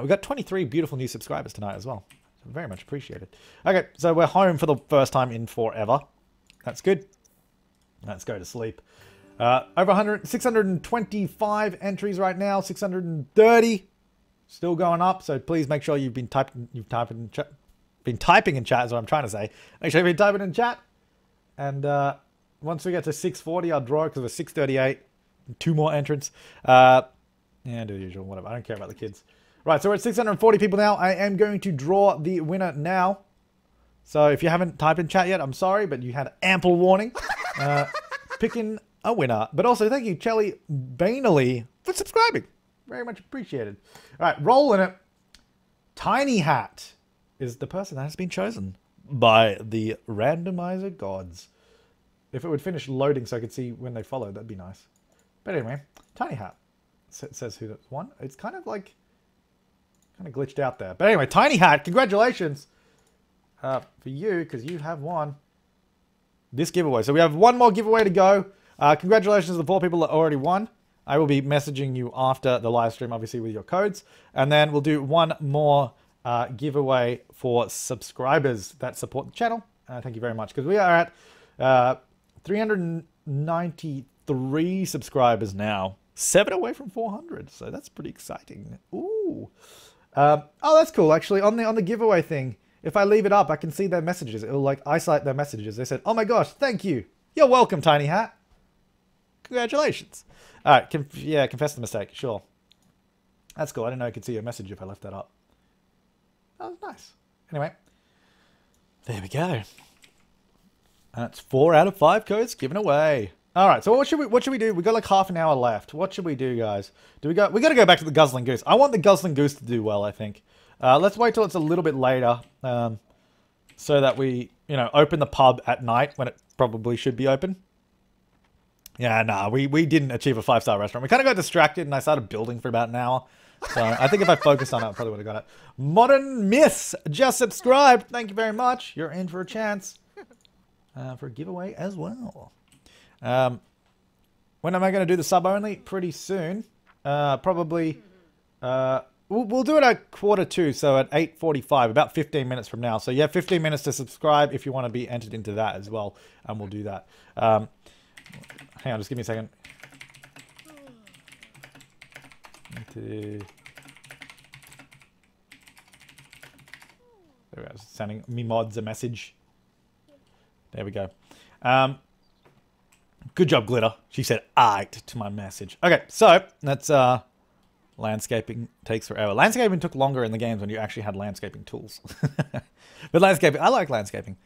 We've got 23 beautiful new subscribers tonight as well. So very much appreciated. Okay, so we're home for the first time in forever. That's good. Let's go to sleep. Over 625 entries right now. 630. Still going up, so please make sure you've been typing. You've been typing in chat is what I'm trying to say. Make sure you've been typing in chat. And once we get to 640, I'll draw it because we're 638. 2 more entrants. Yeah, do the usual, whatever. I don't care about the kids. Right, so we're at 640 people now. I am going to draw the winner now. So if you haven't typed in chat yet, I'm sorry, but you had ample warning. Picking a winner. But also, thank you, Chelly Bainley, for subscribing. Very much appreciated. All right, roll in it. Tiny Hat is the person that has been chosen by the randomizer gods. If it would finish loading so I could see when they followed, that'd be nice. But anyway, Tiny Hat says who that's won. It's kind of like, kind of glitched out there. But anyway, Tiny Hat, congratulations for you, because you have won this giveaway. So we have one more giveaway to go. Congratulations to the 4 people that already won. I will be messaging you after the live stream, obviously, with your codes. And then we'll do one more giveaway for subscribers that support the channel. Thank you very much, because we are at 393 subscribers now. 7 away from 400, so that's pretty exciting. Ooh. Oh, that's cool, actually. On the giveaway thing, if I leave it up, I can see their messages. It'll, like, isolate their messages. They said, oh my gosh, thank you. You're welcome, Tiny Hat. Congratulations. All right, confess the mistake, sure. That's cool. I didn't know I could see your message if I left that up. That was nice. Anyway, there we go. That's 4 out of 5 codes given away. All right, so what should we do? We've got like half an hour left. What should we do, guys? We got to go back to the Guzzling Goose. I want the Guzzling Goose to do well, I think. Let's wait till it's a little bit later so that we, you know, open the pub at night when it probably should be open. Yeah, nah, we didn't achieve a 5-star restaurant. We kind of got distracted and I started building for about an hour. So I think if I focused on it, I probably would have got it. Modern Myths just subscribed. Thank you very much. You're in for a chance for a giveaway as well. When am I going to do the sub only? Pretty soon. Probably, we'll do it at 1:45, so at 8:45, about 15 minutes from now. So you have 15 minutes to subscribe if you want to be entered into that as well. And we'll do that. Hang on, just give me a second. There we go. Sending me mods a message. There we go. Good job, Glitter. She said "aight" to my message. Okay, so that's landscaping takes forever. Landscaping took longer in the games when you actually had landscaping tools. But landscaping, I like landscaping.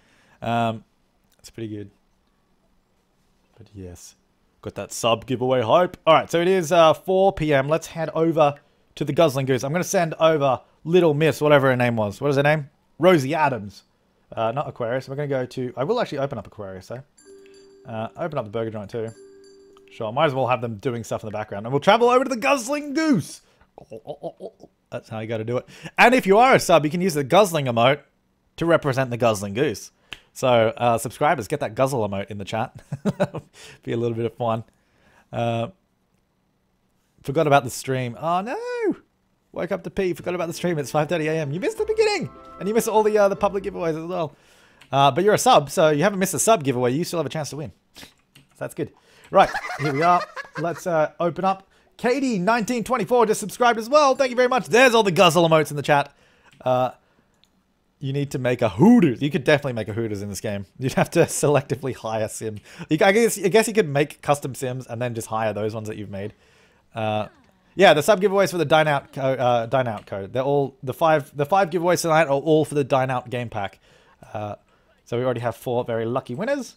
It's pretty good. But yes. Got that sub giveaway hype. All right, so it is 4 p.m. Let's head over to the Guzzling Goose. I'm going to send over Little Miss, whatever her name was. What is her name? Rosie Adams. Not Aquarius. We're going to go to... I will actually open up Aquarius, though. Open up the burger joint, too. Sure, might as well have them doing stuff in the background. And we'll travel over to the Guzzling Goose. That's how you got to do it. And if you are a sub, you can use the Guzzling emote to represent the Guzzling Goose. So, subscribers, get that guzzle emote in the chat. Be a little bit of fun. Forgot about the stream. Oh, no. Woke up to pee. Forgot about the stream. It's 5:30 a.m. You missed the beginning. And you missed all the public giveaways as well. But you're a sub, so you haven't missed a sub giveaway. You still have a chance to win. So that's good. Right, here we are. Let's open up. Katie, 1924, just subscribed as well. Thank you very much. There's all the guzzle emotes in the chat. You need to make a Hooters. You could definitely make a Hooters in this game. You'd have to selectively hire Sim. I guess you could make custom Sims and then just hire those ones that you've made. Yeah, the sub giveaways for the Dine Out code. They're all the five giveaways tonight are all for the Dine Out game pack. So we already have 4 very lucky winners,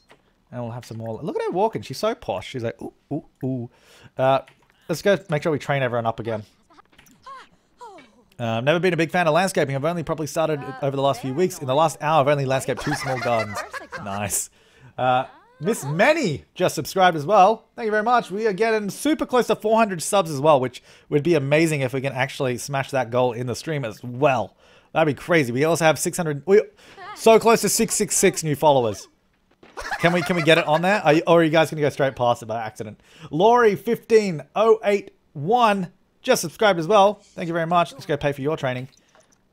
and we'll have some more. Look at her walking. She's so posh. She's like ooh ooh ooh. Let's go make sure we train everyone up again. I've never been a big fan of landscaping. I've only probably started over the last few weeks. In the last hour, I've only landscaped 2 small gardens. Nice. Miss Manny just subscribed as well. Thank you very much. We are getting super close to 400 subs as well, which would be amazing if we can actually smash that goal in the stream as well. That'd be crazy. We also have 600. We're so close to 666 new followers. Can we get it on there? Or are you guys going to go straight past it by accident? Laurie15081 just subscribed as well. Thank you very much. Let's go pay for your training.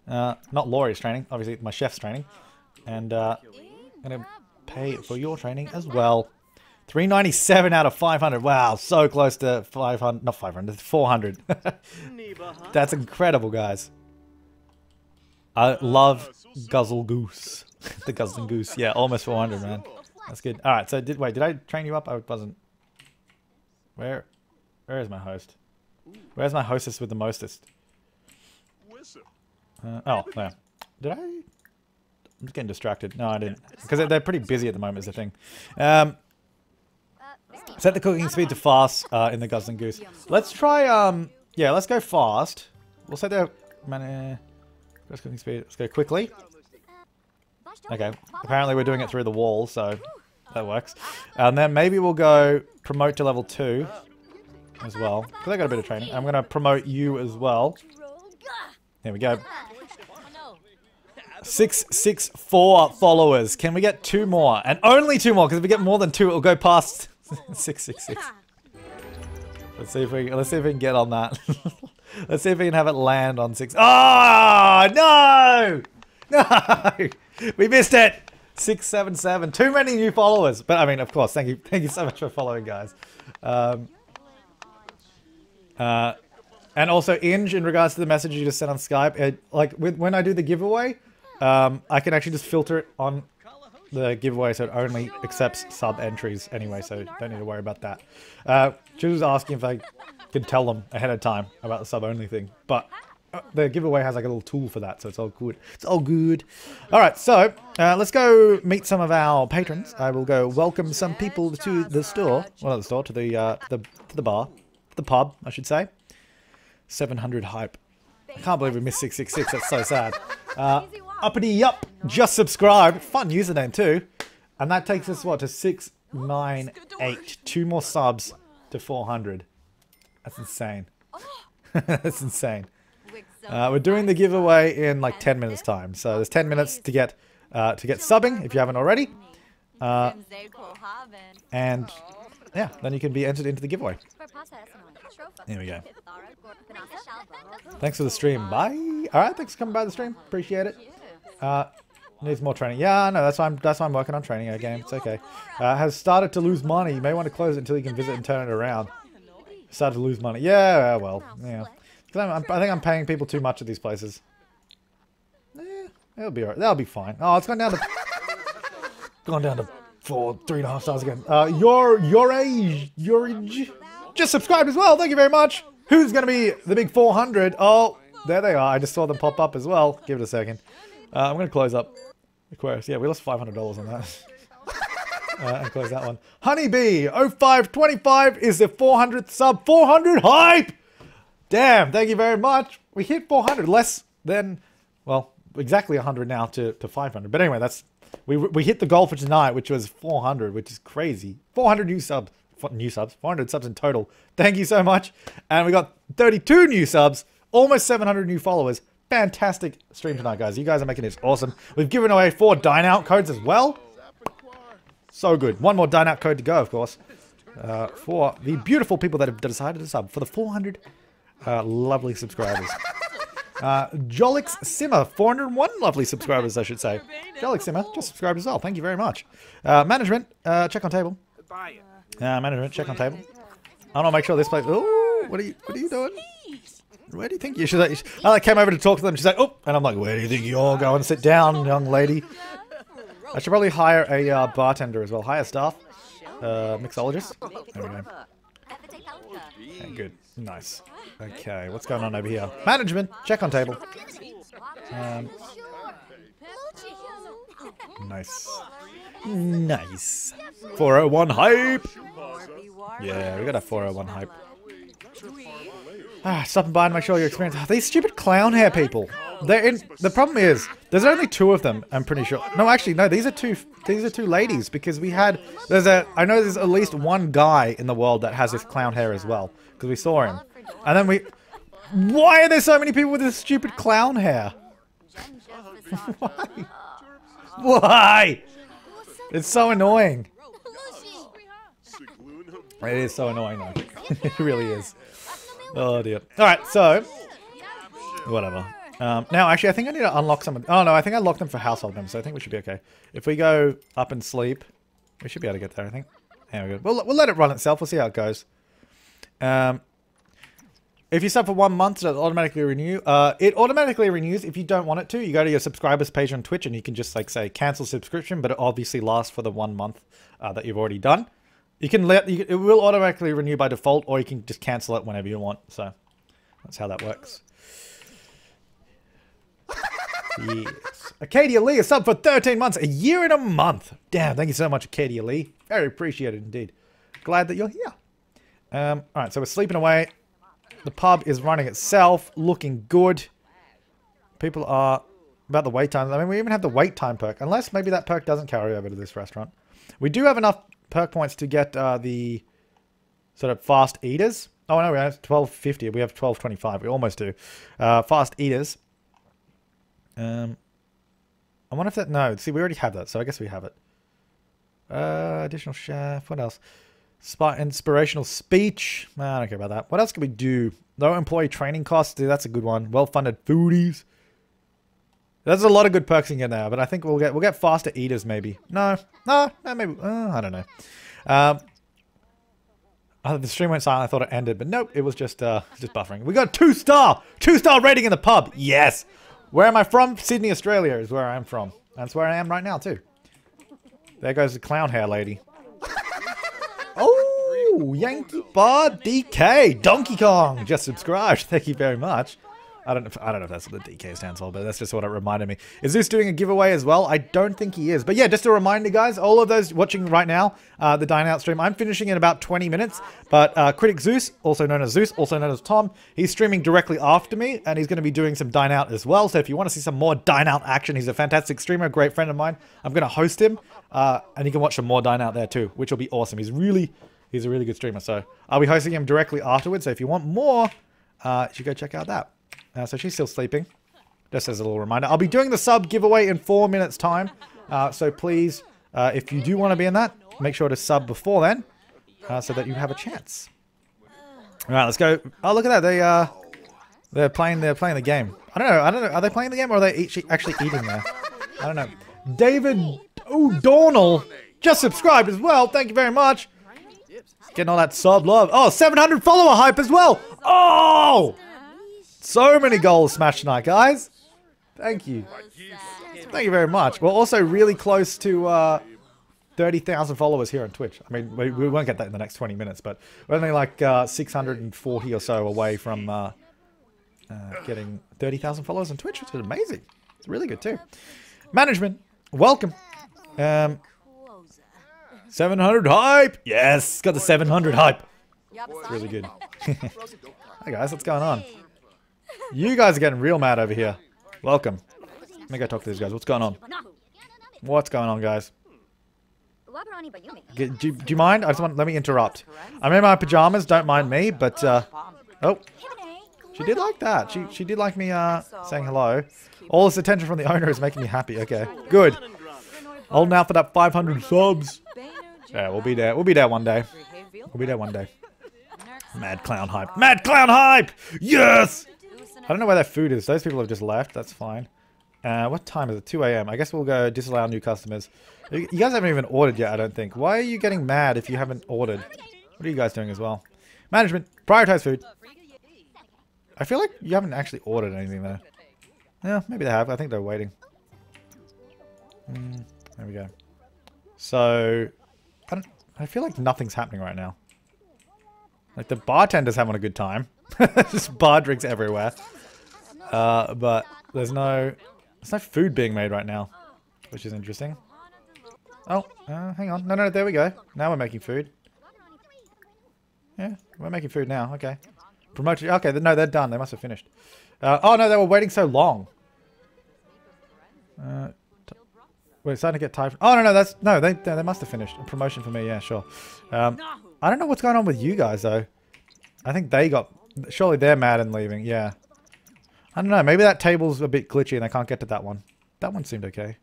Not Laurie's training. Obviously, my chef's training. And I'm going to pay for your training as well. 397 out of 500. Wow, so close to 500. Not 500, 400. That's incredible, guys. I love Guzzle Goose. The Guzzling Goose. Yeah, almost 400, man. That's good. All right, so wait, did I train you up? I wasn't. Where is my host? Where's my hostess with the mostest? Oh, there. Did I? I'm just getting distracted. No, I didn't. Because they're pretty busy at the moment is the thing. Set the cooking speed to fast in the Guzzling Goose. Let's try, yeah, let's go fast. We'll set the cooking speed. Let's go quickly. Okay, apparently we're doing it through the wall, so that works. And then maybe we'll go promote to level 2 as well. Because I got a bit of training. I'm going to promote you as well. There we go. 664 followers. Can we get 2 more? And only 2 more, because if we get more than 2, it'll go past 666. Let's see if we can get on that. Let's see if we can have it land on 6. Oh no! No! We missed it! 677. Too many new followers. But I mean, of course, thank you so much for following, guys. And also, Inge, in regards to the message you just sent on Skype, when I do the giveaway, I can actually just filter it on the giveaway so it only accepts sub entries anyway, so don't need to worry about that. She was asking if I could tell them ahead of time about the sub only thing, but the giveaway has like a little tool for that, so it's all good. It's all good. All right, so let's go meet some of our patrons. I will go welcome some people to the store. Well, not the store, to the bar, the pub, I should say. 700 hype. I can't believe we missed 666. That's so sad. Uppity Yup just subscribed. Fun username too. And that takes us, what, to 698. 2 more subs to 400. That's insane. That's insane. We're doing the giveaway in like 10 minutes time. So there's 10 minutes to get subbing if you haven't already. And yeah, then you can be entered into the giveaway. There we go. Thanks for the stream. Bye. All right, thanks for coming by the stream. Appreciate it. Needs more training. Yeah, no, that's why I'm working on training our game. It's okay. Has started to lose money. You may want to close it until you can visit and turn it around. Started to lose money. Yeah, well, yeah. I think I'm paying people too much at these places. Eh, it'll be alright. That'll be fine. Oh, it's gone down to three and a half stars again. Your age just subscribed as well. Thank you very much. Who's gonna be the big 400? Oh, there they are. I just saw them pop up as well. Give it a second. I'm gonna close up Aquarius. Yeah, we lost $500 on that. And close that one. Honeybee 0525 is the 400th sub. 400 hype. Damn, thank you very much. We hit 400, less than, well, exactly 100 now to 500. But anyway, that's, we hit the goal for tonight, which was 400, which is crazy. 400 subs in total. Thank you so much. And we got 32 new subs, almost 700 new followers. Fantastic stream tonight, guys. You guys are making this awesome. We've given away 4 Dine Out codes as well. So good. One more Dine Out code to go, of course. For the beautiful people that have decided to sub for the 400. Lovely subscribers. Jolix Simmer, 401 lovely subscribers, I should say. Jolix Simmer, just subscribed as well. Thank you very much. Management, check on table. Management, check on table. I want to make sure this place. Oh, what are you doing? Where do you think you should? I came over to talk to them. She's like, oh, and I'm like, where do you think you're going? Sit down, young lady. I should probably hire a bartender as well. Hire staff, mixologist. There we go. Okay, good. Nice. Okay, what's going on over here? Management, check on table. Nice. Nice. 401 hype. Yeah, we got a 401 hype. Ah, stop and buy and make sure your experience. Oh, these stupid clown hair people. The problem is there's only two of them. I'm pretty sure. No, actually, no. These are two. These are two ladies because we had. I know there's at least one guy in the world that has this clown hair as well because we saw him, and then we. Why are there so many people with this stupid clown hair? Why? Why? It's so annoying. It is so annoying though. It really is. Oh dear. Alright, so... whatever. Now, actually, I think I need to unlock some... Oh no, I think I locked them for household members, so I think we should be okay. If we go up and sleep, we should be able to get there, I think. There we go. We'll let it run itself. We'll see how it goes. If you sub for 1 month, it'll automatically renew. It automatically renews if you don't want it to. You go to your subscribers page on Twitch and you can just like say cancel subscription, but it obviously lasts for the 1 month that you've already done. You can it will automatically renew by default, or you can just cancel it whenever you want. So that's how that works. Yes. Acadia Lee is sub for 13 months, a year and a month. Damn, thank you so much, Acadia Lee. Very appreciated indeed. Glad that you're here. All right, so we're sleeping away. The pub is running itself, looking good. People are about the wait times. I mean, we even have the wait time perk, unless maybe that perk doesn't carry over to this restaurant. We do have enough perk points to get the sort of fast eaters. Oh no, we have 12.50. We have 12.25. We almost do fast eaters. I wonder if that. No, see, we already have that, so I guess we have it. Additional chef. What else? Inspirational speech. Nah, I don't care about that. What else can we do? Low employee training costs. Dude, that's a good one. Well-funded foodies. There's a lot of good perks in here now, but I think we'll get faster eaters maybe. No, maybe I don't know. The stream went silent. I thought it ended, but nope, it was just buffering. We got two-star rating in the pub. Yes. Where am I from? Sydney, Australia is where I'm from. That's where I am right now too. There goes the clown hair lady. Oh, Yankee Bar DK Donkey Kong just subscribed. Thank you very much. I don't know if that's what the DK stands for, but that's just what it reminded me. Is Zeus doing a giveaway as well? I don't think he is. But yeah, just a reminder, guys, all of those watching right now, the Dine Out stream, I'm finishing in about 20 minutes, but Critic Zeus, also known as Zeus, also known as Tom, he's streaming directly after me, and he's going to be doing some Dine Out as well. So if you want to see some more Dine Out action, he's a fantastic streamer, a great friend of mine. I'm going to host him, and you can watch some more Dine Out there too, which will be awesome. He's a really good streamer. So I'll be hosting him directly afterwards. So if you want more, you should go check out that. So she's still sleeping, just as a little reminder. I'll be doing the sub giveaway in 4 minutes time, so please, if you do want to be in that, make sure to sub before then, so that you have a chance. All right, let's go. Oh, look at that. They're playing the game. I don't know. Are they playing the game or are they actually eating there? I don't know. David O'Donnell just subscribed as well. Thank you very much. Getting all that sub love. Oh, 700 follower hype as well. Oh. So many goals smashed tonight, guys. Thank you. Thank you very much. We're also really close to 30,000 followers here on Twitch. I mean, we won't get that in the next 20 minutes, but we're only like 640 or so away from getting 30,000 followers on Twitch, which is amazing. It's really good too. Management, welcome. 700 hype. Yes, got the 700 hype. It's really good. Hey guys, what's going on? You guys are getting real mad over here. Welcome. Let me go talk to these guys. What's going on? What's going on, guys? Do you mind? Let me interrupt. I'm in my pajamas. Don't mind me, but... oh. She did like that. She did like me saying hello. All this attention from the owner is making me happy. Okay, good. Holding out for that 500 subs. Yeah, we'll be there. We'll be there one day. We'll be there one day. Mad clown hype. Mad clown hype! Yes! I don't know where that food is. Those people have just left. That's fine. What time is it? 2 a.m. I guess we'll go disallow new customers. You guys haven't even ordered yet, I don't think. Why are you getting mad if you haven't ordered? What are you guys doing as well? Management, prioritize food. I feel like you haven't actually ordered anything, though. Yeah, maybe they have. I think they're waiting. There we go. So, I feel like nothing's happening right now. Like, the bartender's having a good time. Just bar drinks everywhere. But there's no food being made right now, which is interesting. Oh, hang on. No, there we go. Now we're making food. Yeah, we're making food now. Okay. Promote. Okay, no, they're done. They must have finished. Oh, no, they were waiting so long. We're starting to get tired. Oh, no, that's... No, they must have finished. A promotion for me, yeah, sure. I don't know what's going on with you guys, though. I think they got... Surely they're mad and leaving, yeah. I don't know. Maybe that table's a bit glitchy and I can't get to that one. That one seemed okay.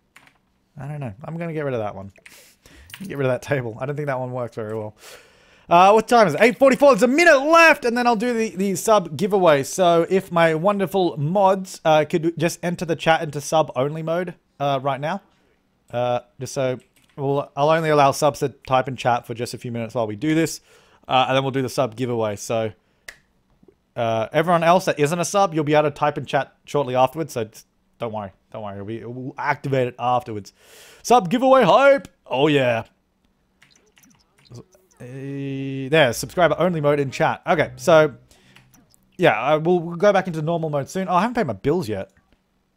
I don't know. I'm going to get rid of that one. Get rid of that table. I don't think that one works very well. What time is it? 8:44. There's a minute left, and then I'll do the sub giveaway. So if my wonderful mods could just enter the chat into sub only mode right now, just so I'll only allow subs to type in chat for just a few minutes while we do this, and then we'll do the sub giveaway. So everyone else that isn't a sub, you'll be able to type in chat shortly afterwards. So don't worry. We'll activate it afterwards. Sub giveaway hype. Oh yeah. There, subscriber only mode in chat. Okay, so yeah, we'll go back into normal mode soon. Oh, I haven't paid my bills yet.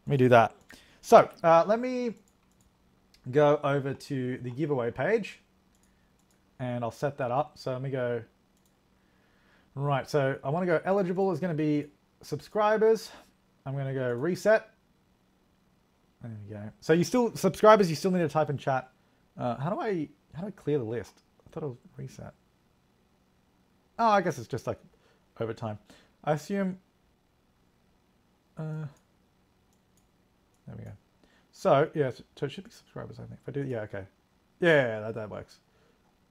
Let me do that. So let me go over to the giveaway page and I'll set that up. So let me go. Right, so I want to go eligible is going to be subscribers. I'm going to go reset. There we go. So you still subscribers. You still need to type in chat. How do I clear the list? I thought it was reset. Oh, I guess it's just like over time. I assume. There we go. So yeah, so it should be subscribers. I think if I do, yeah, okay, yeah, that works.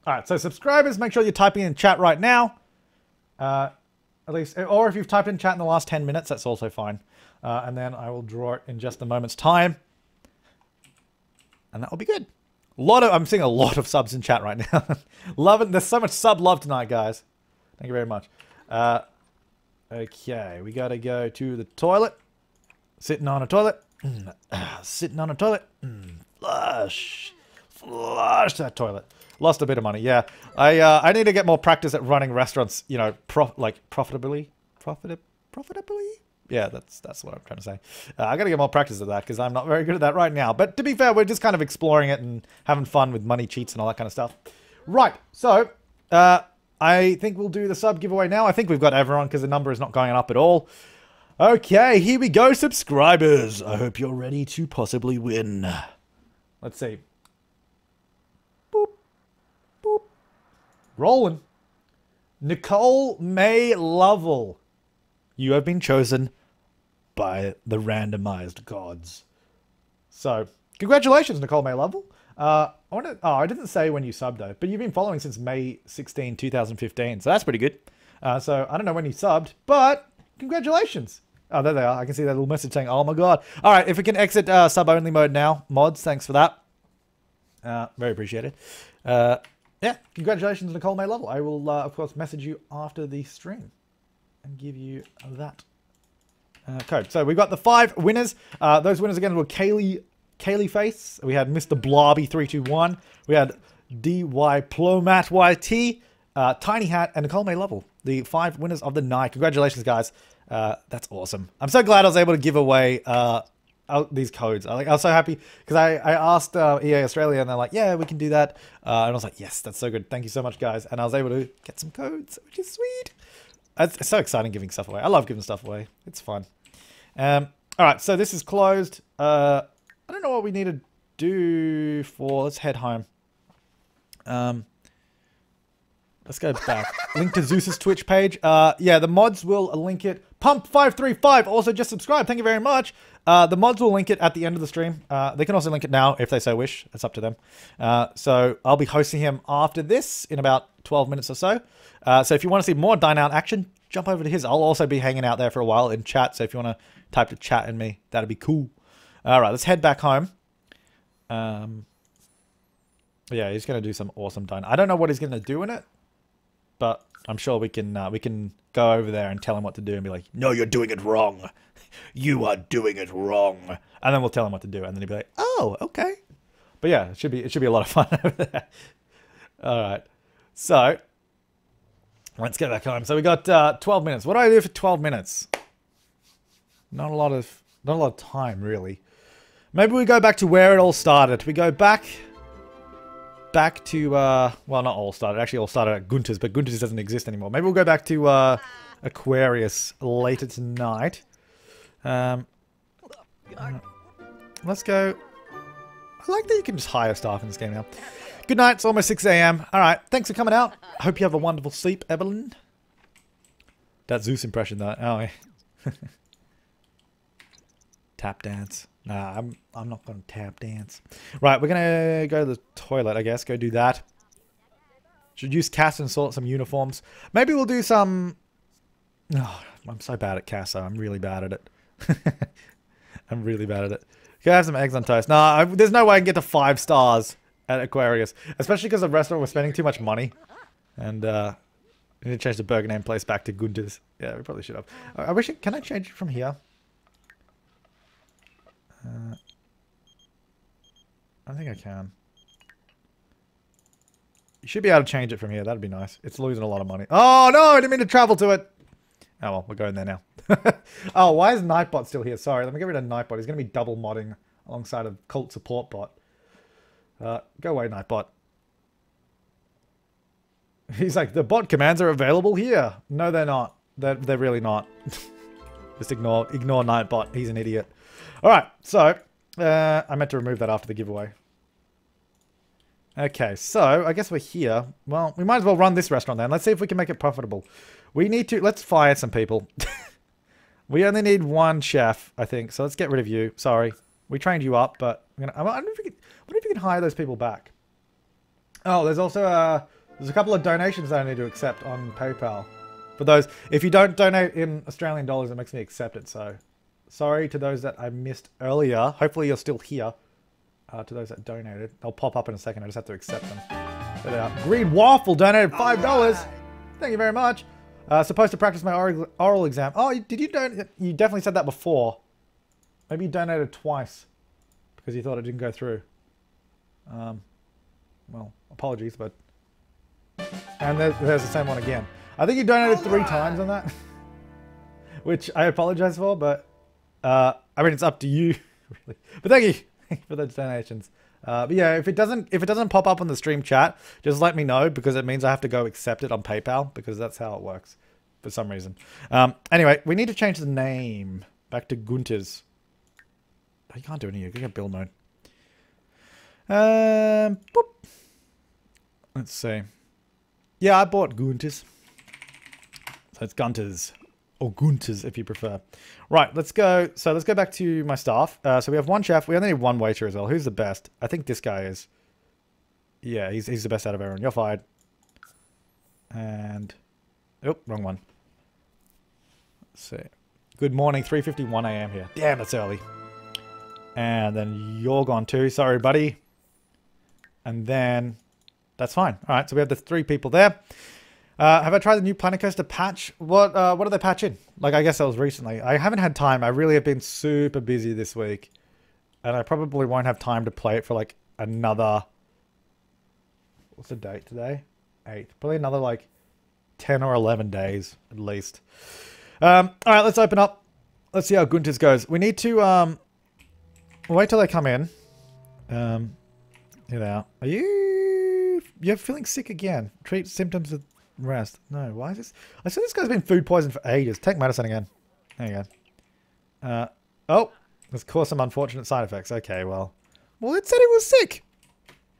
All right, so subscribers, make sure you're typing in chat right now. At least, or if you've typed in chat in the last 10 minutes, that's also fine. And then I will draw it in just a moment's time, and that will be good. I'm seeing a lot of subs in chat right now. Loving, there's so much sub love tonight, guys. Thank you very much. Okay, we gotta go to the toilet. Sitting on a toilet. Sitting on a toilet. Flush. Flush that toilet. Lost a bit of money, yeah. I need to get more practice at running restaurants, you know, profitably. Profitably? Yeah, that's what I'm trying to say. I gotta get more practice at that because I'm not very good at that right now. But to be fair, we're just kind of exploring it and having fun with money cheats and all that kind of stuff. Right, so I think we'll do the sub giveaway now. I think we've got everyone because the number is not going up at all. Okay, here we go, subscribers. I hope you're ready to possibly win. Let's see. Boop. Boop. Rolling. Nicole May Lovell. You have been chosen by the randomized gods. So, congratulations, Nicole May Lovell. I didn't say when you subbed, though, but you've been following since May 16, 2015, so that's pretty good. So, I don't know when you subbed, but congratulations. Oh, there they are. I can see that little message saying, oh my god. All right, if we can exit sub-only mode now, mods, thanks for that. Very appreciated. Yeah, congratulations, Nicole May Lovell. I will, of course, message you after the stream and give you that code. So we've got the 5 winners. Those winners again were Kaylee Face. We had Mr. Blobby 321. We had DY Plomat YT, Tiny Hat, and Nicole May Lovell. The 5 winners of the night. Congratulations, guys. That's awesome. I'm so glad I was able to give away these codes. I was so happy because I asked EA Australia and they're like, yeah, we can do that. And I was like, yes, that's so good. Thank you so much, guys. And I was able to get some codes, which is sweet. It's so exciting giving stuff away. I love giving stuff away. It's fun. All right, so this is closed. I don't know what we need to do for... Let's head home. Let's go back. Link to Zeus's Twitch page. Yeah, the mods will link it. Pump535 also just subscribed. Thank you very much. The mods will link it at the end of the stream. They can also link it now if they so wish. It's up to them. So I'll be hosting him after this in about 12 minutes or so. So if you want to see more Dine Out action, jump over to his. I'll also be hanging out there for a while in chat. So if you want to type to chat in me, that'd be cool. All right, let's head back home. Yeah, he's going to do some awesome Dine. I don't know what he's going to do in it, but I'm sure we can go over there and tell him what to do and be like, no, you're doing it wrong. You are doing it wrong. And then we'll tell him what to do. And then he'll be like, oh, okay. But yeah, it should be a lot of fun over there. All right. So... let's go back home. So we got 12 minutes. What do I do for 12 minutes? Not a lot of time, really. Maybe we go back to where it all started. We go back to well, not all started. Actually, all started at Gunter's, but Gunter's doesn't exist anymore. Maybe we'll go back to Aquarius later tonight. Let's go. I like that you can just hire staff in this game now. Good night. It's almost 6 AM. All right. Thanks for coming out. I hope you have a wonderful sleep, Evelyn. That Zeus impression, though. Oh, yeah. Tap dance. Nah, I'm not going to tap dance. Right, we're going to go to the toilet, I guess. Go do that. Should use Cass and sort some uniforms. Maybe we'll do some... Oh, I'm so bad at Cass, though. I'm really bad at it. I'm really bad at it. Can I have some eggs on toast? Nah, there's no way I can get to 5 stars at Aquarius. Especially because the restaurant was spending too much money. And, we need to change the burger name place back to Gunter's. Yeah, we probably should have. I wish it... Can I change it from here? I think I can. You should be able to change it from here. That'd be nice. It's losing a lot of money. Oh, no! I didn't mean to travel to it! Oh, well. We're going there now. Oh, why is Nightbot still here? Sorry. Let me get rid of Nightbot. He's going to be double modding alongside a cult support bot. Go away, Nightbot. He's like, the bot commands are available here. No, they're not. They're really not. Just ignore Nightbot. He's an idiot. All right, so I meant to remove that after the giveaway. Okay, so I guess we're here. Well, we might as well run this restaurant then. Let's see if we can make it profitable. We need to... Let's fire some people. We only need one chef, I think. So let's get rid of you. Sorry. We trained you up, but... I wonder if we can, hire those people back. Oh, there's also a... There's a couple of donations that I need to accept on PayPal. For those, if you don't donate in Australian dollars, it makes me accept it. So, sorry to those that I missed earlier. Hopefully you're still here. To those that donated. They'll pop up in a second. I just have to accept them. Green Waffle donated $5. Right. Thank you very much. Supposed to practice my oral exam. Oh, did you donate? You definitely said that before. Maybe you donated twice because you thought it didn't go through. Well, apologies, but... And there's the same one again. I think you donated 3 times on that. Which I apologize for, but... I mean, it's up to you, really. But thank you for those donations. But yeah, if it doesn't pop up on the stream chat, just let me know, because it means I have to go accept it on PayPal, because that's how it works for some reason. Anyway, we need to change the name back to Gunter's. Oh, you can't do it here. You get Bill known. Boop. Let's see. Yeah, I bought Gunter's. So it's Gunter's. Or Gunter's if you prefer. Right, let's go. So let's go back to my staff. So we have one chef. We only need one waiter as well. Who's the best? I think this guy is. Yeah, he's the best out of everyone. You're fired. And... Oh, wrong one. Let's see. Good morning, 3:51 AM here. Damn, it's early. And then you're gone too. Sorry, buddy. And then... That's fine. All right, so we have the 3 people there. Have I tried the new Planet Coaster patch? What do they patch in? Like, I guess that was recently. I haven't had time. I really have been super busy this week. And I probably won't have time to play it for, like, another... What's the date today? 8. Probably another, like, 10 or 11 days, at least. All right, let's open up. Let's see how Gunter's goes. We need to, wait till they come in. Here they are. Are you... You're feeling sick again. Treat symptoms with rest. No, why is this? I said this guy's been food poisoned for ages. Take medicine again. There you go. Oh, it's caused some unfortunate side effects. Okay, well, it said he was sick.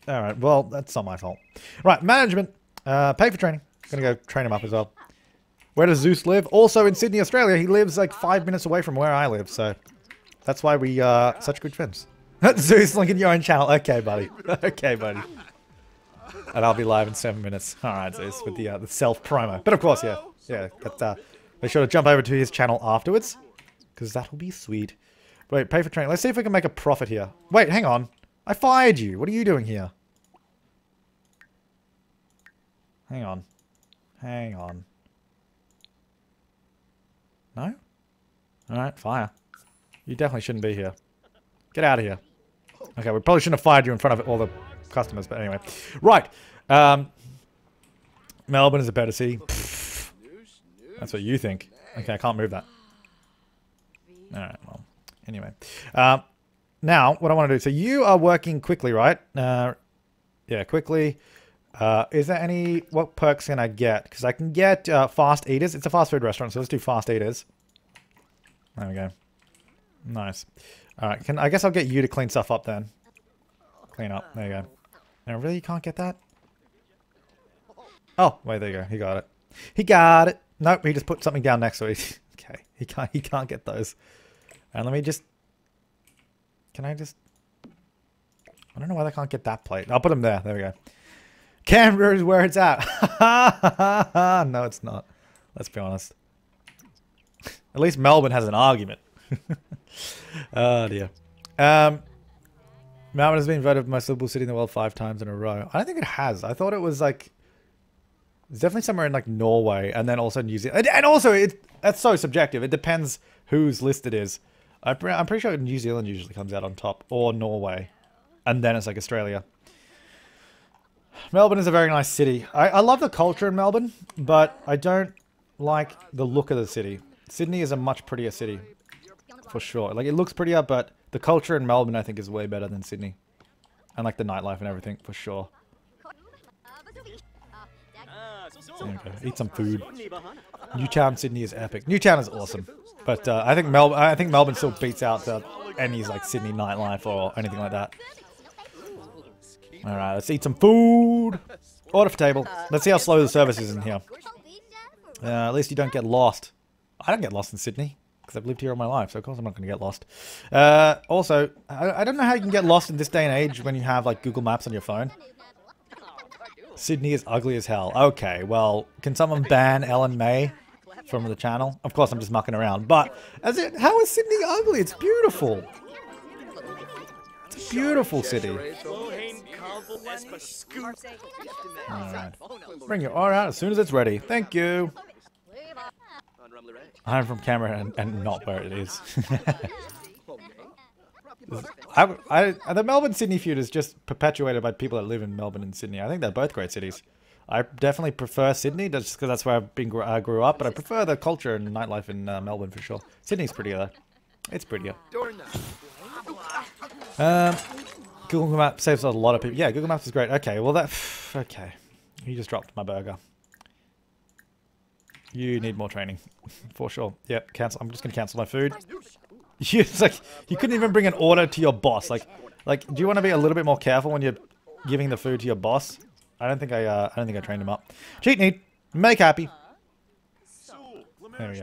All right, well, that's not my fault. Right, management. Pay for training. Gonna go train him up as well. Where does Zeus live? Also in Sydney, Australia. He lives like 5 minutes away from where I live, so that's why we are such good friends. Zeus, link in your own channel. Okay, buddy. Okay, buddy. And I'll be live in 7 minutes. All right, so it's with the self-promo. But of course, yeah. Make sure to jump over to his channel afterwards, because that'll be sweet. Wait, pay for training. Let's see if we can make a profit here. Wait, hang on. I fired you. What are you doing here? Hang on. Hang on. No? All right, fire. You definitely shouldn't be here. Get out of here. Okay, we probably shouldn't have fired you in front of all the... customers, but anyway. Right. Melbourne is a better city. Pfft. That's what you think. Okay, I can't move that. Alright, well. Anyway. Now, what I want to do. So you are working quickly, right? Yeah, quickly. Is there any... What perks can I get? Because I can get fast eaters. It's a fast food restaurant, so let's do fast eaters. There we go. Nice. All right, I guess I'll get you to clean stuff up then. Clean up. There you go. Now, really, you can't get that? Oh, wait, there you go. He got it. He got it. Nope, he just put something down next to it. Okay, he can't get those. And let me just... Can I just... I don't know why they can't get that plate. I'll put them there. There we go. Canberra is where it's at. No, it's not. Let's be honest. At least Melbourne has an argument. Oh, dear. Melbourne has been voted most livable city in the world 5 times in a row. I don't think it has. I thought it was like... It's definitely somewhere in like Norway and then also New Zealand. And also, that's so subjective. It depends whose list it is. I'm pretty sure New Zealand usually comes out on top, or Norway. And then it's like Australia. Melbourne is a very nice city. I love the culture in Melbourne, but I don't like the look of the city. Sydney is a much prettier city, for sure. Like, it looks prettier, but the culture in Melbourne, I think, is way better than Sydney. And like the nightlife and everything, for sure. Okay. Eat some food. Newtown, Sydney is epic. Newtown is awesome, but I think Melbourne still beats out any like Sydney nightlife or anything like that. All right, let's eat some food. Order for table. Let's see how slow the service is in here. At least you don't get lost. I don't get lost in Sydney because I've lived here all my life, so of course I'm not going to get lost. Also, I don't know how you can get lost in this day and age when you have like Google Maps on your phone. Sydney is ugly as hell. Okay, well, can someone ban Ellen May from the channel? Of course, I'm just mucking around. But how is Sydney ugly? It's beautiful. It's a beautiful city. All right. Bring your order out as soon as it's ready. Thank you. I'm from Canberra and not where it is. The Melbourne-Sydney feud is just perpetuated by people that live in Melbourne and Sydney. I think they're both great cities. I definitely prefer Sydney, just because that's where I grew up, but I prefer the culture and nightlife in Melbourne for sure. Sydney's prettier though. It's prettier. Google Maps saves a lot of people. Yeah, Google Maps is great. Okay, well that... Okay. You just dropped my burger. You need more training. For sure. Yep, cancel. I'm just going to cancel my food. It's like you couldn't even bring an order to your boss. Like, do you want to be a little bit more careful when you're giving the food to your boss? I don't think I trained him up. Cheat need, make happy. There we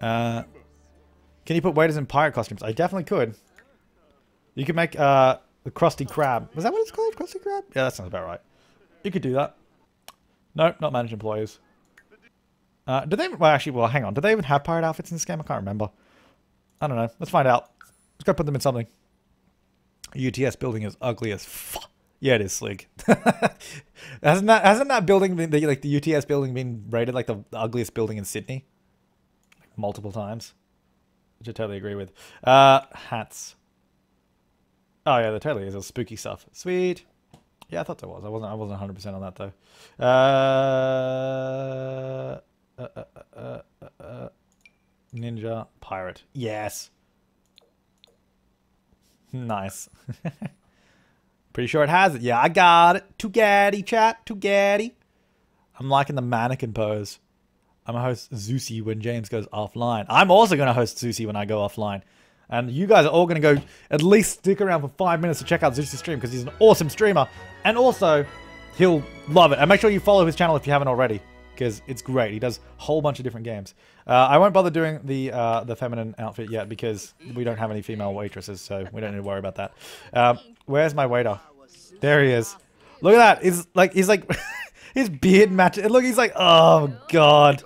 go. Can you put waiters in pirate costumes? I definitely could. You could make the Krusty Krab. Is that what it's called? Krusty Krab? Yeah, that sounds about right. You could do that. No, not manage employees. Do they? Well, actually, well, hang on. Do they even have pirate outfits in this game? I can't remember. I don't know. Let's find out. Let's go put them in something. UTS building is ugly as fuck. Yeah, it is sleek. hasn't that building been the UTS building been rated like the ugliest building in Sydney? Like, multiple times. Which I totally agree with. Hats. Oh yeah, there totally is. It's spooky stuff. Sweet. Yeah, I thought there was. I wasn't 100% on that though. Ninja pirate. Yes. Nice. Pretty sure it has it. Yeah, I got it. Tugatti chat. Tugatti. I'm liking the mannequin pose. I'm a host Zeusy when James goes offline. I'm also going to host Zeusy when I go offline. And you guys are all going to go at least stick around for 5 minutes to check out Zeusy's stream because he's an awesome streamer. And also, he'll love it. And make sure you follow his channel if you haven't already. Because it's great. He does a whole bunch of different games. I won't bother doing the feminine outfit yet because we don't have any female waitresses, so we don't need to worry about that. Where's my waiter? There he is. Look at that. He's like his beard matches. Look, he's like, oh god,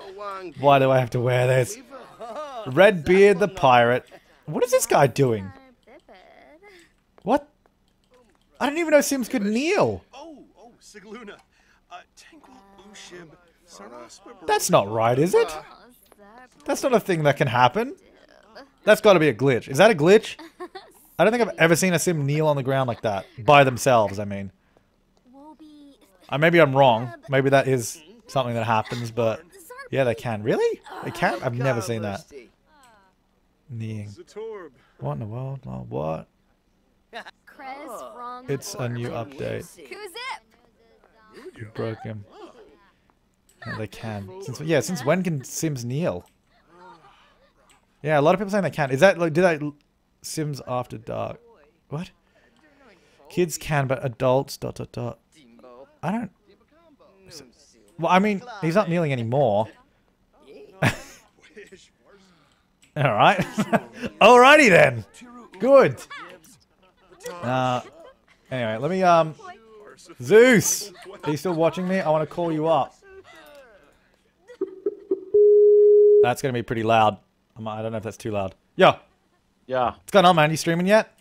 why do I have to wear this? Redbeard the pirate. What is this guy doing? What? I didn't even know Sims could kneel. Oh, Sigluna. That's not right, is it? That's not a thing that can happen. That's got to be a glitch. Is that a glitch? I don't think I've ever seen a sim kneel on the ground like that. By themselves, I mean. Maybe I'm wrong. Maybe that is something that happens, but... Yeah, they can. Really? They can? I've never seen that. Kneeing. What in the world? Oh, what? It's a new update. You broke him. No, they can. Since when can Sims kneel? Yeah, a lot of people saying they can. Is that like? Do they? Sims After Dark. What? Kids can, but adults... ... I don't... Well, I mean, he's not kneeling anymore. Alright. Alrighty then. Good. Anyway, let me, Zeus! Are you still watching me? I want to call you up. That's going to be pretty loud. I don't know if that's too loud. Yo! Yeah. What's going on, man? You streaming yet?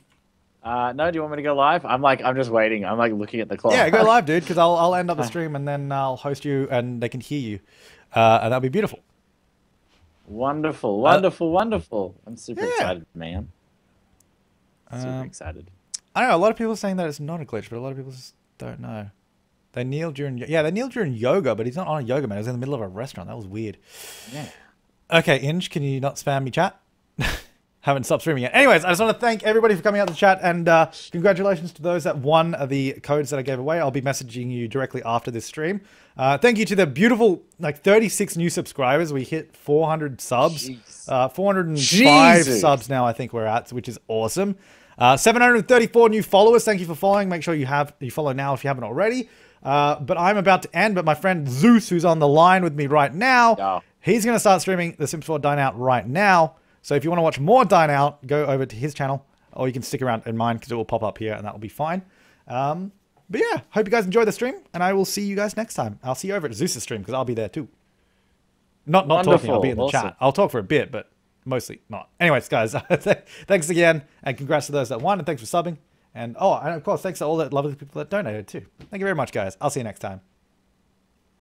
No, do you want me to go live? I'm just waiting. I'm like looking at the clock. Yeah, go live, dude, because I'll end up the stream and then I'll host you and they can hear you. And that'll be beautiful. Wonderful, wonderful, wonderful. I'm super excited, man. Super excited. I don't know, a lot of people are saying that it's not a glitch, but a lot of people just don't know. They kneel during... Yeah, they kneel during yoga, but he's not on a yoga mat. He was in the middle of a restaurant. That was weird. Yeah. Okay, Inge, can you not spam me chat? Haven't stopped streaming yet. Anyways, I just want to thank everybody for coming out to the chat, and congratulations to those that won the codes that I gave away. I'll be messaging you directly after this stream. Thank you to the beautiful, like, 36 new subscribers. We hit 400 subs. 405 subs now I think we're at, which is awesome. 734 new followers. Thank you for following. Make sure you follow now if you haven't already. But I'm about to end, but my friend Zeus, who's on the line with me right now, he's going to start streaming The Sims 4 Dine Out right now. So if you want to watch more Dine Out, go over to his channel, or you can stick around in mine because it will pop up here and that will be fine. But yeah, hope you guys enjoy the stream, and I will see you guys next time. I'll see you over at Zeus's stream because I'll be there too. Not talking, I'll be in the chat. I'll talk for a bit, but mostly not. Anyways, guys, thanks again, and congrats to those that won, and thanks for subbing. And of course, thanks to all the lovely people that donated too. Thank you very much, guys. I'll see you next time.